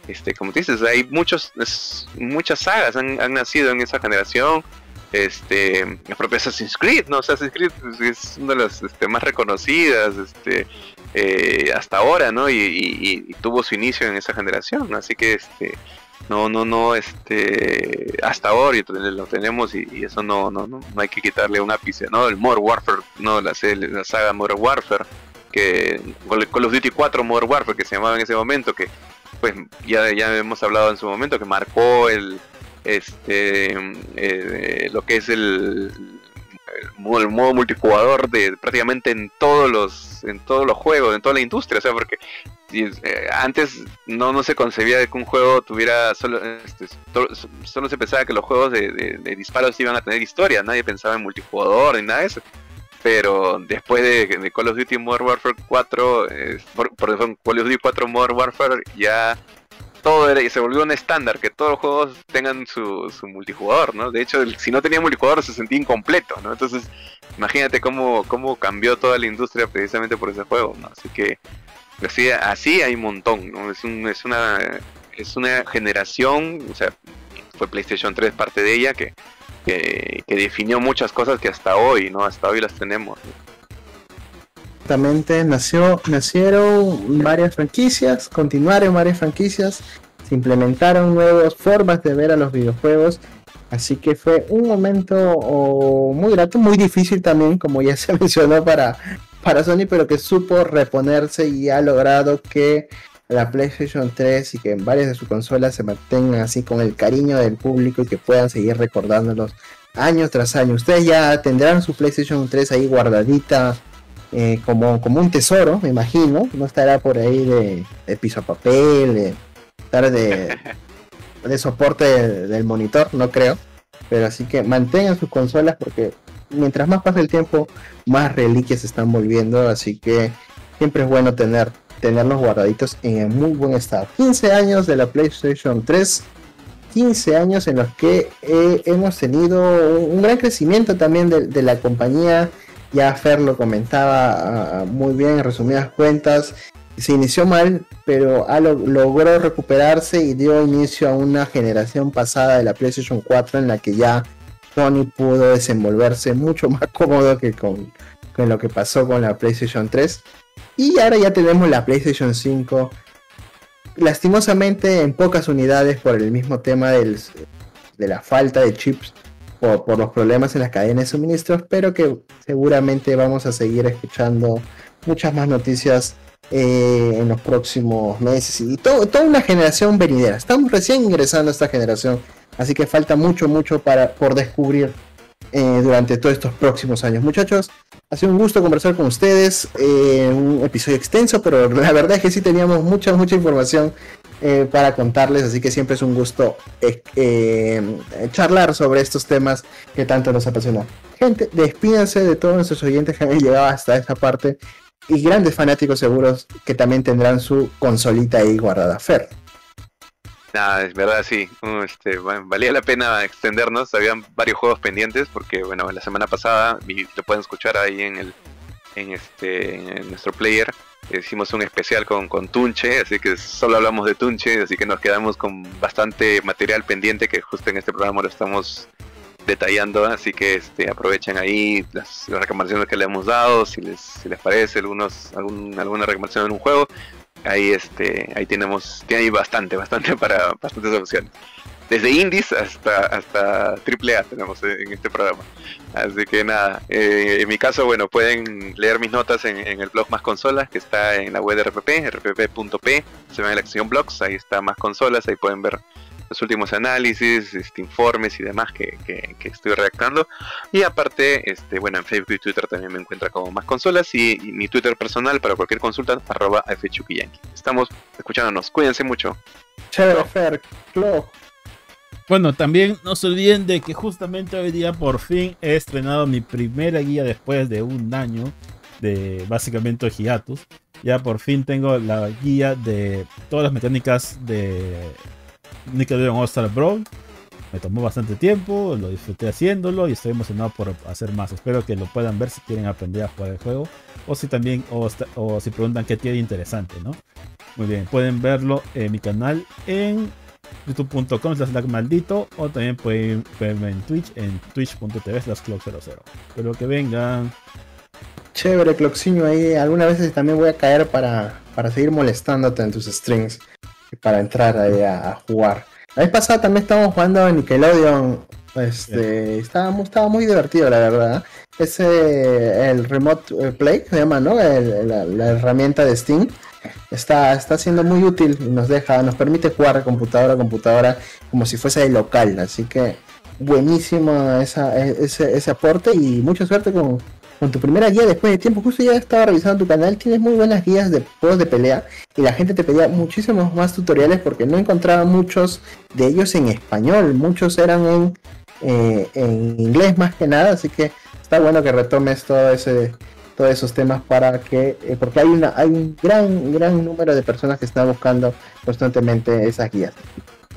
este, como te dices, hay muchos, es, muchas sagas han, han nacido en esa generación, este, la propia Assassin's Creed, no, o sea, Assassin's Creed es una de las, este, más reconocidas, este, eh, hasta ahora, no, y, y, y tuvo su inicio en esa generación, así que, este, no, no, no, este, hasta ahora lo tenemos, y, y eso no, no, no, no hay que quitarle un ápice, ¿no? El Modern Warfare, no, la, la saga Modern Warfare, que Call of Duty cuatro Modern Warfare, que se llamaba en ese momento, que pues ya, ya hemos hablado en su momento, que marcó el, este, eh, lo que es el, el, el modo multijugador de prácticamente en todos los, en todos los juegos, en toda la industria, o sea, porque antes no, no se concebía de que un juego tuviera solo, este, to, solo se pensaba que los juegos de, de, de disparos iban a tener historia, nadie pensaba en multijugador ni nada de eso, pero después de, de Call of Duty Modern Warfare cuatro, eh, por, por Call of Duty cuatro Modern Warfare, ya todo era, se volvió un estándar que todos los juegos tengan su, su multijugador, ¿no? De hecho, si no tenía multijugador se sentía incompleto, ¿no? Entonces, imagínate cómo, cómo cambió toda la industria precisamente por ese juego, ¿no? Así que así, así hay un montón, ¿no? Es, un, es, una, es una generación, o sea, fue PlayStation tres parte de ella, que, que, que definió muchas cosas que hasta hoy, ¿no? Hasta hoy las tenemos, ¿no? Exactamente, nació, nacieron varias franquicias, continuaron varias franquicias, se implementaron nuevas formas de ver a los videojuegos, así que fue un momento oh, muy grato, muy difícil también, como ya se mencionó, para... para Sony, pero que supo reponerse y ha logrado que la PlayStation tres y que en varias de sus consolas se mantengan así con el cariño del público y que puedan seguir recordándolos año tras año. Ustedes ya tendrán su PlayStation tres ahí guardadita, eh, como, como un tesoro, me imagino. No estará por ahí de, de piso a papel, de, estar de, de soporte del, del monitor, no creo. Pero así que mantengan sus consolas, porque mientras más pasa el tiempo, más reliquias se están volviendo. Así que siempre es bueno tener, tenerlos guardaditos en muy buen estado. quince años de la PlayStation tres. quince años en los que eh, hemos tenido un gran crecimiento también de, de la compañía. Ya Fer lo comentaba uh, muy bien en resumidas cuentas. Se inició mal, pero ah, lo, logró recuperarse y dio inicio a una generación pasada de la PlayStation cuatro en la que ya Sony pudo desenvolverse mucho más cómodo que con, con lo que pasó con la PlayStation tres. Y ahora ya tenemos la PlayStation cinco, lastimosamente en pocas unidades por el mismo tema del, de la falta de chips o por los problemas en las cadenas de suministros, pero que seguramente vamos a seguir escuchando muchas más noticias Eh, en los próximos meses y todo, toda una generación venidera. Estamos recién ingresando a esta generación, así que falta mucho mucho para, por descubrir eh, durante todos estos próximos años. Muchachos, ha sido un gusto conversar con ustedes, eh, un episodio extenso, pero la verdad es que sí teníamos mucha mucha información eh, para contarles, así que siempre es un gusto eh, eh, charlar sobre estos temas que tanto nos apasionan. Gente, despídanse de todos nuestros oyentes que han llegado hasta esta parte, y grandes fanáticos seguros que también tendrán su consolita ahí guardada. Fer. Nada, es verdad, sí. Uh, este, bueno, valía la pena extendernos. Habían varios juegos pendientes porque, bueno, la semana pasada, y lo pueden escuchar ahí en el en este en nuestro player, hicimos un especial con, con Tunche, así que solo hablamos de Tunche, así que nos quedamos con bastante material pendiente que justo en este programa lo estamos detallando, así que este, aprovechen ahí las, las recomendaciones que le hemos dado, si les, si les parece algunos, algún, alguna recomendación en un juego, ahí este, ahí tenemos, tiene ahí bastante, bastante para bastantes opciones. Desde indies hasta hasta triple A tenemos en este programa. Así que nada, eh, en mi caso, bueno, pueden leer mis notas en, en el blog Más Consolas, que está en la web de R P P, r p p punto p, se ven en la sección blogs, ahí está Más Consolas, ahí pueden ver los últimos análisis, este, informes y demás que, que, que estoy redactando. Y aparte, este, bueno, en Facebook y Twitter también me encuentro como Más Consolas, y, y mi Twitter personal para cualquier consulta, arroba fchukiyanki. Estamos escuchándonos, cuídense mucho. Chévere, Fer, Clo. Bueno, también no se olviden de que justamente hoy día por fin he estrenado mi primera guía después de un año de básicamente hiatus. Ya por fin tengo la guía de todas las mecánicas de Nickelodeon All Star Brawl. Me tomó bastante tiempo, lo disfruté haciéndolo y estoy emocionado por hacer más. Espero que lo puedan ver si quieren aprender a jugar el juego, o si también o, o si preguntan qué tiene interesante, ¿no? Muy bien, pueden verlo en mi canal en youtube punto com slash maldito, o también pueden verme en Twitch en twitch punto tv slash clock cero cero. Pero que vengan. Chévere, Clockciño, ahí algunas veces también voy a caer para, para seguir molestándote en tus streams, para entrar ahí a, a jugar. La vez pasada también estábamos jugando a Nickelodeon, este, estaba, estaba muy divertido, la verdad. Ese, el Remote Play se llama, ¿no? El, la, la herramienta de Steam está, está siendo muy útil, nos deja, nos permite jugar computadora a computadora como si fuese de local, así que buenísimo esa, ese, ese aporte, y mucha suerte con, con tu primera guía después de tiempo. Justo ya estaba revisando tu canal, tienes muy buenas guías de juegos de pelea, y la gente te pedía muchísimos más tutoriales porque no encontraba muchos de ellos en español, muchos eran en, eh, en inglés más que nada, así que está bueno que retomes todo ese, todos esos temas para que, eh, porque hay, una, hay un gran, gran número de personas que están buscando constantemente esas guías.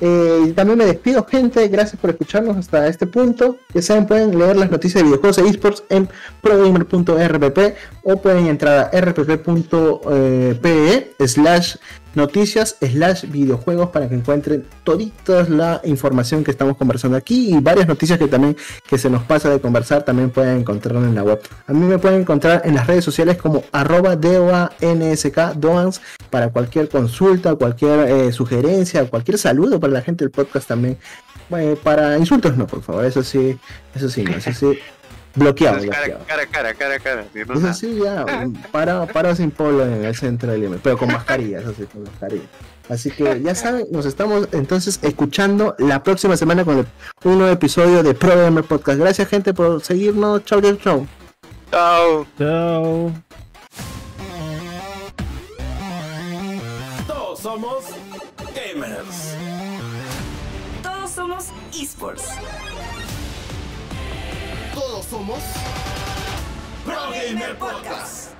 Eh, también me despido, gente, gracias por escucharnos hasta este punto. Ya saben, pueden leer las noticias de videojuegos e esports en pro gamer punto r p p, o pueden entrar a r p p punto p e slash noticias slash videojuegos para que encuentren todita la información que estamos conversando aquí, y varias noticias que también que se nos pasa de conversar también pueden encontrarlo en la web. A mí me pueden encontrar en las redes sociales como arroba D O A N S K Doans para cualquier consulta, cualquier eh, sugerencia, cualquier saludo para la gente del podcast también. Eh, para insultos no, por favor, eso sí, eso sí, no, eso sí. Bloqueado, bloqueado. Cara, cara, cara, cara, cara. Eso sí, ya, parado, parado sin polo en el centro del Lima, pero con mascarillas, así, con mascarillas. Así que ya saben, nos estamos entonces escuchando la próxima semana con el, un nuevo episodio de Pro Gamer Podcast. Gracias, gente, por seguirnos. Chau, chau, chau. Chau. Chau. Todos somos gamers. somos eSports. Todos somos PRO Gamer Podcast.